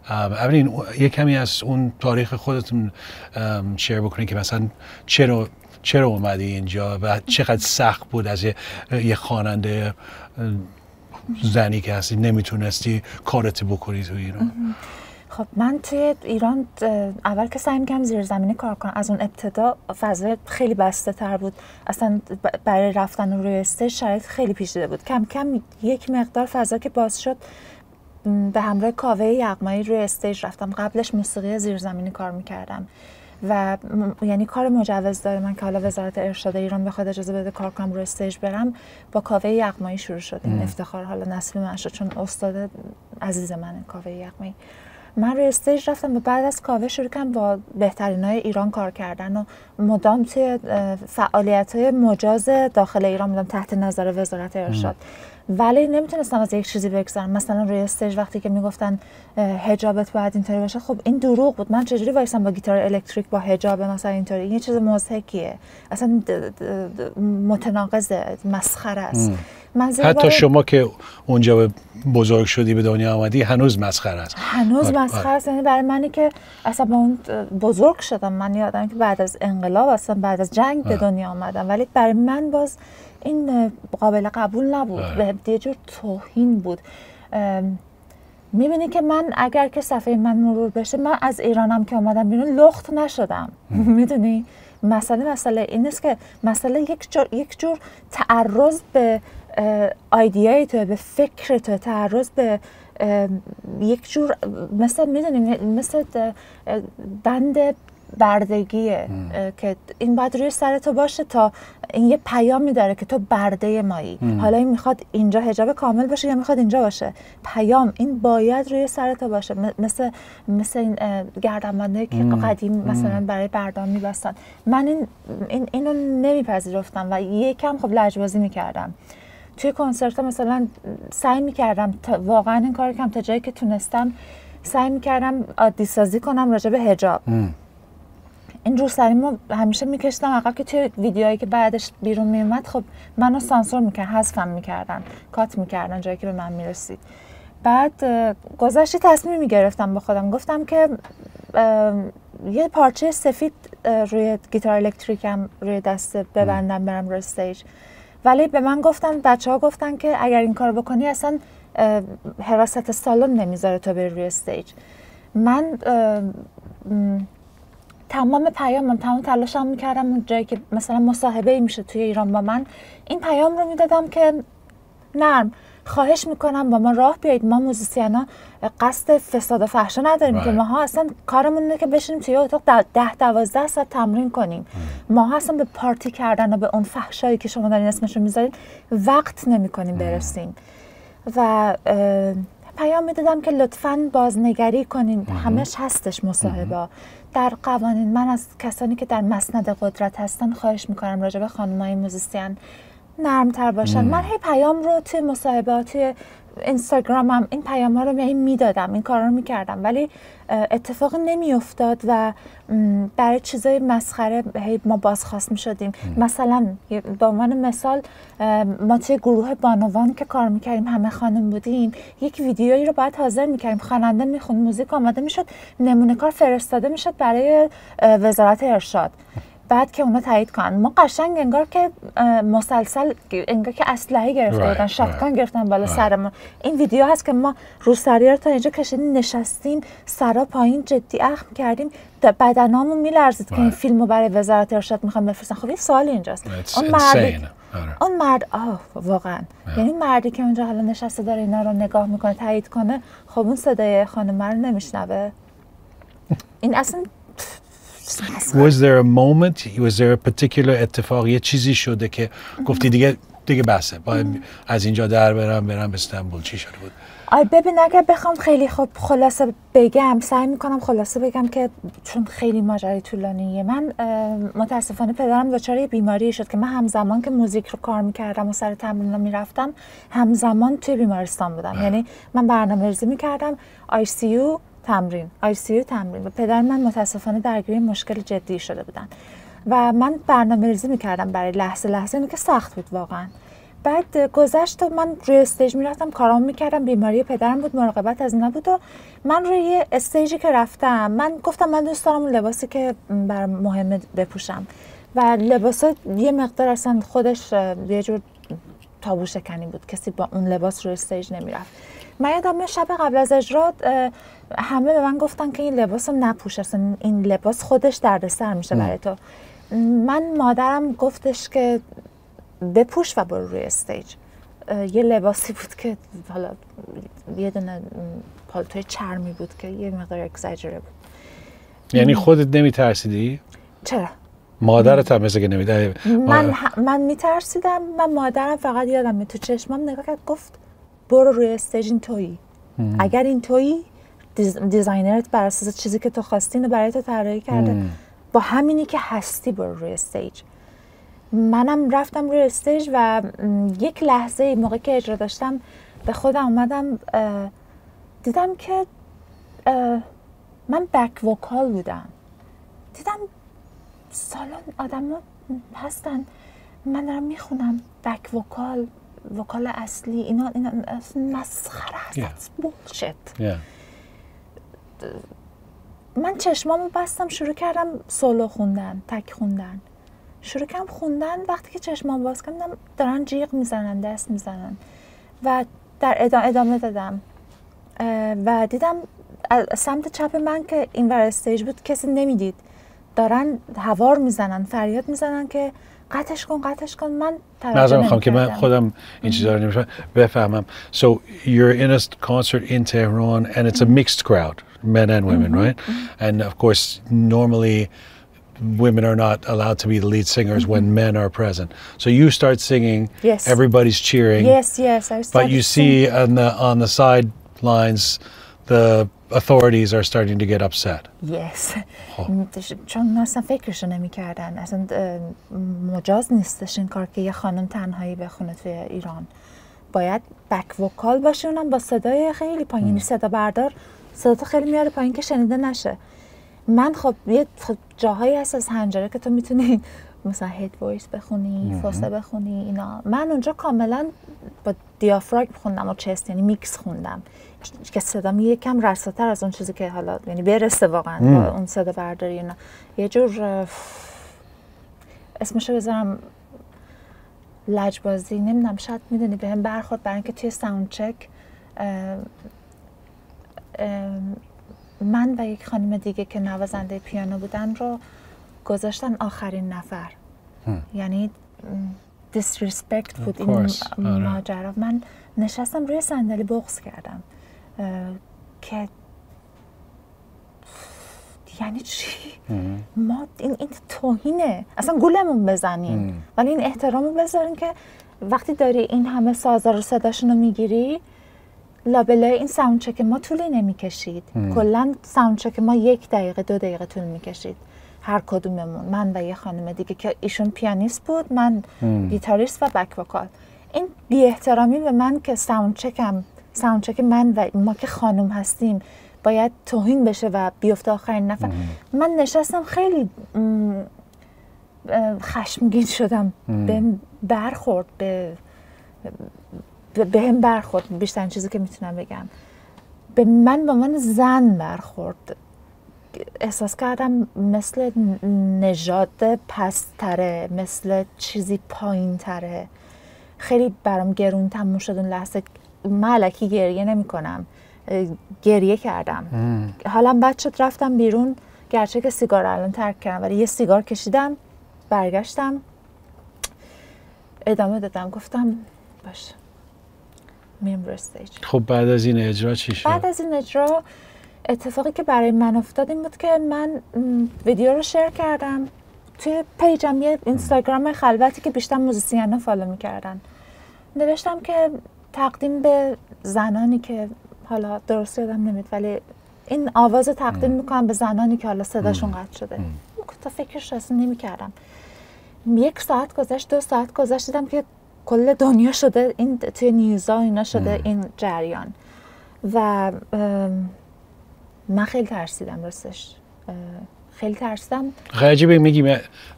اولین یه کمی از اون تاریخ خودتون شیر بکنین که مثلا چرا اومدی اینجا و چقدر سخت بود از یه خواننده زنی که هستی نمیتونستی کارت بکنی تو ایران. خب من توی ایران اول که سعی می‌کردم زیر زمینه کار کنم، از اون ابتدا فضا خیلی بسته تر بود، اصلا برای رفتن روی استیج شرایط خیلی پیچیده بود. کم کم یک مقدار فضا که باز شد به همراه کاوه یغمایی روی استیج رفتم. قبلش موسیقی زیرزمینی کار میکردم و یعنی کار مجوز داره من که حالا وزارت ارشاد ایران بخواد اجازه بده کار کنم روی استیج برم. با کاوه یغمایی شروع شد این افتخار، حالا نسل من شد چون استاد عزیز منه کاوه یغمایی. من روی استیج رفتم و بعد از کاوه شروع کردم با بهترینای ایران کار کردن و مدام توی فعالیت‌های مجاز داخل ایران بودم تحت نظر وزارت ارشاد، ولی نمیتونستم از یک چیزی بگذرم. مثلا روی استیج وقتی که میگفتن حجابت باید اینطوری باشه، خب این دروغ بود. من چجوری وایسم با گیتار الکتریک با حجاب مثلا اینطوری؟ این یه چیز مضحکیه، اصلا متناقضه، مسخره است. حتی شما که اونجا بزرگ شدی به دنیا آمدی هنوز مسخره است، هنوز مسخره است. یعنی برای منی که اصلا با اون بزرگ شدم، من یادم که بعد از انقلاب اصلا بعد از جنگ به دنیا آمدم، ولی برای من باز این قابل قبول نبود، به یه جور توهین بود. میبینی که من اگر که صفحه من مرور بشه، من از ایرانم که اومدم بیرون لخت نشدم. میدونی مسئله این نیست که مسئله یک جور تعرض به ایده‌ای تو، به فکر تو، تعرض به یک جور مثلا میدونی مثل بند بردگیه که این باید روی سر تو باشه تا این یه پیامی داره که تو برده مایی. حالا این میخواد اینجا حجاب کامل باشه یا میخواد اینجا باشه، پیام این باید روی سر تو باشه. مثل این گردنبندایی که قدیم مثلا برای بردان میبستن. من اینو نمیپذیرفتم و یکم خب لجبازی میکردم توی کنسرت. مثلا سعی میکردم واقعا این کار کم تا جایی که تونستم سعی میکردم عادی سازی کنم راجع به حجاب. این رو سریمو همیشه میکشتم عقب که توی ویدیوهایی که بعدش بیرون میومد خب منو سانسور میکرد، حذفم میکردن، کات میکردن جایی که به من میرسید. بعد گذشتی تصمیم میگرفتم با خودم، گفتم که یه پارچه سفید روی گیتار الکتریکم روی دست ببندم برم روی استیج، ولی به من گفتن بچه‌ها گفتن که اگر این کارو بکنی اصلا حراست سالن نمیذاره تو بری روی استیج. من تمام پیامم، تمام تلاشم میکردم اون جایی که مثلا مصاحبه میشه توی ایران با من، این پیام رو میدادم که نرم خواهش میکنم با ما راه بیایید، ما موزیسینا قصد فساد و فحشا نداریم که ماها اصلا کارمون اینه که بشینیم توی اتاق 10-12 ساعت تمرین کنیم. ماها اصلا به پارتی کردن و به اون فحشایی که شما دارین اسمش رو میذارین وقت نمیکنیم برسیم. و پیام میدادم که لطفاً بازنگری کنین، همش هستش مصاحبه در قوانین. من از کسانی که در مسند قدرت هستن خواهش میکنم راجع به خانمای موزیسین نرمتر باشن. من هی پیام رو توی مصاحبه، توی اینستاگرامم این پیام ها رو میدادم، این کار رو میکردم، ولی اتفاق نمیافتاد و برای چیزای مسخره هی ما بازخواست میشدیم. مثلا به عنوان مثال ما توی گروه بانوان که کار میکردیم همه خانم بودیم، یک ویدیویی رو باید حاضر میکردیم، خواننده میخوند، موزیک آماده میشد، نمونه کار فرستاده میشد برای وزارت ارشاد، بعد که اونا تایید کنن. ما قشنگ انگار که مسلسل، انگار که اسلحه گرفته بودن، شاتگان گرفتن بالا سرمون. این ویدیو هست که ما روسری رو تا اینجا کشیدیم، نشستیم سرا پایین، جدی اخم کردیم، بدنامون میلرزید که این فیلمو برای وزارت ارشاد میخوام بفرستن. خب این سوال اینجاست، اون مرد واقعا یعنی مردی که اونجا حالا نشسته داره اینا رو نگاه میکنه، تایید کنه، خب اون صدای خانم رو نمیشنوه؟ این اصلا Was there a moment? Was there a particular اتفاق، یه چیزی شده که گفتی دیگه بسه، باید از اینجا در برم به استانبول؟ چی شده بود؟ ببین اگر بخوام خیلی خوب خلاصه بگم، سعی میکنم خلاصه بگم که چون خیلی ماجرای طولانیه. من متاسفانه پدرم دچار یه بیماری شد که من همزمان که موزیک رو کار میکردم و سر تمرین میرفتم همزمان توی بیمارستان بودم. یعنی من برنامه‌ریزی میکردم، ICU تمرین، ICU تمرین، و پدر من متاسفانه درگیر مشکل جدی شده بودن و من برنامه‌ریزی میکردم برای لحظه اینکه سخت بود واقعا. بعد گذشت و من روی استیج میرفتم، کارام میکردم، بیماری پدرم بود، مراقبت از اینا بود. و من روی استیجی که رفتم، من گفتم من دوست دارم لباسی که برام مهمه بپوشم و لباسا یه مقدار اصلا خودش یه جور تابو شکنی بود، کسی با اون لباس روی استیج نمیرفت. من یادمه شب قبل از اجرا همه به من گفتن که این لباس رو نپوش، اصلا این لباس خودش دردسر میشه برای تو. من مادرم گفتش که بپوش و برو روی استیج. یه لباسی بود که حالا یه دونه پالتوی چرمی بود که یه مقدار اکساجره بود. یعنی خودت نمیترسیدی؟ چرا؟ مادرت هم مثل که نمیده. من میترسیدم. من مادرم فقط یادم تو چشمم نگاه کرد گفت برو روی استیج، این تویی. اگر این تویی دیزاینرت بر اساس چیزی که تو خواستی رو برای تو طراحی کرده، با همینی که هستی برو روی استیج. منم رفتم روی استیج و یک لحظه موقعی که اجرا داشتم به خودم اومدم، دیدم که من بک وکال بودم. دیدم سالن آدم‌ها هستن، من دارم میخونم بک وکال، وکال اصلی، اینا مسخره هست، بولشت. من چشمامو بستم، شروع کردم سولو خوندن، تک خوندن، شروع کردم خوندن. وقتی که چشمام باز کردم دارن جیغ میزنن، دست میزنن و در ادامه دادم و دیدم سمت چپ من که این ور استیج بود کسی نمیدید، دارن هوار میزنن، فریاد میزنن که قطعش کن، قطعش کن. من توجه نمی‌کنم که من خودم این چیزا رو نمی‌فهمم بفهمم. So you're in a concert in Tehran and it's a mixed crowd, men and women, right? And of course normally women are not allowed to be the lead singers when men are present. So you start singing, everybody's cheering. Yes, I started. But you see on the sidelines the authorities are starting to get upset. Yes. چون اصلا فکرشو نمی‌کردن، اصلا مجاز نیستش این کار که یه خانم تنهایی بخونه توی ایران. باید بک وکال باشه، اونم با صدای خیلی پایین، صدا بردار صدا خیلی میاره پایین که شنیده نشه. من خب یه جاهایی هست از حنجره که تو میتونی مثلا هید وایس بخونی، فاصله بخونی اینا. من اونجا کاملا با دیافراگم خوندم و چست، یعنی میکس خوندم که صدام یکم رساتر از اون چیزی که حالا یعنی برسه واقعا با اون صدا برداری. نه یه جور اسمش بذارم لجبازی، نمیدونم، شاید میدونی بهم برخورد، برای اینکه توی ساوند چک من و یک خانم دیگه که نوازنده پیانو بودن رو گذاشتن آخرین نفر. یعنی disrespect بود این ماجرا. من نشستم روی صندلی بغض کردم که یعنی چی؟ ما این توهینه، اصلا گولمون بزنین ولی این احترامو بذارین که وقتی داری این همه سازا رو صداشون رو میگیری، لابلای این ساوند چک ما طولی نمیکشید. کلا ساوند چک ما 1 دقیقه 2 دقیقه طول میکشید هر کدوممون، من و یه خانم دیگه که ایشون پیانیست بود، من گیتاریست و بک وکال. این بی احترامی به من که ساوند چک من و ما که خانم هستیم باید توهین بشه و بیفته آخرین نفر. من نشستم خیلی خشمگین شدم، بهم برخورد بیشتر چیزی که میتونم بگم به من با من زن برخورد. احساس کردم مثل نژاد پستره، مثل چیزی پایین‌تره. خیلی برام گرون تموم شد اون لحظه. من الکی گریه نمی کنم، گریه کردم. حالا بد شد رفتم بیرون، گرچه که سیگار الان ترک کردم ولی یه سیگار کشیدم، برگشتم ادامه دادم، گفتم باشه میرم روی استیج. خب بعد از این اجرا چی شد؟ بعد از این اجرا اتفاقی که برای من افتاد این بود که من ویدیو رو شیر کردم توی پیجم، یه اینستاگرام خلوتی که بیشتر موزیسینا فالو میکردن. نوشتم که تقدیم به زنانی که حالا درست یادم نمید ولی این آواز تقدیم میکنم به زنانی که حالا صداشون قطع شده. تا فکرش اصلا نمیکردم. 1 ساعت گذشت، 2 ساعت گذشت، دیدم که کل دنیا شده این توی نیوزا اینا شده این جریان و من خیلی ترسیدم راستش، خیلی ترسیدم. عجیبه میگی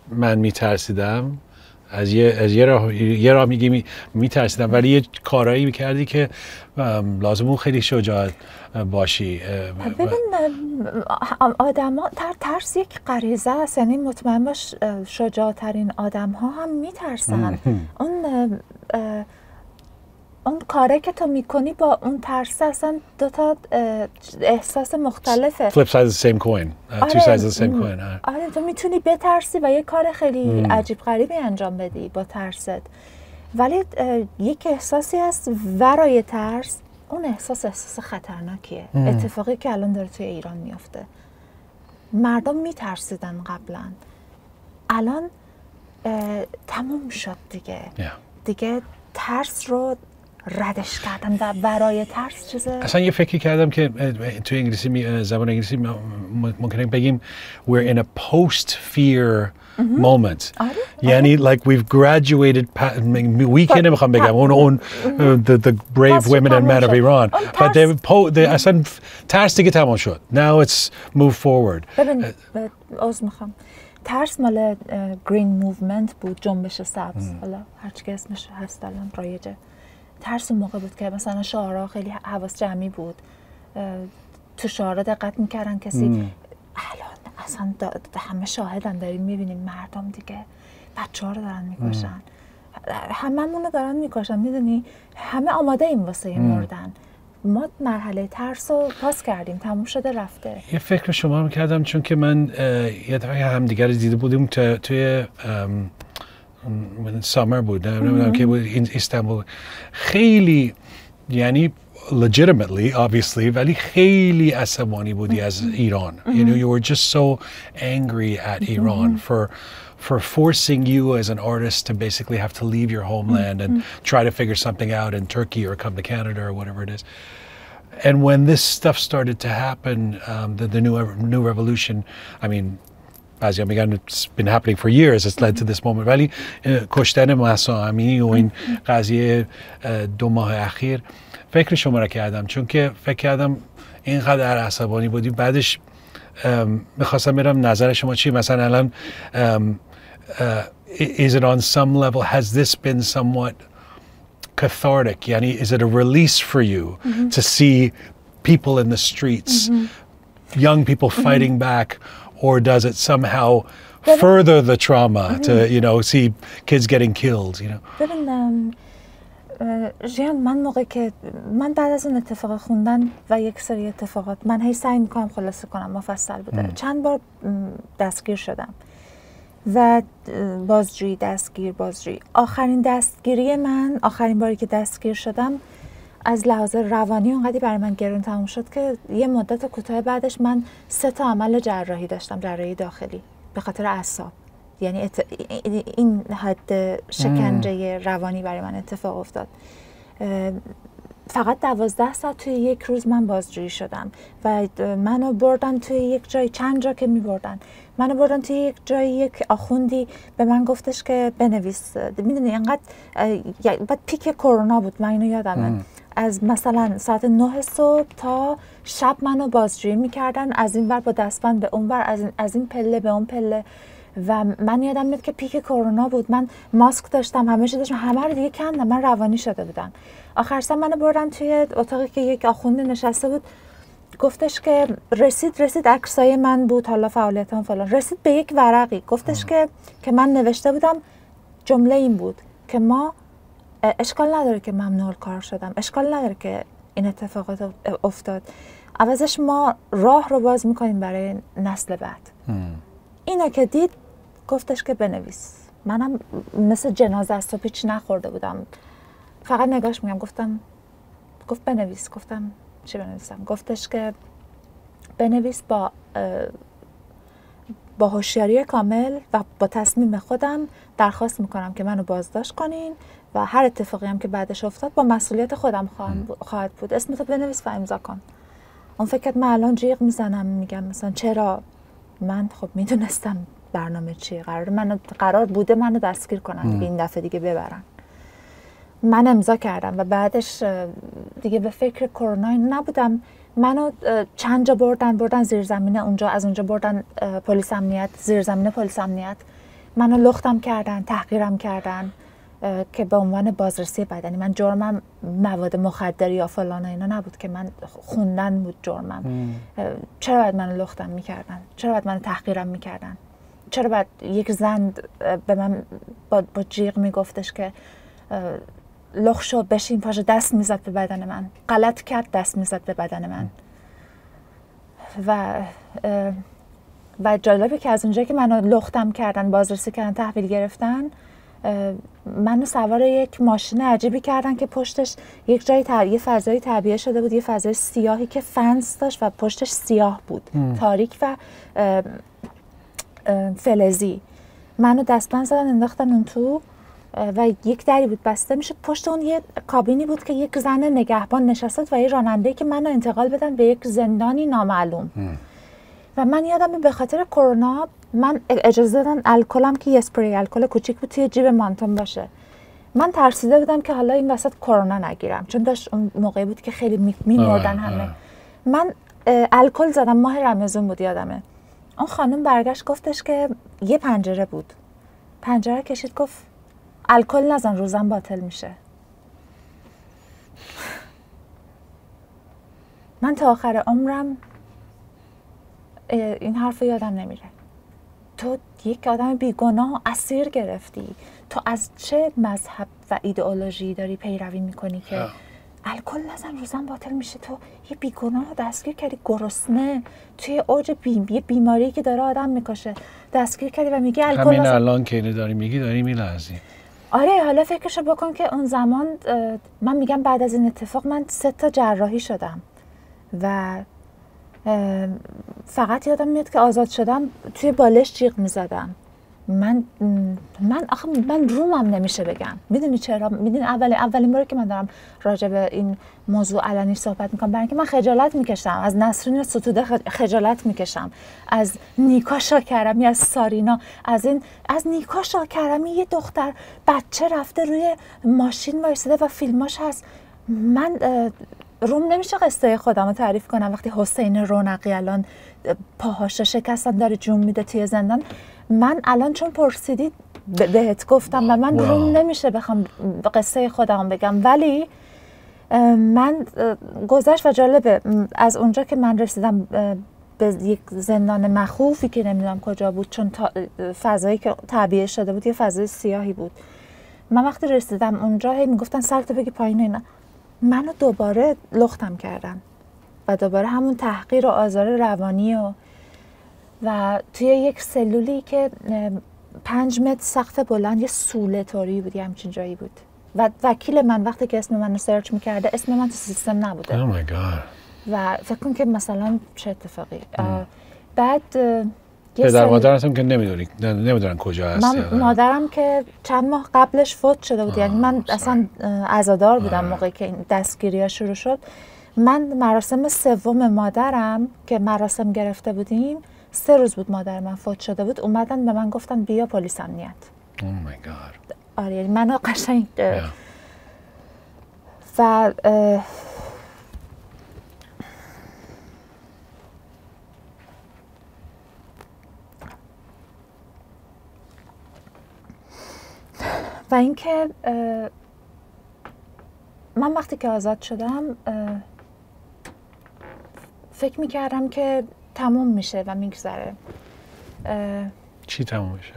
من میترسیدم از یه راه میگی میترسیدم، ولی یه کارایی میکردی که لازم اون خیلی شجاع باشی. ببین آدما ترس یک غریزه است، یعنی مطمئن باش شجاعترین آدم ها هم میترسن. اون اون کاره که تو میکنی با اون ترس اصلا دو تا احساس مختلفه. Flip sides of the same coin. Two sides of the same coin. آره تو میتونی بترسی و یه کار خیلی عجیب غریبی انجام بدی با ترست. ولی یک احساسی هست ورای ترس. اون احساس خطرناکیه. اتفاقی که الان داره توی ایران میفته. مردم میترسیدن قبلا. الان تموم شد دیگه. دیگه ترس رو ردش کردم و برای ترس چیزه اصلا یه فکری کردم که توی انگلیسی زبان انگلیسی ممکنه بگیم we're in a post-fear moment یعنی like we've graduated we که نمیخوام بگم اون the brave women and men of Iran but they اصلا ترس دیگه تمام شد now it's move forward ببین عوض میخوام ترس مال گرین موومنت بود جنبش سبز حالا هرچی که اسمش هست الان رایجه ترس اون موقع بود که مثلا شعارها خیلی حواس جمعی بود تو شعارها دقت میکردن کسی الان اصلا همه شاهدن داریم میبینیم مردم دیگه بچه‌ها رو دارن میکشن هممون رو دارن میکشن میدونی همه آماده ایم واسه مردن ما مرحله ترس رو پاس کردیم تموم شده رفته یه فکر شما رو کردم چون که من یه دفعه همدیگر دیده بودیم توی سامر بود نمیدونم که بود استانبول خیلی یعنی legitimately obviously ولی خیلی عصبانی بودی از ایران you know you were just so angry at Iran for forcing you as an artist to basically have to leave your homeland and try to figure something out in Turkey or come to Canada or whatever it is. And when this stuff started to happen, the new revolution, I mean, as it's been happening for years, it's led to this moment. Really, کشتن مهسا امینی و این قضیه دو ماه اخیر فکر شما را کردم چون که فکر کردم اینقدر عصبانی بودی بعدش میخواستم برم نظر شما چی مثلا الان is it on some level, has this been somewhat cathartic? Yani, is it a release for you to see people in the streets, young people fighting back, or does it somehow further the trauma to, you know, see kids getting killed, you know? ژیان من موقع که من بعد از اون اتفاق خوندن و یک سری اتفاقات من هی سعی میکنم خلاصه کنم مفصل بوده چند بار دستگیر شدم و بازجویی آخرین دستگیری من آخرین باری که دستگیر شدم از لحاظ روانی اونقدی برای من گرون تموم شد که یه مدت کوتاه بعدش من 3 تا عمل جراحی داشتم جراحی داخلی به خاطر اعصاب یعنی این حد شکنجه روانی برای من اتفاق افتاد فقط 12 ساعت توی یک روز من بازجویی شدم و منو بردن توی یک جای چند جا که میبردن منو بردن توی یک جای یک آخوندی به من گفتش که بنویس میدونی اینقدر بعد پیک کرونا بود من اینو یادمه از مثلا ساعت 9 صبح تا شب منو بازجویی میکردن از این ور با دستبند به اون ور از این پله به اون پله و من یادم میاد که پیک کرونا بود من ماسک داشتم همه چی داشتم همه رو دیگه کندم من روانی شده بودم آخر سر منو بردن توی اتاقی که یک آخوند نشسته بود گفتش که رسید عکسای من بود حالا فعالیتام فلان رسید به یک ورقی گفتش که من نوشته بودم جمله این بود که ما اشکال نداره که ممنوع کار شدم اشکال نداره که این اتفاقات افتاد عوضش ما راه رو باز میکنیم برای نسل بعد اینا که دید گفتش که بنویس منم مثل جنازه از تو پیچ نخورده بودم فقط نگاش میگم گفت بنویس گفتم چی بنویسم گفتش که بنویس با هوشیاری کامل و با تصمیم خودم درخواست میکنم که منو بازداشت کنین و هر اتفاقی هم که بعدش افتاد با مسئولیت خودم خواهد بود اسمتو بنویس و امضا کن اون فکرت من الان جیغ میزنم میگم مثلا چرا من خب میدونستم برنامه چیه قرار بوده منو دستگیر کنن دیگه این دفعه دیگه ببرن من امضا کردم و بعدش دیگه به فکر کرونا نبودم منو چند جا بردن زیرزمینه اونجا از اونجا بردن پلیس امنیت زیرزمینه پلیس امنیت منو لختم کردن تحقیرم کردن که به عنوان بازرسی بدنی من جرمم مواد مخدر یا فلان اینا نبود که من خوندن بود جرمم چرا باید منو لختم میکردن چرا باید منو تحقیرم میکردن چرا باید یک زن به من با جیغ میگفتش که لخ شد بشین پاشه دست میزد به بدن من غلط کرد دست میزد به بدن من و جالبه که از اونجا که منو لختم کردن بازرسی کردن تحویل گرفتن منو سوار یک ماشین عجیبی کردن که پشتش یک جای یه فضای طبیعی شده بود یه فضای سیاهی که فنس داشت و پشتش سیاه بود تاریک و فلزی منو دستبند زدن انداختن اون تو و یک دری بود بسته میشه پشت اون یه کابینی بود که یک زن نگهبان نشسته و یه راننده‌ای که منو انتقال بدن به یک زندانی نامعلوم و من یادم به خاطر کرونا من اجازه دادن الکلم که یه اسپری الکل کوچیک بود توی جیب مانتون باشه من ترسیده بودم که حالا این وسط کرونا نگیرم چون داشت اون موقعی بود که خیلی میمردن همه من الکل زدم ماه رمضان بود یادمه اون خانم برگشت گفتش که یه پنجره بود پنجره کشید گفت الکل نزن روزم باطل میشه من تا آخر عمرم این حرف رو یادم نمیره تو یک آدم بیگناه اسیر گرفتی تو از چه مذهب و ایدئولوژی داری پیروی میکنی که الکل نزن روزم باطل میشه تو یه بیگناه دستگیر کردی گرسنه توی اوج بیماری که داره آدم میکشه دستگیر کردی و میگی الکل همین الان که اینو داری میگی داری میلرزی آره حالا فکرشو بکن که اون زمان من میگم بعد از این اتفاق من 3 تا جراحی شدم و فقط یادم میاد که آزاد شدم توی بالش جیغ میزدم من آخه من رومم نمیشه بگم میدونی چرا میدونی اولین باری که من دارم راجع به این موضوع علنی صحبت میکنم برای اینکه من خجالت میکشم از نسرین ستوده خجالت میکشم از نیکا شاکرمی از سارینا از نیکا شاکرمی یه دختر بچه رفته روی ماشین وایساده و فیلماش هست من روم نمیشه قصه خودم رو تعریف کنم وقتی حسین رونقی الان پاهاش شکستن داره جون میده توی زندان من الان چون پرسیدی بهت گفتم و من روم نمیشه بخوام قصه خودم بگم ولی من گذشت و جالبه از اونجا که من رسیدم به یک زندان مخوفی که نمیدونم کجا بود چون فضایی که طبیعه شده بود یه فضای سیاهی بود من وقتی رسیدم اونجا هی میگفتن سرتو بگی پایین اینا منو دوباره لختم کردن و دوباره همون تحقیر و آزار روانی و توی یک سلولی که 5 متر سقف بلند یه سوله طوری بود یه همچین جایی بود و وکیل من وقتی که اسم منو سرچ میکرده اسم من تو سیستم نبوده oh my God. و فکر کنم که مثلا چه اتفاقی بعد پدر مادرت هم که نمیدونن کجا هست من مادرم که چند ماه قبلش فوت شده بود یعنی من اصلا عزادار بودم موقعی که این دستگیری‌ها شروع شد من مراسم 3 مادرم که مراسم گرفته بودیم 3 روز بود مادر من فوت شده بود اومدن به من گفتن بیا پلیس امنیت oh my God. آره یعنی منو قشنگ و و اینکه من وقتی که آزاد شدم فکر میکردم که تموم میشه و میگذره چی تموم میشه؟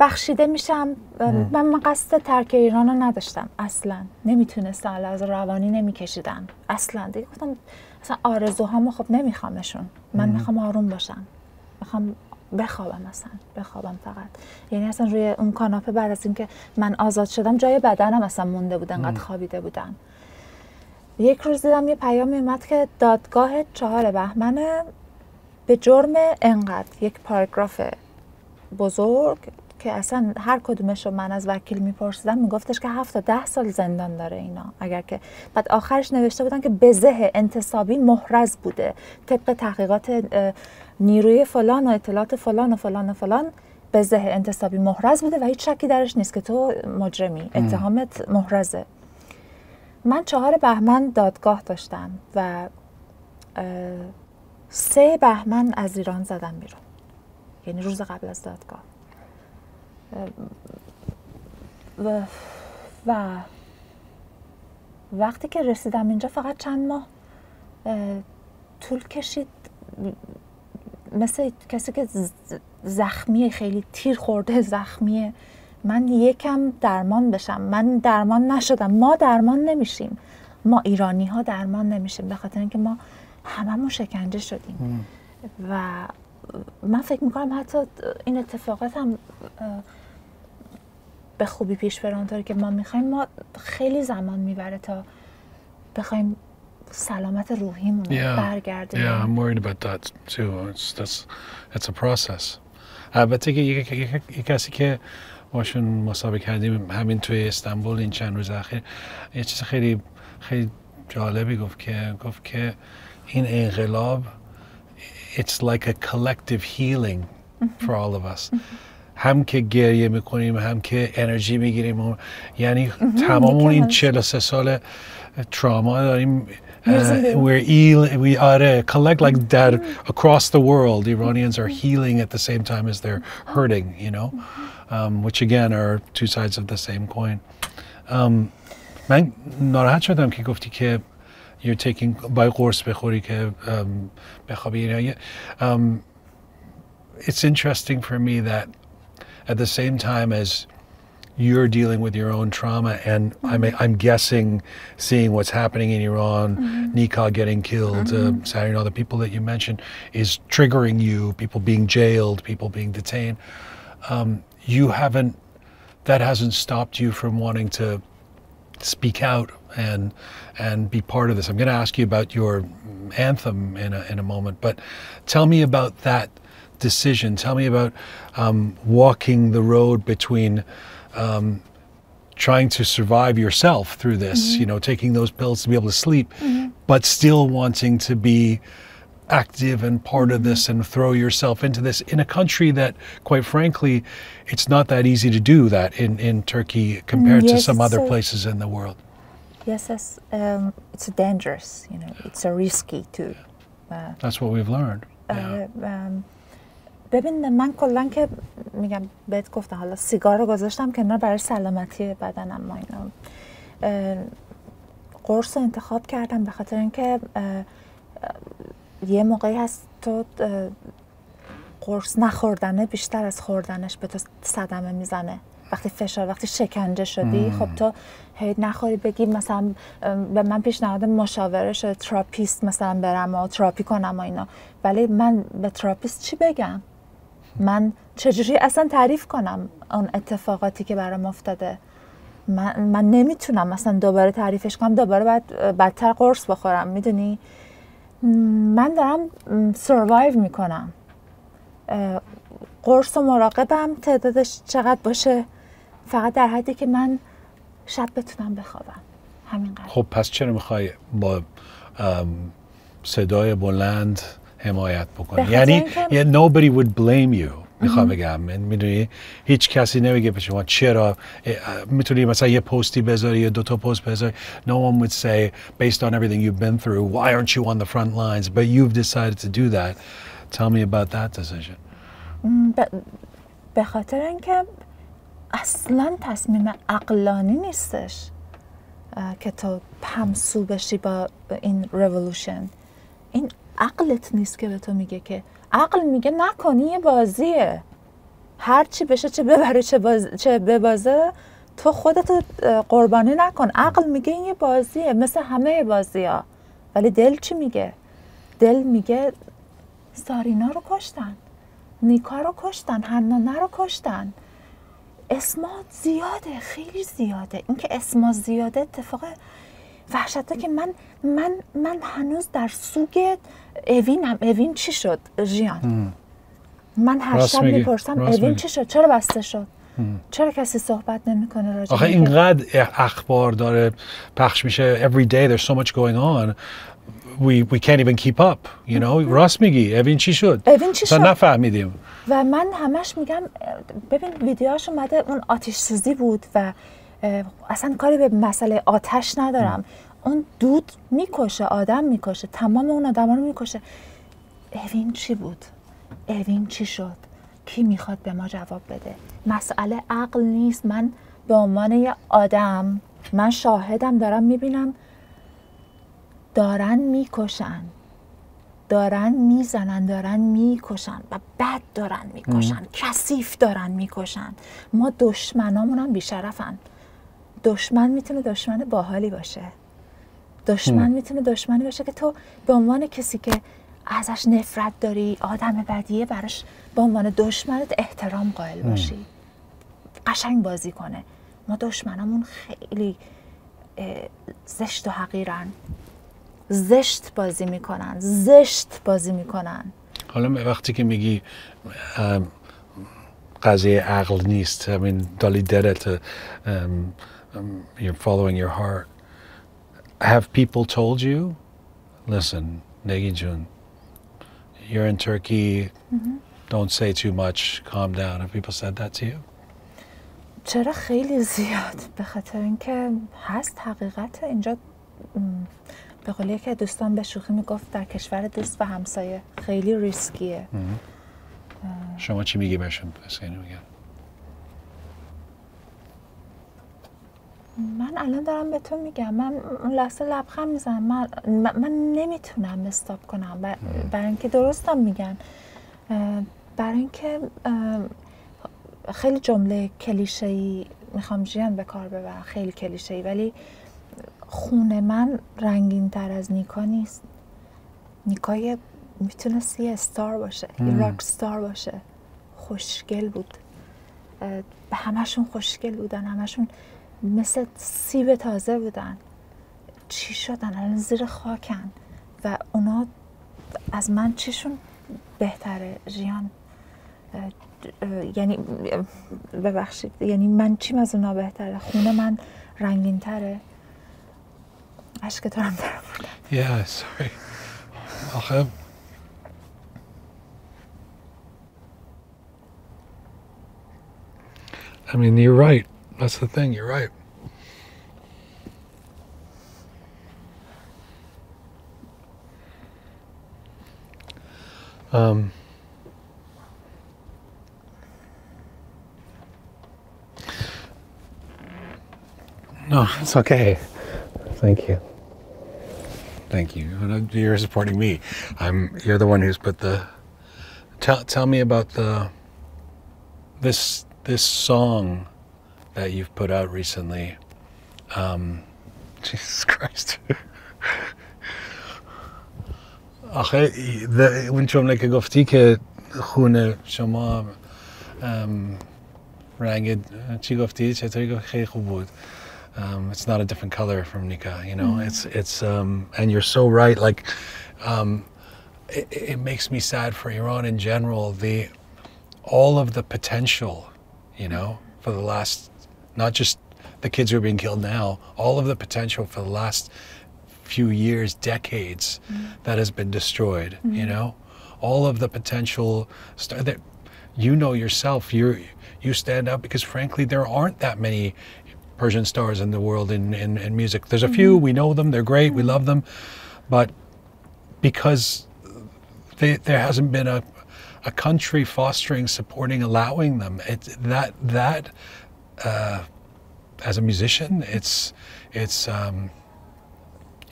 بخشیده میشم من قصد ترک ایران رو نداشتم اصلا نمیتونستم از روانی نمیکشیدم اصلا دیگه گفتم اصلا آرزوهامو خب نمیخوامشون من میخوام آروم باشم میخوام بخوابم اصلا بخوابم فقط یعنی اصلا روی اون کاناپه بعد از اینکه من آزاد شدم جای بدنم اصلا مونده بود انقدر خوابیده بودم یک روز دیدم یه پیامی اومد که دادگاه 4 بهمن به جرم انقدر یک پاراگراف بزرگ که اصلا هر کدومش رو من از وکیل میپرسیدم میگفتش که 7 تا 10 سال زندان داره اینا اگر که بعد آخرش نوشته بودن که بزه انتصابی محرز بوده طبق تحقیقات نیروی فلان و اطلاعات فلان و فلان و فلان بزه انتصابی محرز بوده و هیچ شکی درش نیست که تو مجرمی اتهامت محرزه من 4 بهمن دادگاه داشتم و 3 بهمن از ایران زدم بیرون یعنی روز قبل از دادگاه و وقتی که رسیدم اینجا فقط چند ماه طول کشید مثل کسی که زخمیه خیلی تیر خورده زخمیه من یکم درمان بشم. من درمان نشدم. ما درمان نمیشیم. ما ایرانی ها درمان نمیشیم به خاطر اینکه ما هممون شکنجه شدیم و من فکر میکنم حتی این اتفاقات هم به خوبی پیش بره اونطوری که ما میخوایم. ما خیلی زمان میبره تا بخوایم سلامت روحیمون برگردیم. Yeah, I'm worried about that too. It's a process. البته که یک کسی که باشون مسابقه کردیم همین توی استانبول این چند روز اخیر یه چیز خیلی خیلی جالبی گفت که این انقلاب it's like a collective healing for all of us. هم که گریه میکنیم هم که انرژی میگیریم یعنی تمام این 43 سال تروما داریم we are collect like that across the world. Iranians are healing at the same time as they're hurting, you know, which again are two sides of the same coin. من ناراحت شدم که گفتی که you're taking باید قرص بخوری که بخوابی. It's interesting for me that at the same time as you're dealing with your own trauma and I'm guessing seeing what's happening in Iran, Nika getting killed, Saturday and all the people that you mentioned is triggering you, people being jailed, people being detained. That hasn't stopped you from wanting to speak out and be part of this. I'm going to ask you about your anthem in a moment, but tell me about that decision. Tell me about walking the road between trying to survive yourself through this, you know, taking those pills to be able to sleep, but still wanting to be active and part of this and throw yourself into this in a country that, quite frankly, it's not that easy to do that in Turkey compared to some other places in the world. Yes, it's dangerous, you know, it's risky too. That's what we've learned. ببین من کلا که میگم بهت گفتم حالا سیگار رو گذاشتم کنار برای سلامتی بدنم ما اینا قرص رو انتخاب کردم به خاطر اینکه یه موقعی هست تو قرص نخوردنه بیشتر از خوردنش به تو صدمه میزنه وقتی فشار وقتی شکنجه شدی خب تو هی نخوری بگی مثلا به من پیشنهاد مشاوره شده تراپیست مثلا برم و تراپی کنم و اینا ولی من به تراپیست چی بگم من چجوری اصلا تعریف کنم اون اتفاقاتی که برام افتاده من نمیتونم مثلا دوباره تعریفش کنم دوباره باید بدتر قرص بخورم میدونی من دارم سروایو میکنم قرص و مراقبم تعدادش چقدر باشه فقط در حدی که من شب بتونم بخوابم همینقدر خب پس چرا میخوای با صدای بلند حمایت بکنی یعنی nobody would blame you میخوام بگم میدونی هیچ کسی نمیگه به شما چرا میتونی مثلا یه پستی بذاری یا دو تا پست بذاری no one would say based on everything you've been through why aren't you on the front lines but you've decided to do that tell me about that decision به خاطر اینکه اصلا تصمیم عقلانی نیستش که تو همسو بشی با این ریولوشن این عقلت نیست که به تو میگه که عقل میگه نکنی یه بازیه هر چی بشه چه ببری چه ببازه تو خودت قربانی نکن عقل میگه این یه بازیه مثل همه بازی‌ها ولی دل چی میگه دل میگه سارینا رو کشتن نیکا رو کشتن، حنانه رو کشتن اسما زیاده، خیلی زیاده اینکه اسما زیاده اتفاق وحشته که من هنوز در سوگ اوینم اوین چی شد؟ ژیان من هر شب میپرسم اوین چی شد؟ چرا بسته شد؟ چرا کسی صحبت نمیکنه راجع آخه اینقدر اخبار داره پخش میشه every day there's so much going on we can't even keep up you know راست میگی اوین چی شد تا نفهمیدیم و من همش میگم ببین ویدیوهاش اومده اون آتش سوزی بود و اصلا کاری به مسئله آتش ندارم اون دود میکشه آدم میکشه تمام اون آدما رو میکشه اوین چی بود اوین چی شد کی میخواد به ما جواب بده مسئله عقل نیست من به عنوان یه آدم من شاهدم دارم میبینم دارن میکشن دارن میزنن، دارن میکشن و بد دارن میکشن، کثیف دارن میکشن. ما دشمنامون هم بیشرفن. دشمن میتونه دشمن باحالی باشه، دشمن میتونه دشمنی باشه که تو به عنوان کسی که ازش نفرت داری، آدم بدیه، براش به عنوان دشمنت احترام قائل باشی، قشنگ بازی کنه. ما دشمنامون خیلی زشت و حقیرن، زشت بازی میکنن، زشت بازی میکنن. حالا وقتی که میگی قضیه عقل نیست، همین دالی درت، you're following your heart. Have people told you, listen, Negin Jun, you're in Turkey, don't say too much, calm down. Have people said that to you? چرا خیلی زیاد، به خاطر اینکه هست حقیقت اینجا. به قولی که دوستان به شوخی میگفت در کشور دوست و همسایه خیلی ریسکیه. شما چی میگی بهشون؟ من الان دارم به تو میگم، من اون لحظه لبخند میزنم، من نمیتونم استاپ کنم. برای اینکه درستم میگن، برای اینکه خیلی جمله کلیشه‌ای میخوام جیان به کار ببرم، خیلی کلیشه‌ای، ولی خون من رنگین تر از نیکا نیست. نیکای میتونه سی استار باشه، راک ستار باشه، خوشگل بود، همشون خوشگل بودن، همشون مثل سیب تازه بودن. چی شدن؟ الان زیر خاکن و اونا از من چیشون بهتره جیان؟ یعنی ببخشید، یعنی من چیم از اونا بهتره؟ خون من رنگین تره. عشق تو هم دارم بودم. Yeah, sorry. آخه I mean, you're right. That's the thing, you're right. No, it's okay. Thank you. Thank you. You're supporting me. You're the one who's put the. Tell me about this song that you've put out recently. Jesus Christ. آخه اون جمله که گفتی که خون شما رنگ چی گفتی؟ چطوری گفتی؟ خیلی خوب بود. It's not a different color from Nika, you know. It's and you're so right. Like, it makes me sad for Iran in general. All of the potential, you know, for the last, not just the kids who are being killed now, all of the potential for the last few years, decades, that has been destroyed. You know, all of the potential that, you know yourself, you stand out because frankly there aren't that many Persian stars in the world in music. There's a few, we know them, they're great, we love them, but because there hasn't been a country fostering, supporting, allowing them. It's that as a musician, it's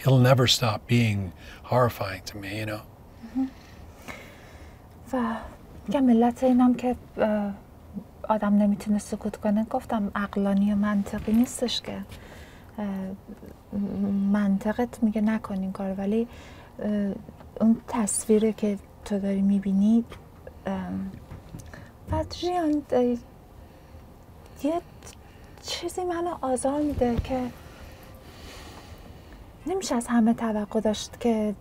it'll never stop being horrifying to me, you know. آدم نمیتونه سکوت کنه. گفتم عقلانی و منطقی نیستش که منطقت میگه نکن این کار، ولی اون تصویره که تو داری میبینی بعد جیان یه چیزی منو آزار میده که نمیشه از همه توقع داشت که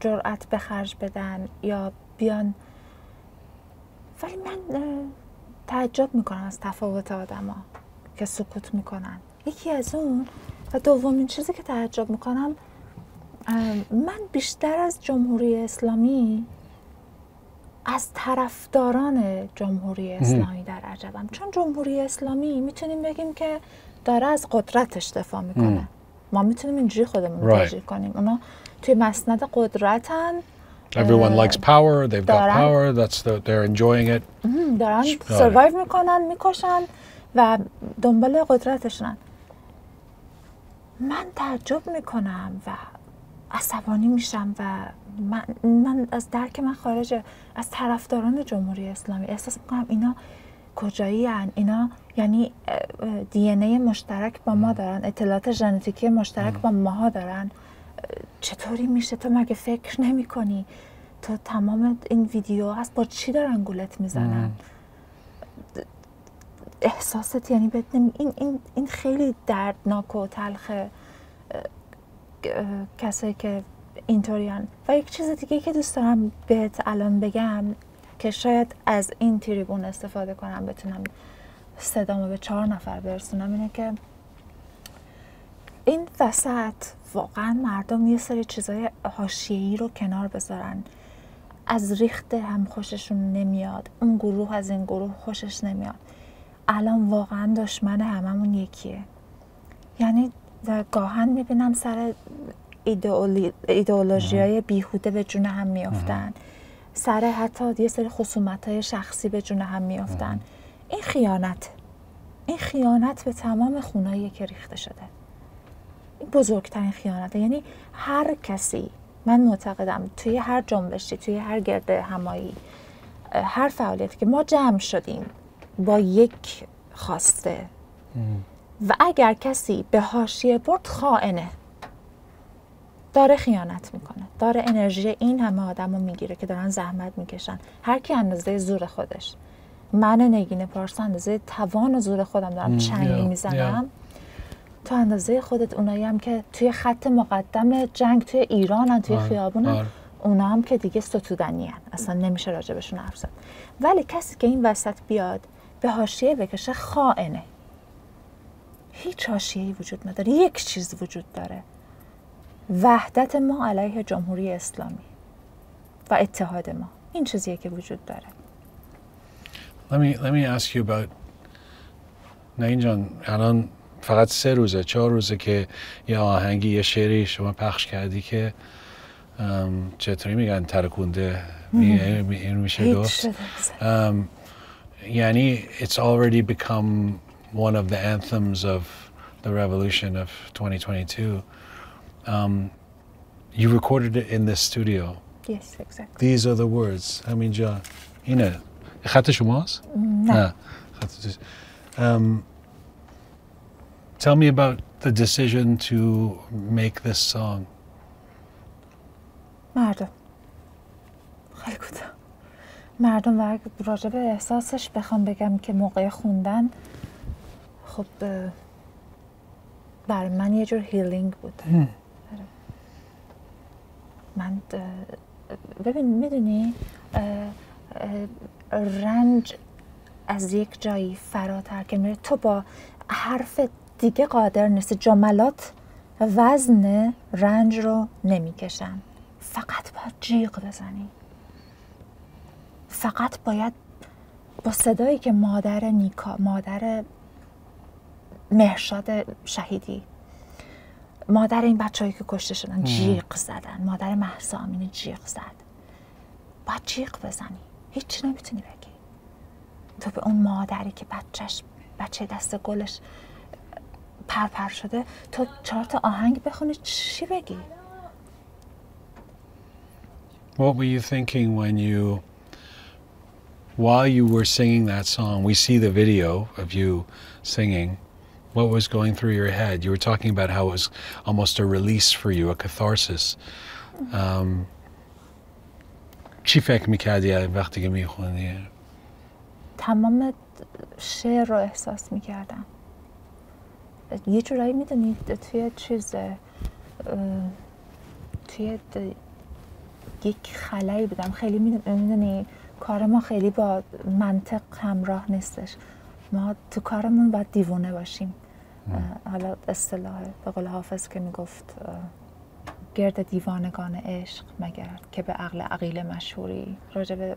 جرأت به خرج بدن یا بیان، ولی من تعجب میکنم از تفاوت آدما که سکوت میکنن. یکی از اون و دومین چیزی که تعجب میکنم، من بیشتر از جمهوری اسلامی از طرفداران جمهوری اسلامی در عجبم، چون جمهوری اسلامی میتونیم بگیم که داره از قدرتش دفاع میکنه، ما میتونیم اینجوری خودمون تشریح کنیم، اونا توی مسند قدرتن. Everyone likes power. They've got power. They're enjoying it. دارن survive میکنن، میکشن و دنبال قدرتشن. من تعجب میکنم و عصبانی میشم و من از درک من خارجه. از طرفداران جمهوری اسلامی احساس میکنم اینا کجایی هن؟ اینا یعنی دی ان ای مشترک با ما دارن، اطلاعات ژنتیکی مشترک با ماها دارن. چطوری میشه؟ تو مگه فکر نمی کنی تو تمام این ویدیو هست با چی دارن گولت میزنن؟ احساست یعنی این خیلی دردناک و تلخ کسایی که اینطوریان. و یک چیز دیگه که دوست دارم بهت الان بگم که شاید از این تریبون استفاده کنم بتونم صدامو به 4 نفر برسونم، اینه که این وسط واقعا مردم یه سری چیزای حاشیه‌ای رو کنار بذارن. از ریخت هم خوششون نمیاد، اون گروه از این گروه خوشش نمیاد. الان واقعا دشمن هممون یکیه. یعنی گاهن میبینم سر ایدئولوژی‌های بیهوده به جون هم میافتن، سر حتی یه سری خصومت‌های شخصی به جون هم میافتن. این خیانت، این خیانت به تمام خونایی که ریخته شده، این بزرگترین خیانته. یعنی هر کسی، من معتقدم توی هر جنبشی، توی هر گرده همایی، هر فعالیتی که ما جمع شدیم با یک خواسته و اگر کسی به حاشیه برد خائنه، داره خیانت میکنه، داره انرژی این همه آدم رو میگیره که دارن زحمت میکشن. هر کی اندازه زور خودش، من نگین پارسا اندازه توان و زور خودم دارم چنگ میزنم، تو اندازه خودت. اونایی هم که توی خط مقدم جنگ توی ایرانن، توی خیابونن، اونا هم که دیگه ستودنی‌ان، اصلا نمیشه راجبشون حرف زد. ولی کسی که این وسط بیاد به حاشیه بکشه خائنه. هیچ حاشیه‌ای وجود نداره، یک چیز وجود داره: وحدت ما علیه جمهوری اسلامی و اتحاد ما. این چیزیه که وجود داره. Let me ask you about نگین جان. الان فقط 3 روزه 4 روزه که یه آهنگی یه شعری شما پخش کردی که چطوری میگن ترکونده میشه دوست، یعنی it's already become one of the anthems of the revolution of 2022. You recorded it in this studio. Yes, exactly. These are the words. همینجا اینه. خط شماست؟ نه. Tell me about the decision to make this song. مردم. خیلی کوتاه. مردم و راجع به احساسش بخوام بگم که موقع خوندن خب برای من یه جور هیلینگ بود. من ببین میدونی رنج از یک جایی فراتر که میره، تو با حرف دیگه قادر نیست. جملات وزن رنج رو نمیکشن، فقط باید جیغ بزنی، فقط باید با صدایی که مادر نیکا، مادر مهرشاد شهیدی، مادر این بچه‌هایی که کشته شدن جیغ زدن، مادر مهسا امینی جیغ زد. باید جیغ بزنی، هیچ نمیتونی بگی. تو به اون مادری که بچه دست گلش پرپر شده، تو 4 تا آهنگ بخونی چی بگی؟ What were you thinking when you, while you were singing that song, we see the video of you singing, what was going through your head? You were talking about how it was almost a release for you, a catharsis. چی فکر میکردی وقتی که میخوندی؟ تمام شعر رو احساس میکردم. یه جورایی میدونی توی چیز، توی یک خلایی بودم. خیلی میدونی کار ما خیلی با منطق همراه نیستش. ما تو کارمون باید دیوونه باشیم. حالا اصطلاح به قول حافظ که میگفت گرد دیوانگان عشق مگر که به عقل عقیل مشهوری، راجب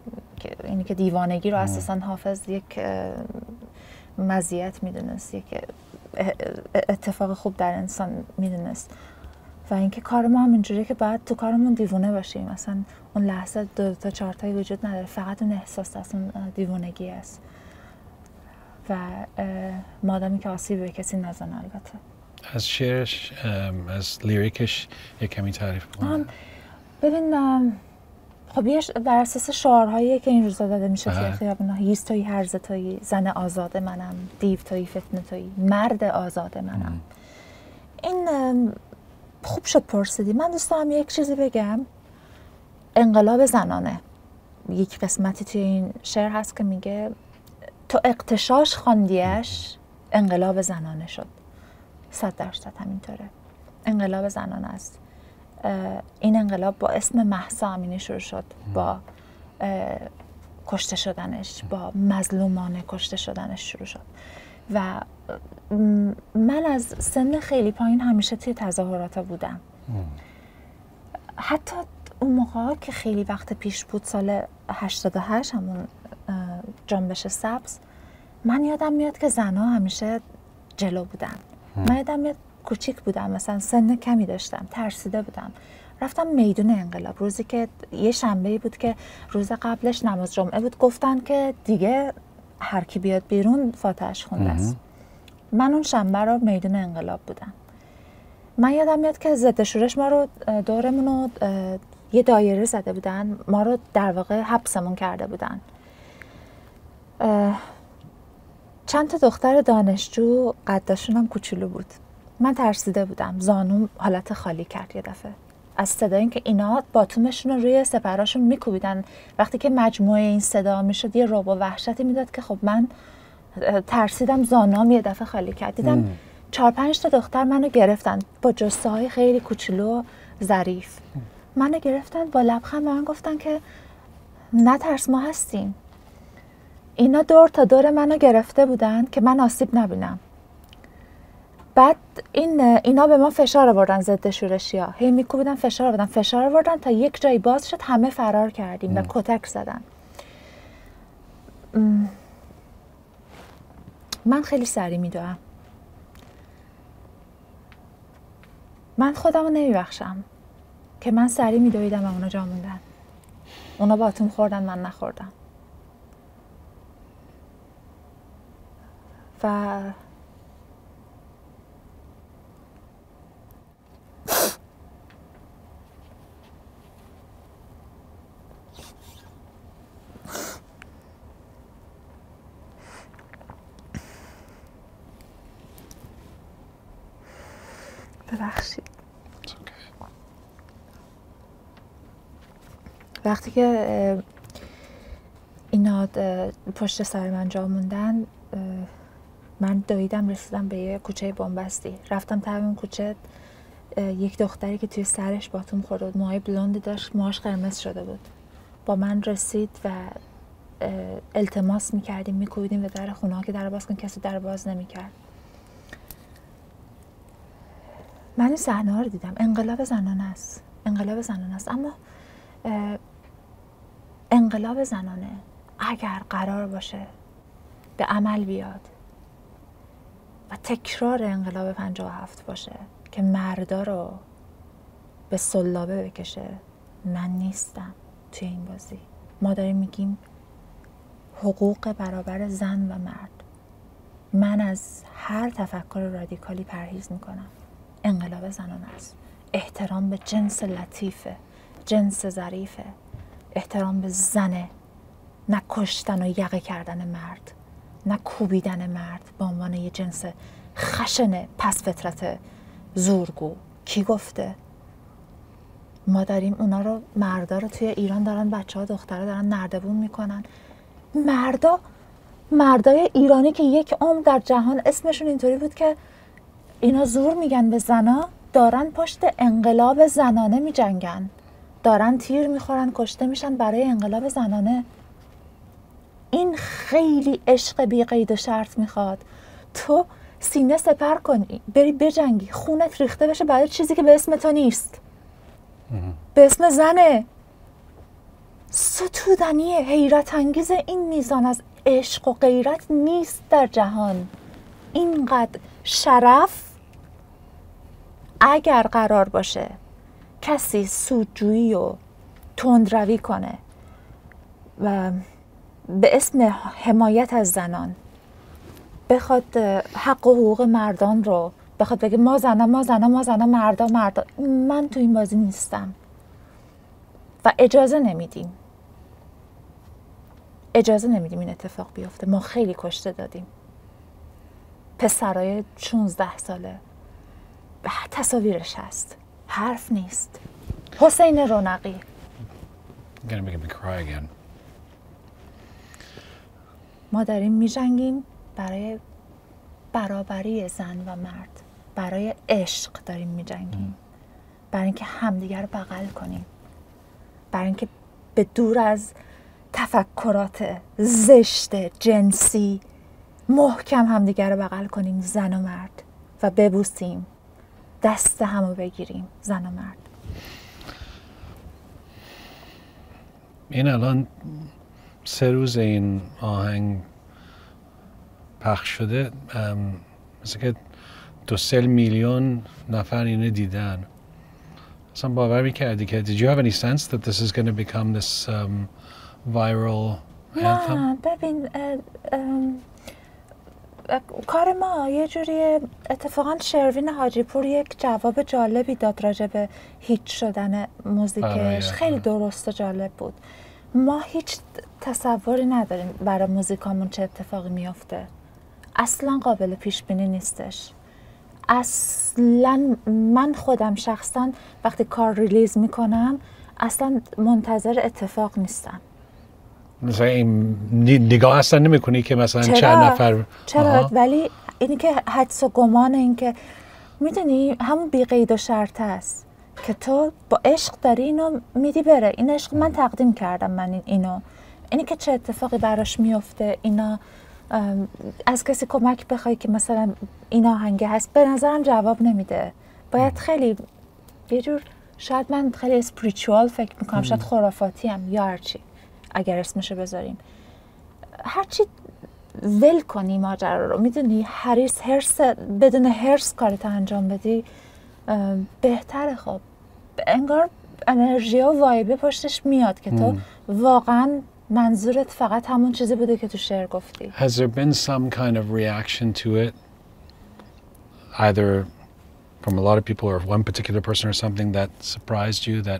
اینی که دیوانگی رو اساسا حافظ یک مزیت میدونست، یک اتفاق خوب در انسان میدونست. و اینکه کار ما هم اینجوریه که باید تو کارمون دیوونه باشیم. مثلا اون لحظه 2 تا 4 تایی وجود نداره، فقط اون احساس هست، اون دیوانگی است. و مادامی که آسیب به کسی نزنه البته. از شعرش از لیریکش یک کمی تعریف بکنم. ببین خب یه در اساس شعارهایی که این روزا داده میشه توی خیابون‌ها، هیست توی هرزه توی، زن آزاد منم، دیو توی فتنه توی، مرد آزاد منم. این خوب شد پرسیدی. من دوست دارم یک چیزی بگم. انقلاب زنانه. یک قسمتی توی این شعر هست که میگه تو اقتشاش خواندیش انقلاب زنانه شد. 100% همینطوره. انقلاب زنانه است. این انقلاب با اسم مهسا امینی شروع شد، با کشته شدنش، با مظلومانه کشته شدنش شروع شد. و من از سن خیلی پایین همیشه توی تظاهرات بودم. حتی اون موقع که خیلی وقت پیش بود، سال 88 همون جنبش سبز، من یادم میاد که زنها همیشه جلو بودن. من یادم میاد کوچیک بودم، مثلا سن کمی داشتم، ترسیده بودم، رفتم میدون انقلاب. روزی که یه شنبه بود که روز قبلش نماز جمعه بود، گفتن که دیگه هر کی بیاد بیرون فاتحش خونده است. من اون شنبه رو میدون انقلاب بودم. من یادم میاد که ضد شورش ما رو دورمون رو یه دایره زده بودن، ما رو در واقع حبسمون کرده بودن. چند تا دختر دانشجو قدشون هم کوچولو بود. من ترسیده بودم، زانوم حالت خالی کرد یه دفعه از صدای این که اینا باتومشون رو روی سپراشون میکوبیدن. وقتی که مجموعه این صدا میشد یه رعب و وحشتی میداد که خب من ترسیدم، زانوام یه دفعه خالی کرد. دیدم 4-5 تا دختر منو گرفتن با جثه‌های خیلی کوچولو ظریف. منو گرفتن با لبخند، من گفتن که نترس ما هستیم. اینا دور تا دور منو گرفته بودن که من آسیب نبینم. بعد اینا به ما فشار آوردن، ضد شورشی‌ها هی میکوبیدن، فشار آوردن تا یک جایی باز شد، همه فرار کردیم و کتک زدن. من خیلی سریع میدوام. من خودمو نمیبخشم که من سریع میدویدم و اونا جا موندن. اونا با اتم خوردن، من نخوردم. و ببخشید. وقتی که اینا پشت سر من جا موندن، من دویدم رسیدم به یه کوچه بنبستی. رفتم طرف اون کوچه، یک دختری که توی سرش باتوم خورده بود، موهای بلوند داشت، موهاش قرمز شده بود، با من رسید و التماس میکردیم، میکوبیدیم به در خونه ها که در باز کن، کسی در باز نمیکرد. من این صحنه‌ها رو دیدم. انقلاب زنانه است، انقلاب زنانه است. اما انقلاب زنانه اگر قرار باشه به عمل بیاد و تکرار انقلاب 57 باشه که مردا رو به سلابه بکشه، من نیستم توی این بازی. ما داریم میگیم حقوق برابر زن و مرد. من از هر تفکر رادیکالی پرهیز میکنم. انقلاب زنان است. احترام به جنس لطیفه، جنس ظریفه، احترام به زنه، نه کشتن و یقه کردن مرد، نه کوبیدن مرد به عنوان یه جنس خشنه، پس فطرت زورگو. کی گفته؟ ما داریم اونا رو، مردا رو توی ایران دارن، بچه ها دخترها دارن نردبون میکنن. مردای ایرانی که یک عمر در جهان اسمشون اینطوری بود که اینا زور میگن به زنا، دارن پشت انقلاب زنانه میجنگن، دارن تیر میخورن، کشته میشن برای انقلاب زنانه. این خیلی عشق بی قید و شرط میخواد. تو سینه سپر کنی، بری بجنگی، خونت ریخته بشه برای چیزی که به اسم تو نیست، به اسم زنه. ستودنیه، حیرت انگیز. این میزان از عشق و غیرت نیست در جهان. اینقدر شرف اگر قرار باشه کسی سودجویی و تندروی کنه و به اسم حمایت از زنان بخواد حق و حقوق مردان رو بخواد بگه ما زنم ما زنم ما زنم مردا مردا، من تو این بازی نیستم و اجازه نمیدیم، اجازه نمیدیم این اتفاق بیفته. ما خیلی کشته دادیم، پسرای 16 ساله، تصاویرش هست، حرف نیست. حسین رونقی. I'm gonna make me cry again. ما داریم می‌جنگیم برای برابری زن و مرد، برای عشق داریم می‌جنگیم، برای اینکه همدیگر رو بغل کنیم، برای اینکه به دور از تفکرات زشت جنسی محکم همدیگر رو بغل کنیم، زن و مرد، و ببوسیم، دست همو بگیریم، زن و مرد. این الان سه روز این آهنگ پخش شده، مثل که 2 میلیون نفر اینو دیدن. اصلا باور میکردی که did you have any sense that this is going to become this viral anthem؟ نه ببین، کار ما یه جوری، اتفاقا شروین حاجی پور یک جواب جالبی داد راجع به هیچ شدن موزیکش، خیلی درست و جالب بود. ما هیچ تصوری نداریم برای موزیکامون چه اتفاقی میافته، اصلا قابل پیش بینی نیستش. اصلا من خودم شخصا وقتی کار ریلیز میکنم اصلا منتظر اتفاق نیستم. مثلا این نگاه اصلا نمی کنی که مثلا چند نفر؟ چرا؟ ولی اینی که حدس و گمان، این که میدونی همون بی قید و شرط است که تو با عشق داری اینو میدی بره، این عشق من تقدیم کردم، من اینو، اینی که چه اتفاقی براش میفته، اینا از کسی کمک بخوای که مثلا این آهنگه هست، به نظرم جواب نمیده. باید خیلی یه جور، شاید من خیلی اسپریچوال فکر میکنم، شاید خرافاتی هم یا هرچی، اگر اسمشو بذاریم، هرچی ول کنی ماجرا رو، میدونی، هرس بدون هرس کارت انجام بدی بهتره. خب انگار انرژی و وایبه پشتش میاد که تو واقعا منظورت فقط همون چیزی بوده که تو شعر گفتی. Has there been some kind of reaction to it, either from a lot of people or one particular person or something that surprised you,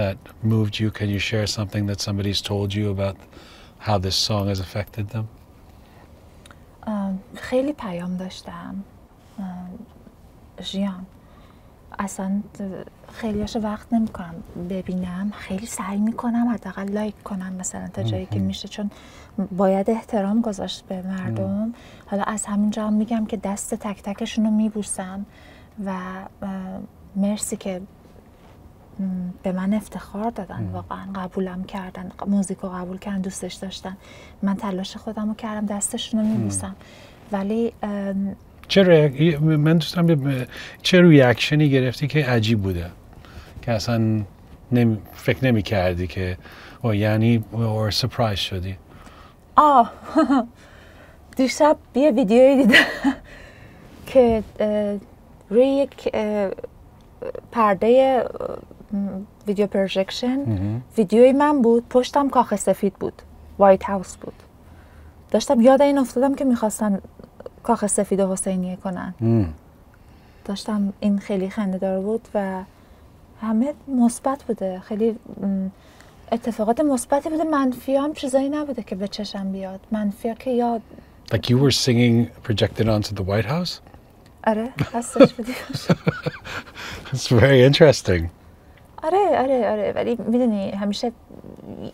that moved you? Can you share something that somebody's told you about how this song has affected them? خیلی پیام داشتم ژیان، اصلا خیلیش وقت نمی کنم ببینم، خیلی سعی می کنم حداقل لایک کنم مثلا تا جایی که میشه، چون باید احترام گذاشت به مردم. حالا از همینجا میگم که دست تک تکشون رو میبوسم و مرسی که به من افتخار دادن، واقعا قبولم کردن، موزیکو قبول کردن، دوستش داشتن، من تلاش خودم رو کردم، دستشون رو میبوسم. ولی من دوست دارم چه ریاکشنی گرفتی که عجیب بوده که اصلا فکر نمی کردی که یعنی سرپرایز شدی؟ آه دیشب یه ویدیوی دیدم که روی یک پرده ویدیو پروژکشن ویدیوی من بود، پشتم کاخ سفید بود، وایت هاوس بود، داشتم یاد این افتادم که میخواستن کاخ سفید و حسینیه کنن. داشتم، این خیلی خنده‌دار بود و همه مثبت بوده، خیلی اتفاقات مثبتی بوده، منفی هم چیزایی نبوده که به چشم بیاد، منفی که یاد. Like you were singing projected onto the White House? آره، هستش ویدیوش. It's very interesting. آره، ولی میدونی همیشه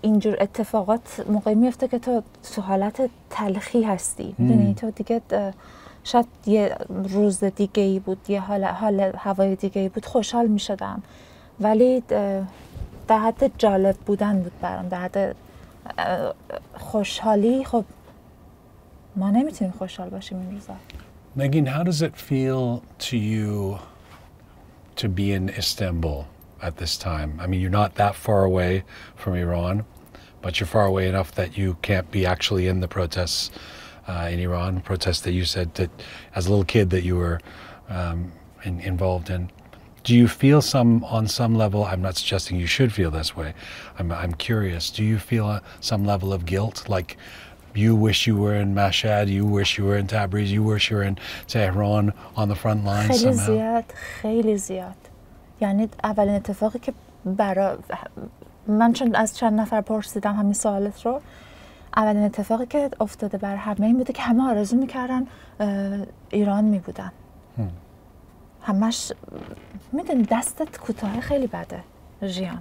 اینجور اتفاقات موقعی میفته که تو حالت تلخی هستی، میدونی، تو دیگه شاید یه روز دیگه ای بود، یه حال هوای دیگه ای بود، خوشحال میشدم، ولی در حد جالب بودن بود برام، در حد خوشحالی. خب ما نمیتونیم خوشحال باشیم این روزا. Negin, how does it feel to you to be in Istanbul at this time? I mean, you're not that far away from Iran, but you're far away enough that you can't be actually in the protests in Iran, protests that you said that as a little kid that you were involved in. Do you feel on some level, I'm not suggesting you should feel this way, I'm curious, do you feel some level of guilt, like You wish you were in Mashhad, you wish you were in Tabriz, you wish you were in Tehran on the front lines somehow. خیلی زیاد. یعنی اولین اتفاقی که برای من چند از چند نفر پرسیدم همین سوالت رو اولین اتفاقی که افتاده بر همه این بوده که همه آرزو می‌کردن ایران می‌بودن. همش میدونی دستت کوتاه خیلی بده ژیان.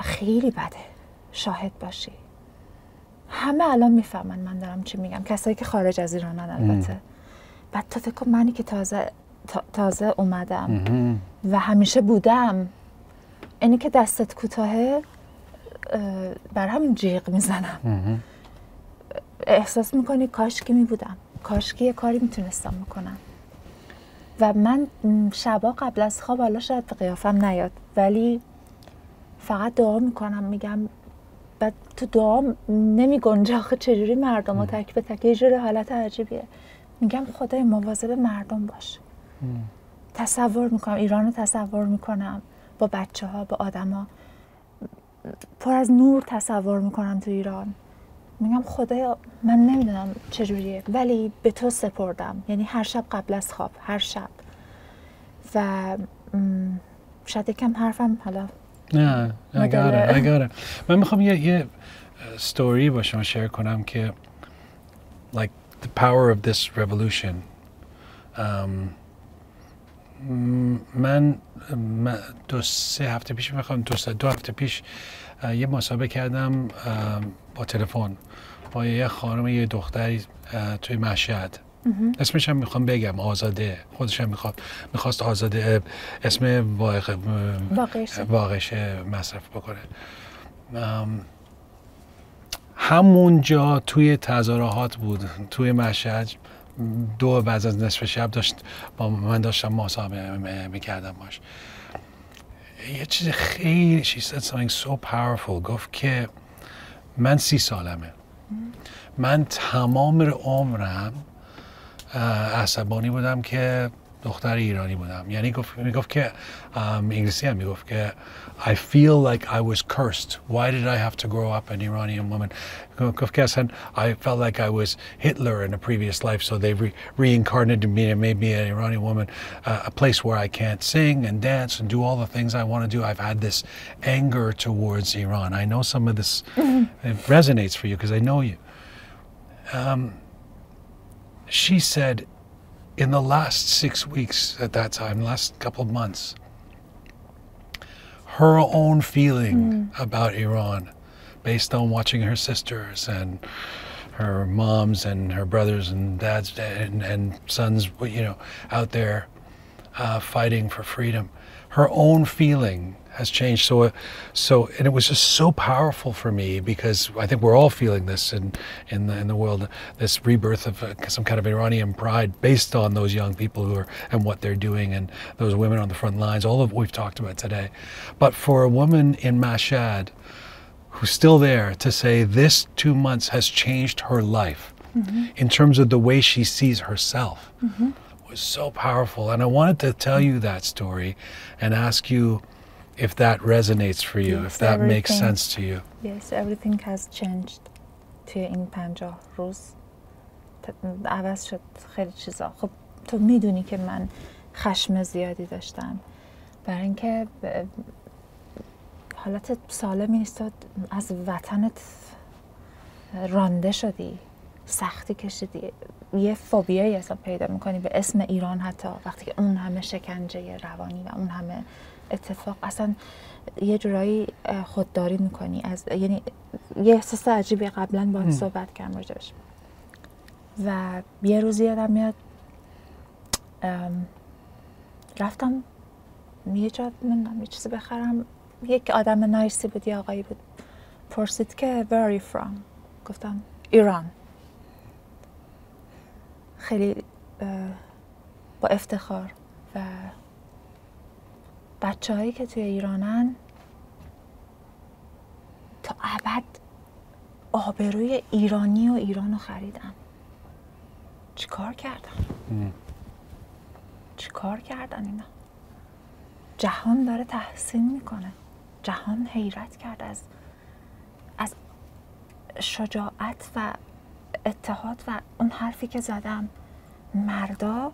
خیلی بده. شاهد باشی. همه الان میفهمن من دارم چی میگم. کسایی که خارج از ایرانن البته. بعد تو فکر کن منی که تازه اومدم و همیشه بودم. اینی که دستت کوتاهه بر همین جیغ میزنم. احساس میکنی کاشکی میبودم. کاشکی یه کاری میتونستم میکنم. و من شبا قبل از خواب حالا شاید قیافم نیاد ولی فقط دعا میکنم میگم بعد تو دعا نمیگنجه آخه چجوری مردم و تک به تک یه جور حالت عجیبیه میگم خدای مواظب مردم باش تصور میکنم ایران رو تصور میکنم با بچه ها با آدم ها پر از نور تصور میکنم تو ایران میگم خدایا من نمیدونم چجوریه ولی به تو سپردم یعنی هر شب قبل از خواب هر شب و شاید یکم حرفم حالا نه I got it. من میخوام یه story با شما شیر کنم که like the power of this revolution. من دو هفته پیش یه مسابقه کردم با تلفن با یه خانم یه دختری توی مشهد. اسمش هم میخوام بگم آزاده خودش هم میخواست آزاده اسم واقعش مصرف بکنه همونجا توی تظاهرات بود توی مشهد دو بعد از نصف شب من داشتم مصاحبه میکردم باش یه چیز خیلی she said something so powerful گفت که من 30 سالمه من تمام عمرم عصبانی بودم که دختر ایرانی بودم یعنی میگفت که انگلیسی هم میگفت که I feel like I was cursed why did I have to grow up an Iranian woman گفت که اصلا I felt like I was Hitler in a previous life so they reincarnated me and made me an Iranian woman a place where I can't sing and dance and do all the things I want to do I've had this anger towards Iran I know some of this it resonates for you because I know you She said, in the last 6 weeks at that time, last couple of months, her own feeling about Iran, based on watching her sisters and her moms and her brothers and dads and sons, you know, out there fighting for freedom, her own feeling has changed. So, and it was just so powerful for me because I think we're all feeling this in the world, this rebirth of some kind of Iranian pride based on those young people who are and what they're doing and those women on the front lines, all of what we've talked about today. But for a woman in Mashhad who's still there to say this 2 months has changed her life in terms of the way she sees herself was so powerful. And I wanted to tell you that story and ask you if that resonates for you, yes, if that makes sense to you. Yes, everything has changed توی این 50 روز. عوض شد خیلی چیزا. خب تو میدونی که من خشم زیادی داشتم. برای اینکه حالت سالمی نیست از وطنت رانده شدی. سختی کشیدی. یه فوبیایی اصلا پیدا میکنی به اسم ایران حتی وقتی که اون همه شکنجه روانی و اون همه اتفاق اصلا یه جورایی خودداری میکنی از یعنی یه احساس عجیبی قبلا با صحبت کردم راجعش و یه روز یادم میاد رفتم یه جا یه چیزی بخرم یک آدم نایسی بود یه آقایی بود پرسید که where are you from گفتم ایران خیلی با افتخار و بچه هایی که توی ایرانن تا ابد آبروی ایرانی و ایرانو خریدن چی کار کردن اینا جهان داره تحسین میکنه جهان حیرت کرد از شجاعت و اتحاد و اون حرفی که زدم، مردا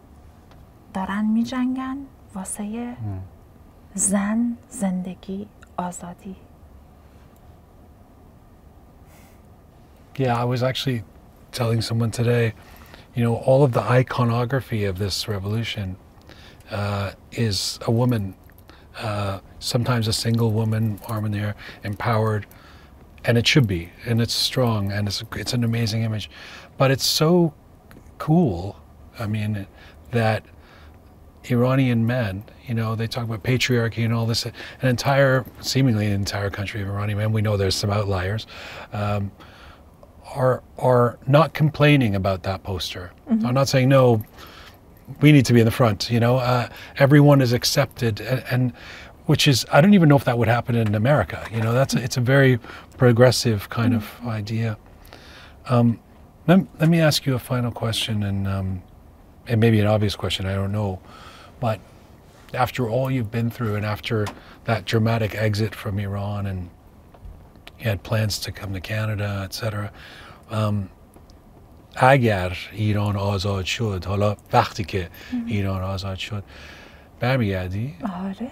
دارن می جنگن واسه زن، زندگی، آزادی. Yeah, I was actually telling someone today, you know, all of the iconography of this revolution is a woman, sometimes a single woman, arm in the air, empowered, and it should be, and it's strong, and it's an amazing image. But it's so cool, I mean, that Iranian men, you know, they talk about patriarchy and all this, an entire, seemingly an entire country of Iranian men, we know there's some outliers, are not complaining about that poster. Mm-hmm. Are not saying, no, we need to be in the front, you know? Everyone is accepted, and which is, I don't even know if that would happen in America, you know? That's a, it's a very progressive kind mm-hmm. of idea. Let me ask you a final question, and maybe an obvious question, I don't know, but after all you've been through and after that dramatic exit from Iran, and you had plans to come to Canada, etc. اگر ایران آزاد شد، حالا وقتی که ایران آزاد شد، برمیگردی؟ آره.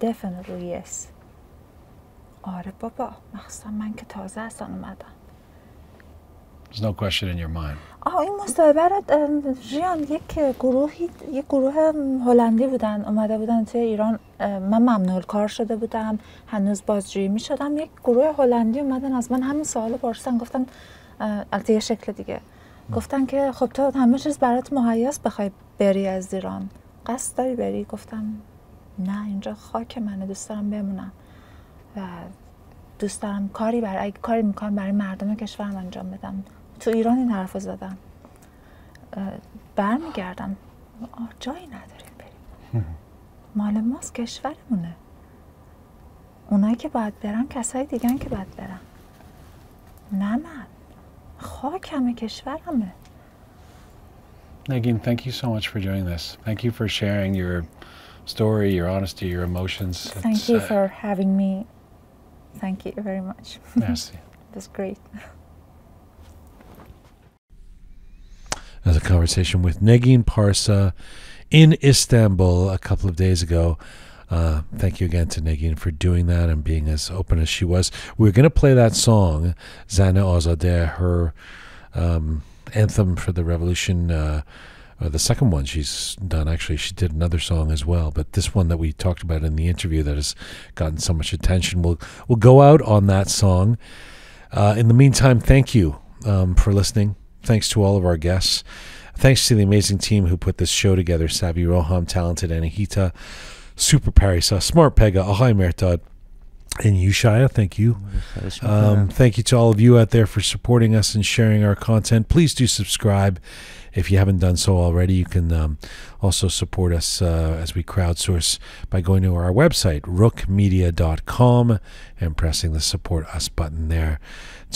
Definitely yes. آره بابا. مخصوصا من که تازه اصلا اومدم. There's no question in your mind. این مصاحبه را ژیان یک گروه هلندی بودن اومده بودن توی ایران. من ممنوع کار شده بودم، هنوز بازجویی می شدم. یک گروه هلندی اومدن از من همین سوالو پرسیدن، گفتن البته یه شکل دیگه، گفتن که خب تو همه چیز برات مهیاست بخوای بری از ایران، قصد داری بری؟ گفتم نه، اینجا خاک منه، دوست دارم بمونم و دوست دارم کاری برای کاری میکنم برای مردم کشورم انجام بدم. تو ایران این حرفو زدم. برمیگردم. جایی نداریم بریم. مال ماست، کشورمونه. اونایی که باید برن کسای دیگه‌ن که باید برن. نه من. خاکمه، کشورمه. Negin, thank you so much for doing this. Thank you for sharing your story, your honesty, your emotions. Thank you for having me. Thank you very much. Merci. That's great. As a conversation with Negin Parsa in Istanbul a couple of days ago. Thank you again to Negin for doing that and being as open as she was. We're going to play that song, Zane Azadeh, her anthem for the revolution, the second one she's done. Actually, she did another song as well, but this one that we talked about in the interview that has gotten so much attention, we'll go out on that song. In the meantime, thank you for listening. Thanks to all of our guests. Thanks to the amazing team who put this show together. Sabi Roham, Talented Anahita, Super Parisa, Smart Pega, Ahai Mertad, and Yushaya. Thank you. Thank you to all of you out there for supporting us and sharing our content. Please do subscribe if you haven't done so already. You can also support us as we crowdsource by going to our website, roqmedia.com, and pressing the Support Us button there.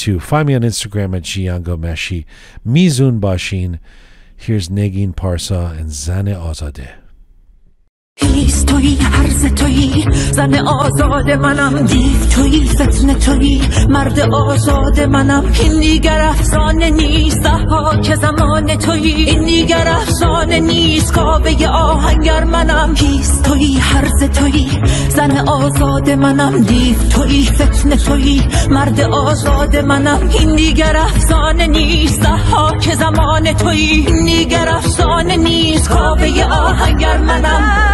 To find me on Instagram at Jian Ghomeshi, Mizun Bashin. Here's Negin Parsa and Zane Azadeh. هیس تویی، هرز تویی، زن آزاد منم، دیو تویی، فتنه تویی، مرد آزاد منم. این دیگر افسانه نیست، ضحاک زمان تویی، این دیگر افسانه نیست، کاوه آهنگر منم. هیس تویی، هرز تویی، زن آزاد منم، دیو تویی، فتنه تویی، مرد آزاد منم. این دیگر افسانه نیست، ضحاک زمان تویی، این دیگر افسانه نیست، کاوه آهنگر منم.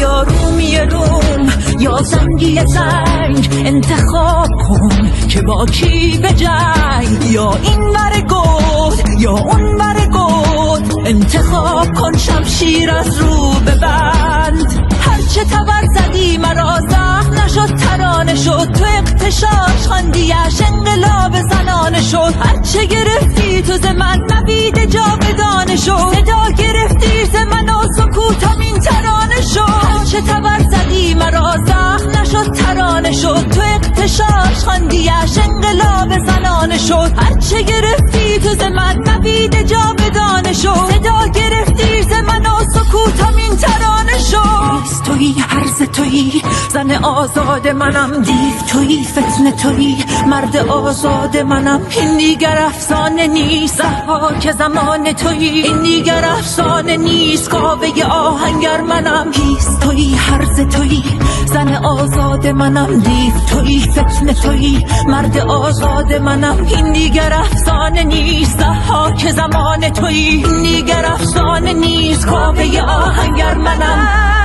یا روم یا روم یا زنگ یا زنگ، انتخاب کن که با کی بجنگ. یا این ور گود یا اون ور گود، انتخاب کن شمشیر از رو ببند. هرچه تبر زدی مرا زخم نشد، ترانه شد تو اقتشاش خاندیش، انقلاب زنانه شد. هرچه گرفتی تو ز من نبیده جاودانه شد، صدا گرفتی ز من و سکوتم این ترانه شد. هرچه تبر زدی مرا زخم نشد، ترانه شد تو اقتشاش خاندیش، انقلاب زنانه شد. هرچه گرفتی تو ز من نبیده جاودانه شد، صدا گرفتی ز من و سکوتم این ترانه شد. هیس تویی، هرز تویی زن آزاد منم، دیو تویی، فتنه تویی، مرد آزاد منم. این دیگر افسانه نیست، زهاک زمان تویی، این دیگر افسانه نیست، کاوه آهنگر منم. هیس تویی، هرز تویی، زن آزاد منم، دیو تویی، فتنه تویی، مرد آزاد منم. این دیگر افسانه نیست، زهاک زمان تویی، این دیگر افسانه نیست، کاوه آهنگر منم.